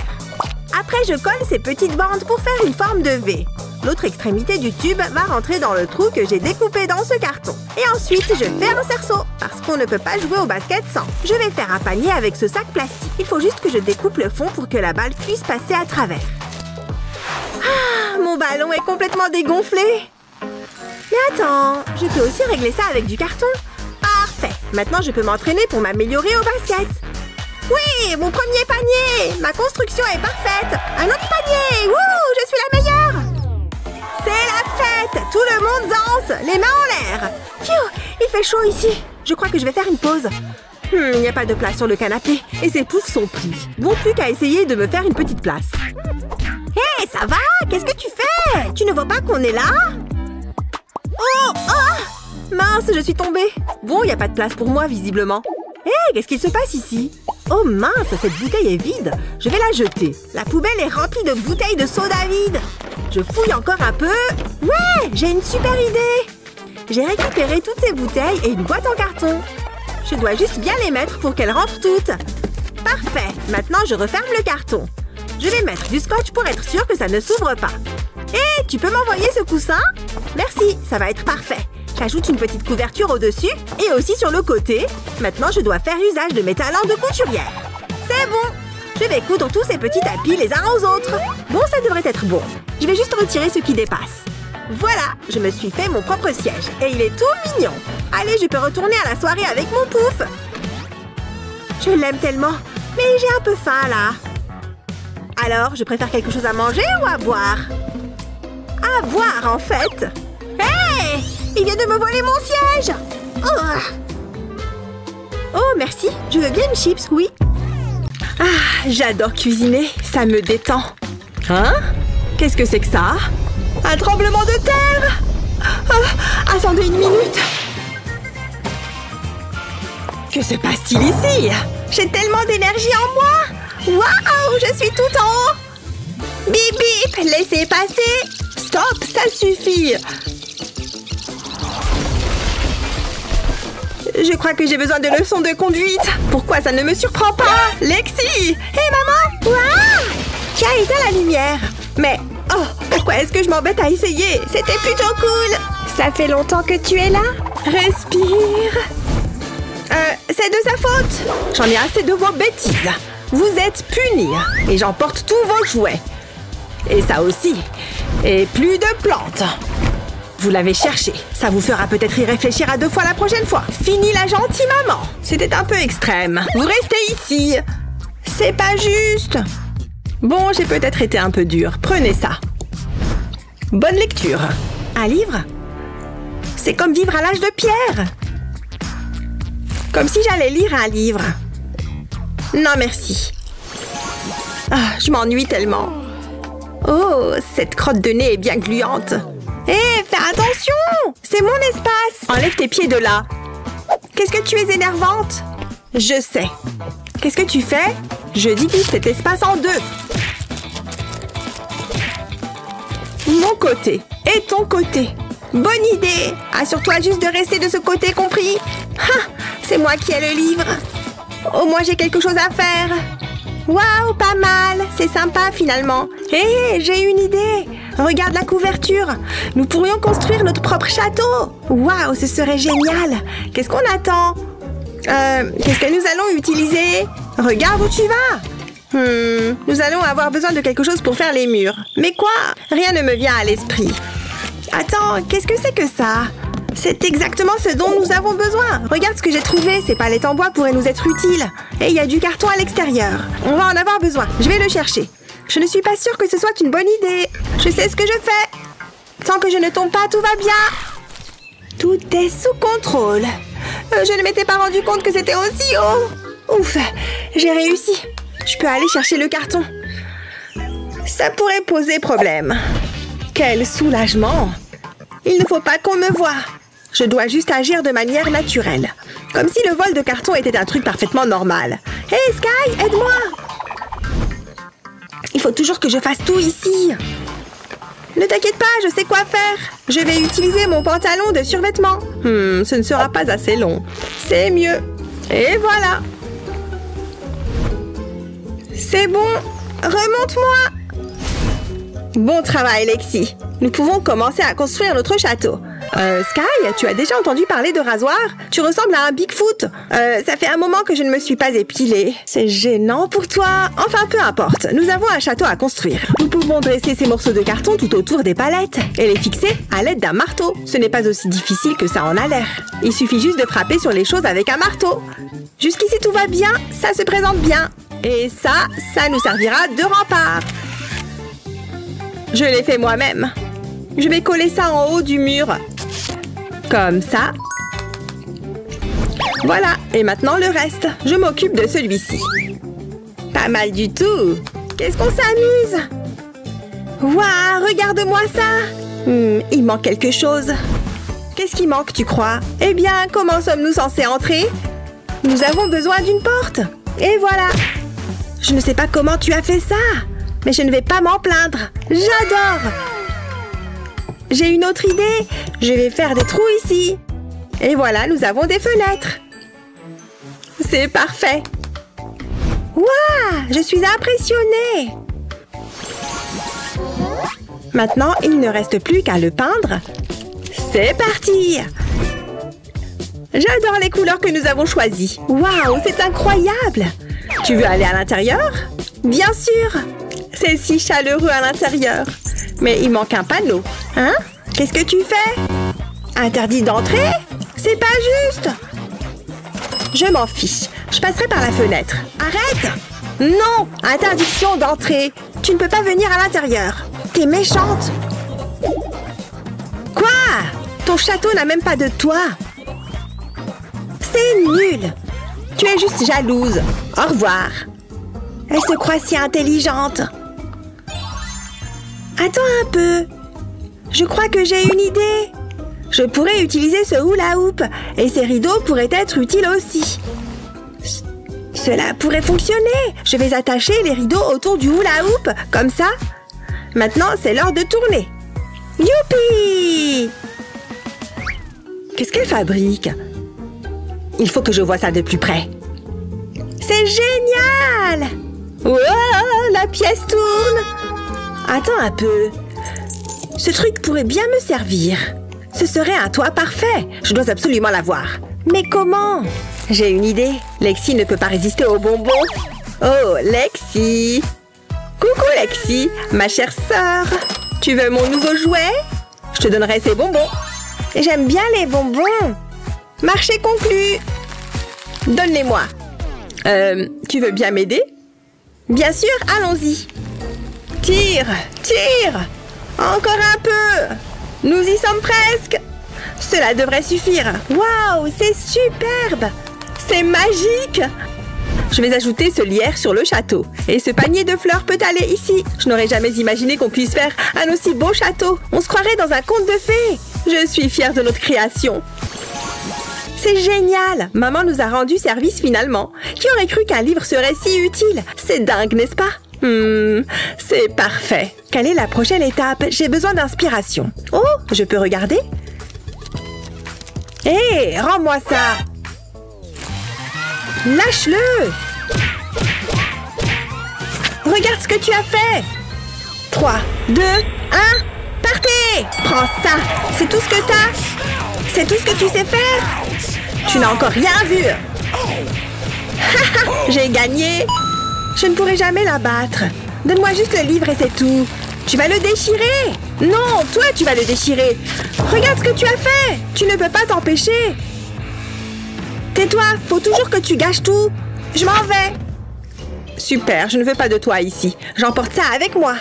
Après, je colle ces petites bandes pour faire une forme de V. L'autre extrémité du tube va rentrer dans le trou que j'ai découpé dans ce carton. Et ensuite, je fais un cerceau, parce qu'on ne peut pas jouer au basket sans. Je vais faire un panier avec ce sac plastique. Il faut juste que je découpe le fond pour que la balle puisse passer à travers. Ah, mon ballon est complètement dégonflé. Mais attends, je peux aussi régler ça avec du carton. Parfait. Maintenant, je peux m'entraîner pour m'améliorer au basket. Oui, mon premier panier. Ma construction est parfaite. Un autre panier. Wouh, je suis la meilleure. C'est la fête! Tout le monde danse! Les mains en l'air! Phew! Il fait chaud ici! Je crois que je vais faire une pause. Hmm, il n'y a pas de place sur le canapé et ses poufs sont pris. Bon, plus qu'à essayer de me faire une petite place. Hé, hey, ça va? Qu'est-ce que tu fais? Tu ne vois pas qu'on est là? Oh! Oh! Mince, je suis tombée. Bon, il n'y a pas de place pour moi, visiblement. Hé, hey, qu'est-ce qu'il se passe ici? Oh mince, cette bouteille est vide. Je vais la jeter. La poubelle est remplie de bouteilles de soda vide. Je fouille encore un peu. Ouais, j'ai une super idée. J'ai récupéré toutes ces bouteilles et une boîte en carton. Je dois juste bien les mettre pour qu'elles rentrent toutes. Parfait. Maintenant, je referme le carton. Je vais mettre du scotch pour être sûre que ça ne s'ouvre pas. Et tu peux m'envoyer ce coussin? Merci, ça va être parfait. J'ajoute une petite couverture au-dessus et aussi sur le côté. Maintenant, je dois faire usage de mes talents de couturière. C'est bon! Je vais coudre tous ces petits tapis les uns aux autres. Bon, ça devrait être bon. Je vais juste retirer ce qui dépasse. Voilà, je me suis fait mon propre siège. Et il est tout mignon. Allez, je peux retourner à la soirée avec mon pouf. Je l'aime tellement. Mais j'ai un peu faim, là. Alors, je préfère quelque chose à manger ou à boire? À boire, en fait. Hé! Il vient de me voler mon siège! Oh, oh merci. Je veux bien une chips, oui. Ah, j'adore cuisiner. Ça me détend. Hein? Qu'est-ce que c'est que ça? Un tremblement de terre! Oh, attendez une minute. Que se passe-t-il ici? J'ai tellement d'énergie en moi! Waouh! Je suis tout en haut! Bip bip! Laissez passer! Stop! Ça suffit! Je crois que j'ai besoin de leçons de conduite. Pourquoi ça ne me surprend pas? Lexi! Hé, maman! Waouh! Qui a éteint la lumière? Mais, oh, pourquoi est-ce que je m'embête à essayer? C'était plutôt cool! Ça fait longtemps que tu es là? Respire! Euh, c'est de sa faute! J'en ai assez de vos bêtises. Vous êtes punis. Et j'emporte tous vos jouets. Et ça aussi. Et plus de plantes. Vous l'avez cherché. Ça vous fera peut-être y réfléchir à deux fois la prochaine fois. Fini la gentille maman. C'était un peu extrême. Vous restez ici. C'est pas juste. Bon, j'ai peut-être été un peu dure. Prenez ça. Bonne lecture. Un livre? C'est comme vivre à l'âge de pierre. Comme si j'allais lire un livre. Non, merci. Ah, je m'ennuie tellement. Oh, cette crotte de nez est bien gluante. Hé, hey, fais attention! C'est mon espace! Enlève tes pieds de là! Qu'est-ce que tu es énervante? Je sais. Qu'est-ce que tu fais? Je divise cet espace en deux. Mon côté et ton côté. Bonne idée! Assure-toi juste de rester de ce côté, compris? Ah, c'est moi qui ai le livre. Au moins, j'ai quelque chose à faire. Waouh, pas mal. C'est sympa, finalement. Hé, hey, j'ai une idée. Regarde la couverture. Nous pourrions construire notre propre château. Waouh, ce serait génial. Qu'est-ce qu'on attend? Euh, qu'est-ce que nous allons utiliser? Regarde où tu vas. Hmm, nous allons avoir besoin de quelque chose pour faire les murs. Mais quoi? Rien ne me vient à l'esprit. Attends, qu'est-ce que c'est que ça? C'est exactement ce dont nous avons besoin. Regarde ce que j'ai trouvé. Ces palettes en bois pourraient nous être utiles. Et il y a du carton à l'extérieur. On va en avoir besoin. Je vais le chercher. Je ne suis pas sûre que ce soit une bonne idée. Je sais ce que je fais. Tant que je ne tombe pas, tout va bien. Tout est sous contrôle. Je ne m'étais pas rendu compte que c'était aussi haut. Ouf, j'ai réussi. Je peux aller chercher le carton. Ça pourrait poser problème. Quel soulagement! Il ne faut pas qu'on me voie. Je dois juste agir de manière naturelle. Comme si le vol de carton était un truc parfaitement normal. Hé, hey, Sky, aide-moi! Il faut toujours que je fasse tout ici. Ne t'inquiète pas, je sais quoi faire. Je vais utiliser mon pantalon de survêtement. Hmm, ce ne sera pas assez long. C'est mieux. Et voilà. C'est bon. Remonte-moi. Bon travail, Lexi. Nous pouvons commencer à construire notre château. Euh, Sky, tu as déjà entendu parler de rasoir? Tu ressembles à un Bigfoot. Euh, ça fait un moment que je ne me suis pas épilée. C'est gênant pour toi. Enfin, peu importe. Nous avons un château à construire. Nous pouvons dresser ces morceaux de carton tout autour des palettes et les fixer à l'aide d'un marteau. Ce n'est pas aussi difficile que ça en a l'air. Il suffit juste de frapper sur les choses avec un marteau. Jusqu'ici, tout va bien. Ça se présente bien. Et ça, ça nous servira de rempart. Je l'ai fait moi-même. Je vais coller ça en haut du mur. Comme ça. Voilà. Et maintenant, le reste. Je m'occupe de celui-ci. Pas mal du tout. Qu'est-ce qu'on s'amuse? Waouh, regarde-moi ça. Hmm, il manque quelque chose. Qu'est-ce qui manque, tu crois? Eh bien, comment sommes-nous censés entrer? Nous avons besoin d'une porte. Et voilà. Je ne sais pas comment tu as fait ça. Mais je ne vais pas m'en plaindre. J'adore! J'ai une autre idée. Je vais faire des trous ici. Et voilà, nous avons des fenêtres. C'est parfait. Waouh, je suis impressionnée. Maintenant, il ne reste plus qu'à le peindre. C'est parti. J'adore les couleurs que nous avons choisies. Waouh, c'est incroyable. Tu veux aller à l'intérieur? Bien sûr. C'est si chaleureux à l'intérieur. Mais il manque un panneau. Hein? Qu'est-ce que tu fais? Interdit d'entrer? C'est pas juste! Je m'en fiche. Je passerai par la fenêtre. Arrête! Non! Interdiction d'entrer. Tu ne peux pas venir à l'intérieur. T'es méchante. Quoi? Ton château n'a même pas de toit. C'est nul. Tu es juste jalouse. Au revoir. Elle se croit si intelligente. Attends un peu. Je crois que j'ai une idée. Je pourrais utiliser ce hula-hoop et ces rideaux pourraient être utiles aussi. C- cela pourrait fonctionner. Je vais attacher les rideaux autour du hula-hoop, comme ça. Maintenant, c'est l'heure de tourner. Youpi! Qu'est-ce qu'elle fabrique? Il faut que je vois ça de plus près. C'est génial! Wow, la pièce tourne! Attends un peu. Ce truc pourrait bien me servir. Ce serait un toit parfait. Je dois absolument l'avoir. Mais comment? J'ai une idée. Lexi ne peut pas résister aux bonbons. Oh, Lexi! Coucou, Lexi, ma chère sœur. Tu veux mon nouveau jouet? Je te donnerai ces bonbons. J'aime bien les bonbons. Marché conclu. Donne-les-moi. Euh, tu veux bien m'aider? Bien sûr, allons-y. Tire, tire! Encore un peu! Nous y sommes presque! Cela devrait suffire! Waouh, c'est superbe! C'est magique! Je vais ajouter ce lierre sur le château. Et ce panier de fleurs peut aller ici. Je n'aurais jamais imaginé qu'on puisse faire un aussi beau château. On se croirait dans un conte de fées. Je suis fière de notre création. C'est génial! Maman nous a rendu service finalement. Qui aurait cru qu'un livre serait si utile? C'est dingue, n'est-ce pas? Hmm, c'est parfait. Quelle est la prochaine étape? J'ai besoin d'inspiration. Oh, je peux regarder? Hé, hey, rends-moi ça. Lâche-le! Regarde ce que tu as fait! trois, deux, un, partez! Prends ça! C'est tout ce que t'as! C'est tout ce que tu sais faire! Tu n'as encore rien vu! J'ai gagné! Je ne pourrai jamais la battre! Donne-moi juste le livre et c'est tout! Tu vas le déchirer! Non, toi, tu vas le déchirer! Regarde ce que tu as fait! Tu ne peux pas t'empêcher! Tais-toi! Faut toujours que tu gâches tout! Je m'en vais! Super, je ne veux pas de toi ici. J'emporte ça avec moi.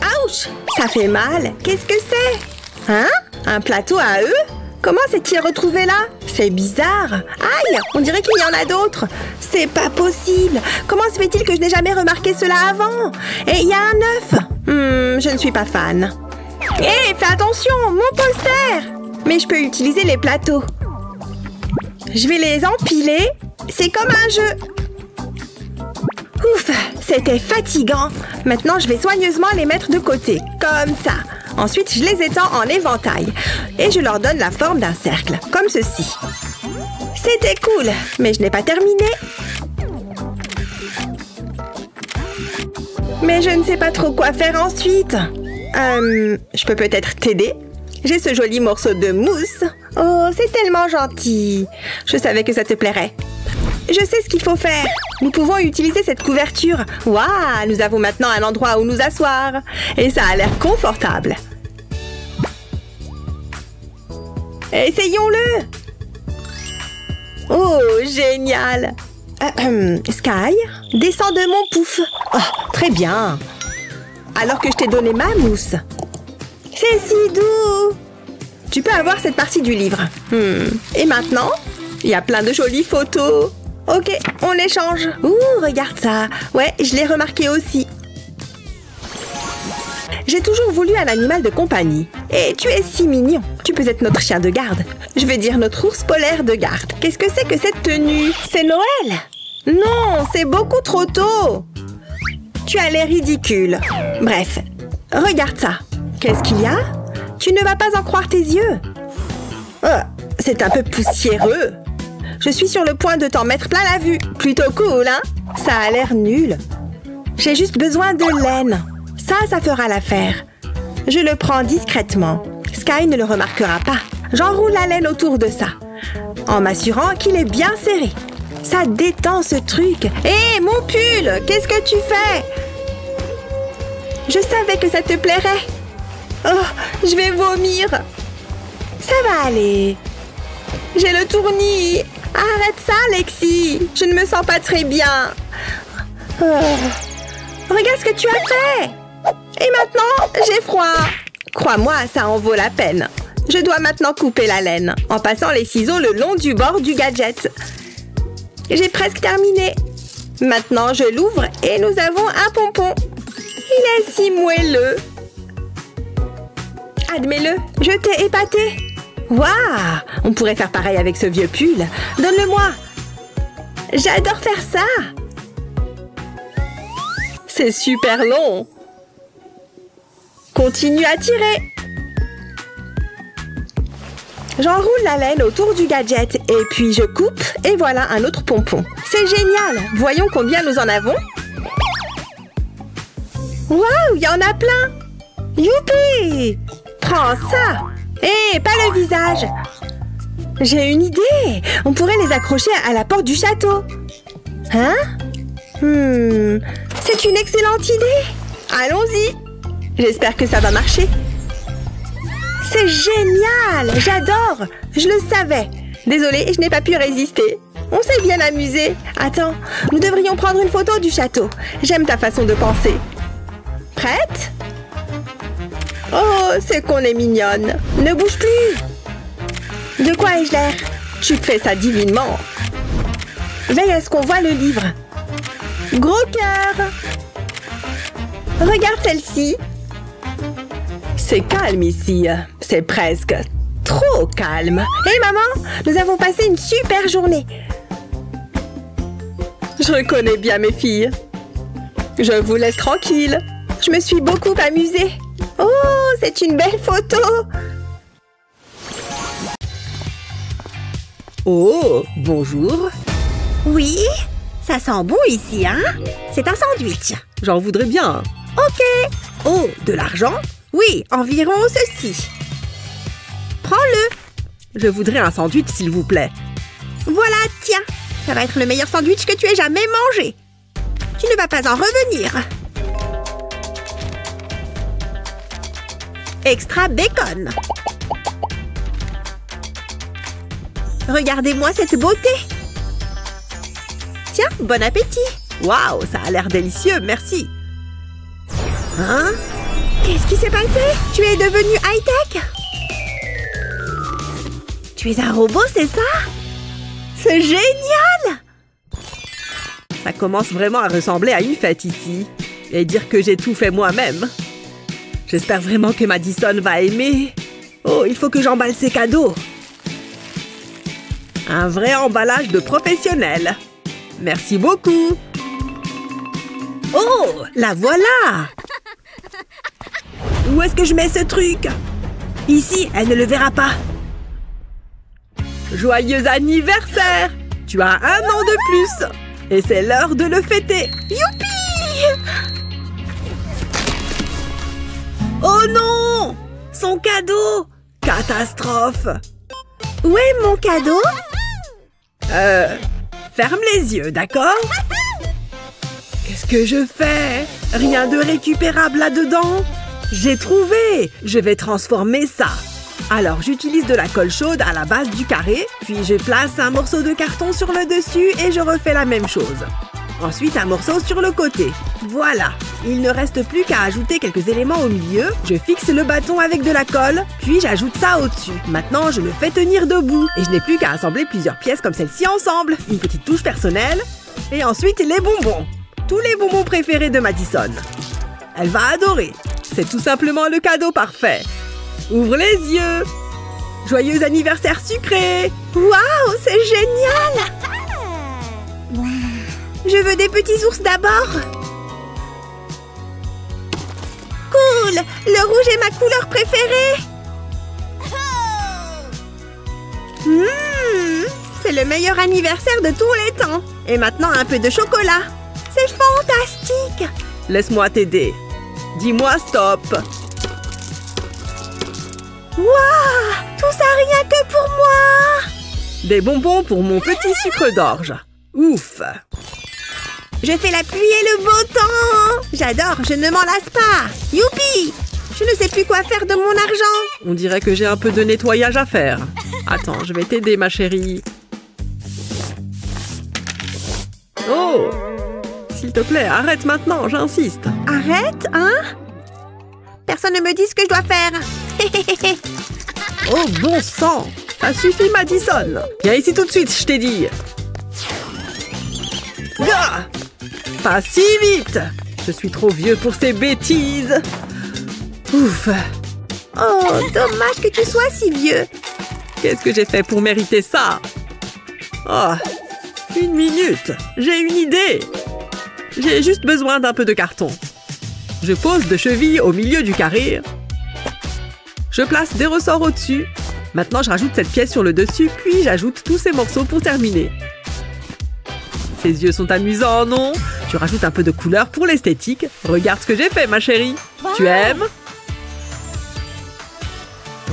Ouch! Ça fait mal. Qu'est-ce que c'est? Hein? Un plateau à eux? Comment s'est-il retrouvé là? C'est bizarre. Aïe! On dirait qu'il y en a d'autres. C'est pas possible. Comment se fait-il que je n'ai jamais remarqué cela avant? Et il y a un œuf. Hmm, je ne suis pas fan. Hé, hey, fais attention! Mon poster! Mais je peux utiliser les plateaux. Je vais les empiler. C'est comme un jeu. Ouf, c'était fatigant. Maintenant, je vais soigneusement les mettre de côté. Comme ça. Ensuite, je les étends en éventail. Et je leur donne la forme d'un cercle. Comme ceci. C'était cool, mais je n'ai pas terminé. Mais je ne sais pas trop quoi faire ensuite. Euh, je peux peut-être t'aider? J'ai ce joli morceau de mousse. Oh, c'est tellement gentil. Je savais que ça te plairait. Je sais ce qu'il faut faire. Nous pouvons utiliser cette couverture. Waouh, nous avons maintenant un endroit où nous asseoir. Et ça a l'air confortable. Essayons-le. Oh, génial. Euh, Sky, descends de mon pouf. Oh, très bien. Alors que je t'ai donné ma mousse. C'est si doux! Tu peux avoir cette partie du livre. Hmm. Et maintenant, il y a plein de jolies photos. Ok, on les change. Ouh, regarde ça. Ouais, je l'ai remarqué aussi. J'ai toujours voulu un animal de compagnie. Et tu es si mignon. Tu peux être notre chien de garde. Je vais dire notre ours polaire de garde. Qu'est-ce que c'est que cette tenue? C'est Noël? Non, c'est beaucoup trop tôt. Tu as l'air ridicule. Bref, regarde ça. Qu'est-ce qu'il y a? Tu ne vas pas en croire tes yeux. Oh, c'est un peu poussiéreux. Je suis sur le point de t'en mettre plein la vue. Plutôt cool, hein? Ça a l'air nul. J'ai juste besoin de laine. Ça, ça fera l'affaire. Je le prends discrètement. Sky ne le remarquera pas. J'enroule la laine autour de ça, en m'assurant qu'il est bien serré. Ça détend ce truc. Hé, hey, mon pull! Qu'est-ce que tu fais? Je savais que ça te plairait. Oh, je vais vomir. Ça va aller. J'ai le tournis. Arrête ça, Lexi. Je ne me sens pas très bien. Oh. Regarde ce que tu as fait. Et maintenant, j'ai froid. Crois-moi, ça en vaut la peine. Je dois maintenant couper la laine en passant les ciseaux le long du bord du gadget. J'ai presque terminé. Maintenant, je l'ouvre et nous avons un pompon. Il est si moelleux. Admets-le, je t'ai épaté. Waouh, on pourrait faire pareil avec ce vieux pull. Donne-le-moi. J'adore faire ça. C'est super long. Continue à tirer. J'enroule la laine autour du gadget et puis je coupe et voilà un autre pompon. C'est génial. Voyons combien nous en avons. Waouh, il y en a plein. Youpi! Prends ça! Hé, pas le visage! J'ai une idée! On pourrait les accrocher à la porte du château. Hein? Hmm, c'est une excellente idée! Allons-y! J'espère que ça va marcher. C'est génial! J'adore! Je le savais! Désolée, je n'ai pas pu résister. On s'est bien amusé. Attends, nous devrions prendre une photo du château. J'aime ta façon de penser. Prête? Oh, c'est qu'on est mignonne. Ne bouge plus. De quoi ai-je l'air? Tu fais ça divinement. Veille à ce qu'on voit le livre. Gros cœur. Regarde celle-ci. C'est calme ici. C'est presque trop calme. Hé, hey, maman, nous avons passé une super journée. Je reconnais bien mes filles. Je vous laisse tranquille. Je me suis beaucoup amusée. Oh, c'est une belle photo! Oh, bonjour. Oui, ça sent bon ici, hein? C'est un sandwich. J'en voudrais bien. Ok. Oh, de l'argent? Oui, environ ceci. Prends-le. Je voudrais un sandwich, s'il vous plaît. Voilà, tiens. Ça va être le meilleur sandwich que tu aies jamais mangé. Tu ne vas pas en revenir. Extra bacon. Regardez-moi cette beauté. Tiens, bon appétit. Waouh, ça a l'air délicieux, merci. Hein? Qu'est-ce qui s'est passé? Tu es devenu high-tech? Tu es un robot, c'est ça? C'est génial! Ça commence vraiment à ressembler à une fête ici. Et dire que j'ai tout fait moi-même. J'espère vraiment que Madison va aimer. Oh, il faut que j'emballe ses cadeaux. Un vrai emballage de professionnel. Merci beaucoup. Oh, la voilà! Où est-ce que je mets ce truc? Ici, elle ne le verra pas. Joyeux anniversaire! Tu as un an de plus. Et c'est l'heure de le fêter. Youpi! Oh non! Son cadeau! Catastrophe! Où est mon cadeau? Euh... Ferme les yeux, d'accord? Qu'est-ce que je fais? Rien de récupérable là-dedans? J'ai trouvé! Je vais transformer ça. Alors, j'utilise de la colle chaude à la base du carré, puis je place un morceau de carton sur le dessus et je refais la même chose. Ensuite, un morceau sur le côté. Voilà! Il ne reste plus qu'à ajouter quelques éléments au milieu. Je fixe le bâton avec de la colle, puis j'ajoute ça au-dessus. Maintenant, je le fais tenir debout. Et je n'ai plus qu'à assembler plusieurs pièces comme celle-ci ensemble. Une petite touche personnelle. Et ensuite, les bonbons. Tous les bonbons préférés de Madison. Elle va adorer. C'est tout simplement le cadeau parfait. Ouvre les yeux. Joyeux anniversaire sucré. Waouh, c'est génial. Je veux des petits ours d'abord. Cool. Le rouge est ma couleur préférée. Mmh, c'est le meilleur anniversaire de tous les temps. Et maintenant, un peu de chocolat. C'est fantastique. Laisse-moi t'aider. Dis-moi stop. Waouh! Tout ça rien que pour moi! Des bonbons pour mon petit sucre d'orge. Ouf! Je fais la pluie et le beau temps! J'adore, je ne m'en lasse pas! Youpi! Je ne sais plus quoi faire de mon argent! On dirait que j'ai un peu de nettoyage à faire. Attends, je vais t'aider, ma chérie. Oh! S'il te plaît, arrête maintenant, j'insiste. Arrête, hein? Personne ne me dit ce que je dois faire. Oh, bon sang! Ça suffit, Madison! Viens ici tout de suite, je t'ai dit! Gah! Pas si vite! Je suis trop vieux pour ces bêtises! Ouf! Oh, dommage que tu sois si vieux! Qu'est-ce que j'ai fait pour mériter ça? Oh! Une minute! J'ai une idée! J'ai juste besoin d'un peu de carton. Je pose deux chevilles au milieu du carré. Je place des ressorts au-dessus. Maintenant, je rajoute cette pièce sur le dessus, puis j'ajoute tous ces morceaux pour terminer. Ses yeux sont amusants, non? Je rajoute un peu de couleur pour l'esthétique. Regarde ce que j'ai fait, ma chérie. Tu aimes?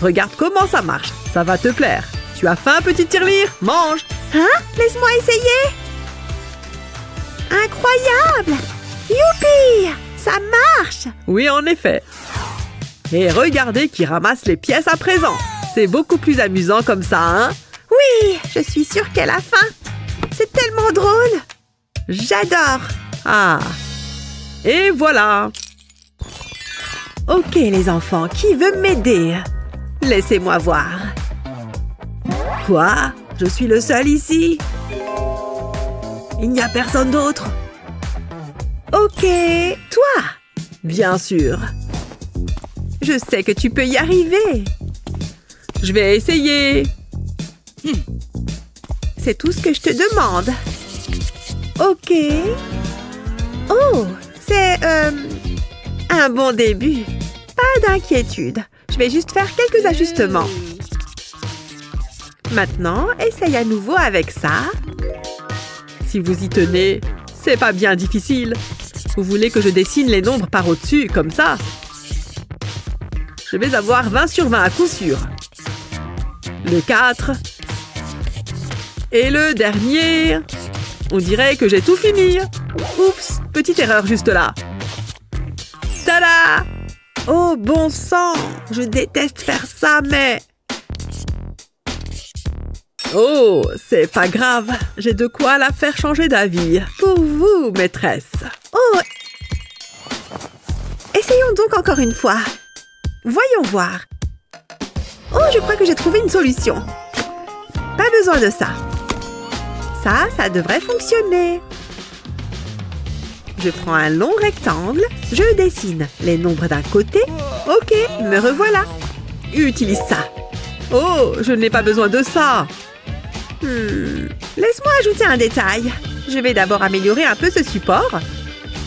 Regarde comment ça marche. Ça va te plaire. Tu as faim, petite tirelire? Mange! Hein? Laisse-moi essayer! Incroyable! Youpi! Ça marche! Oui, en effet. Et regardez qui ramasse les pièces à présent. C'est beaucoup plus amusant comme ça, hein? Oui, je suis sûre qu'elle a faim. C'est tellement drôle. J'adore. Ah, et voilà. Ok, les enfants, qui veut m'aider? Laissez-moi voir. Quoi? Je suis le seul ici? Il n'y a personne d'autre? Ok, toi? Bien sûr. Je sais que tu peux y arriver. Je vais essayer. C'est tout ce que je te demande. Ok. Oh, c'est euh, un bon début. Pas d'inquiétude. Je vais juste faire quelques ajustements. Maintenant, essaye à nouveau avec ça. Si vous y tenez, c'est pas bien difficile. Vous voulez que je dessine les nombres par au-dessus, comme ça? Je vais avoir vingt sur vingt à coup sûr. Le quatre. Et le dernier. On dirait que j'ai tout fini. Oups, petite erreur juste là. Tada! Oh, bon sang! Je déteste faire ça, mais... Oh, c'est pas grave. J'ai de quoi la faire changer d'avis. Pour vous, maîtresse. Oh! Essayons donc encore une fois. Voyons voir. Oh, je crois que j'ai trouvé une solution. Pas besoin de ça. Ça, ça devrait fonctionner. Je prends un long rectangle. Je dessine les nombres d'un côté. Ok, me revoilà. Utilise ça. Oh, je n'ai pas besoin de ça. Hmm. Laisse-moi ajouter un détail. Je vais d'abord améliorer un peu ce support.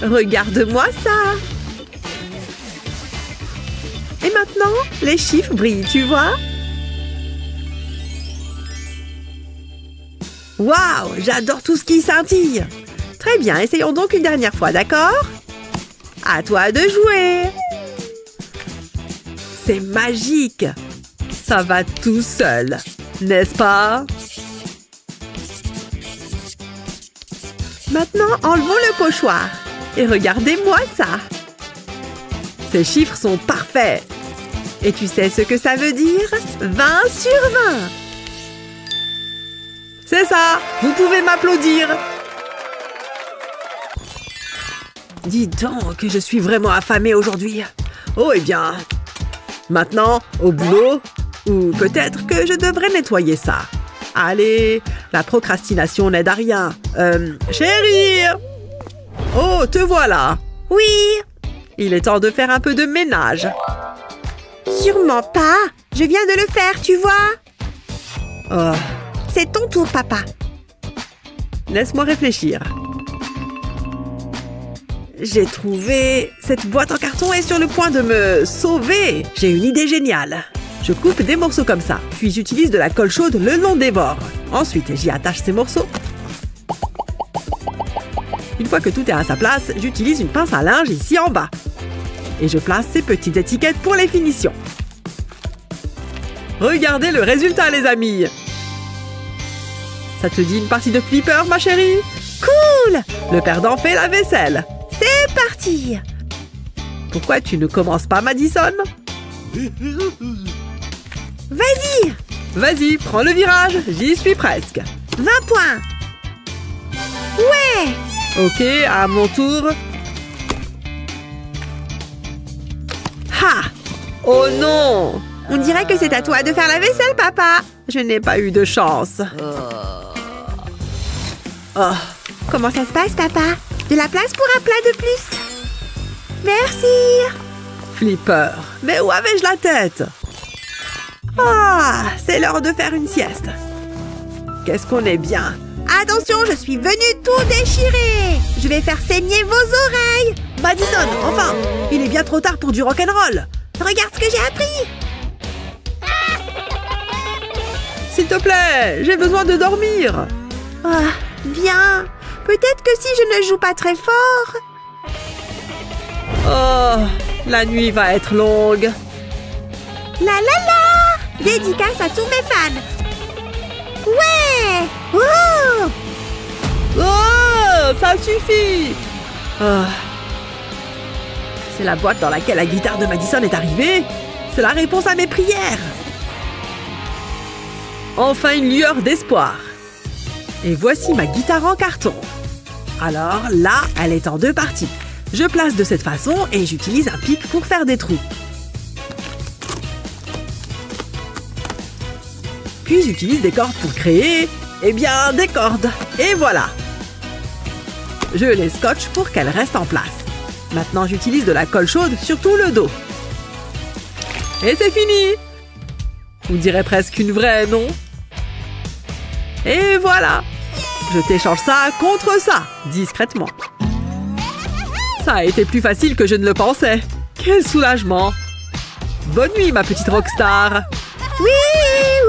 Regarde-moi ça. Et maintenant, les chiffres brillent, tu vois? Waouh, j'adore tout ce qui scintille. Très bien, essayons donc une dernière fois, d'accord? À toi de jouer. C'est magique. Ça va tout seul, n'est-ce pas? Maintenant, enlevons le pochoir. Et regardez-moi ça. Ces chiffres sont parfaits. Et tu sais ce que ça veut dire? vingt sur vingt. C'est ça. Vous pouvez m'applaudir. Dis donc, je suis vraiment affamée aujourd'hui. Oh, eh bien. Maintenant, au boulot. Ou peut-être que je devrais nettoyer ça. Allez, la procrastination n'aide à rien. Euh, chérie! Oh, te voilà. Oui! Il est temps de faire un peu de ménage. Sûrement pas. Je viens de le faire, tu vois. Oh. C'est ton tour, papa. Laisse-moi réfléchir. J'ai trouvé... Cette boîte en carton est sur le point de me sauver. J'ai une idée géniale. Je coupe des morceaux comme ça. Puis j'utilise de la colle chaude le long des bords. Ensuite, j'y attache ces morceaux. Une fois que tout est à sa place, j'utilise une pince à linge ici en bas. Et je place ces petites étiquettes pour les finitions. Regardez le résultat, les amis! Ça te dit une partie de flipper, ma chérie? Cool! Le perdant fait la vaisselle. C'est parti! Pourquoi tu ne commences pas, Madison? Vas-y! Vas-y, prends le virage, j'y suis presque. vingt points! Ouais! Ok, à mon tour. Ha! Oh non! On dirait que c'est à toi de faire la vaisselle, papa. Je n'ai pas eu de chance. Oh. Comment ça se passe, papa? De la place pour un plat de plus? Merci! Flipper. Mais où avais-je la tête? Ah! C'est l'heure de faire une sieste. Qu'est-ce qu'on est bien! Attention, je suis venue tout déchirer. Je vais faire saigner vos oreilles. Madison, enfin, il est bien trop tard pour du rock'n'roll. Regarde ce que j'ai appris. S'il te plaît, j'ai besoin de dormir. Ah, bien. Peut-être que si je ne joue pas très fort. Oh, la nuit va être longue. La la la. Dédicace à tous mes fans. Ouais! Oh! Oh! Ça suffit! Oh. C'est la boîte dans laquelle la guitare de Madison est arrivée! C'est la réponse à mes prières! Enfin une lueur d'espoir! Et voici ma guitare en carton! Alors là, elle est en deux parties. Je place de cette façon et j'utilise un pic pour faire des trous. Puis j'utilise des cordes pour créer, eh bien, des cordes. Et voilà. Je les scotche pour qu'elles restent en place. Maintenant, j'utilise de la colle chaude sur tout le dos. Et c'est fini. On dirait presque une vraie, non? Et voilà. Je t'échange ça contre ça, discrètement. Ça a été plus facile que je ne le pensais. Quel soulagement. Bonne nuit, ma petite rockstar. Oui!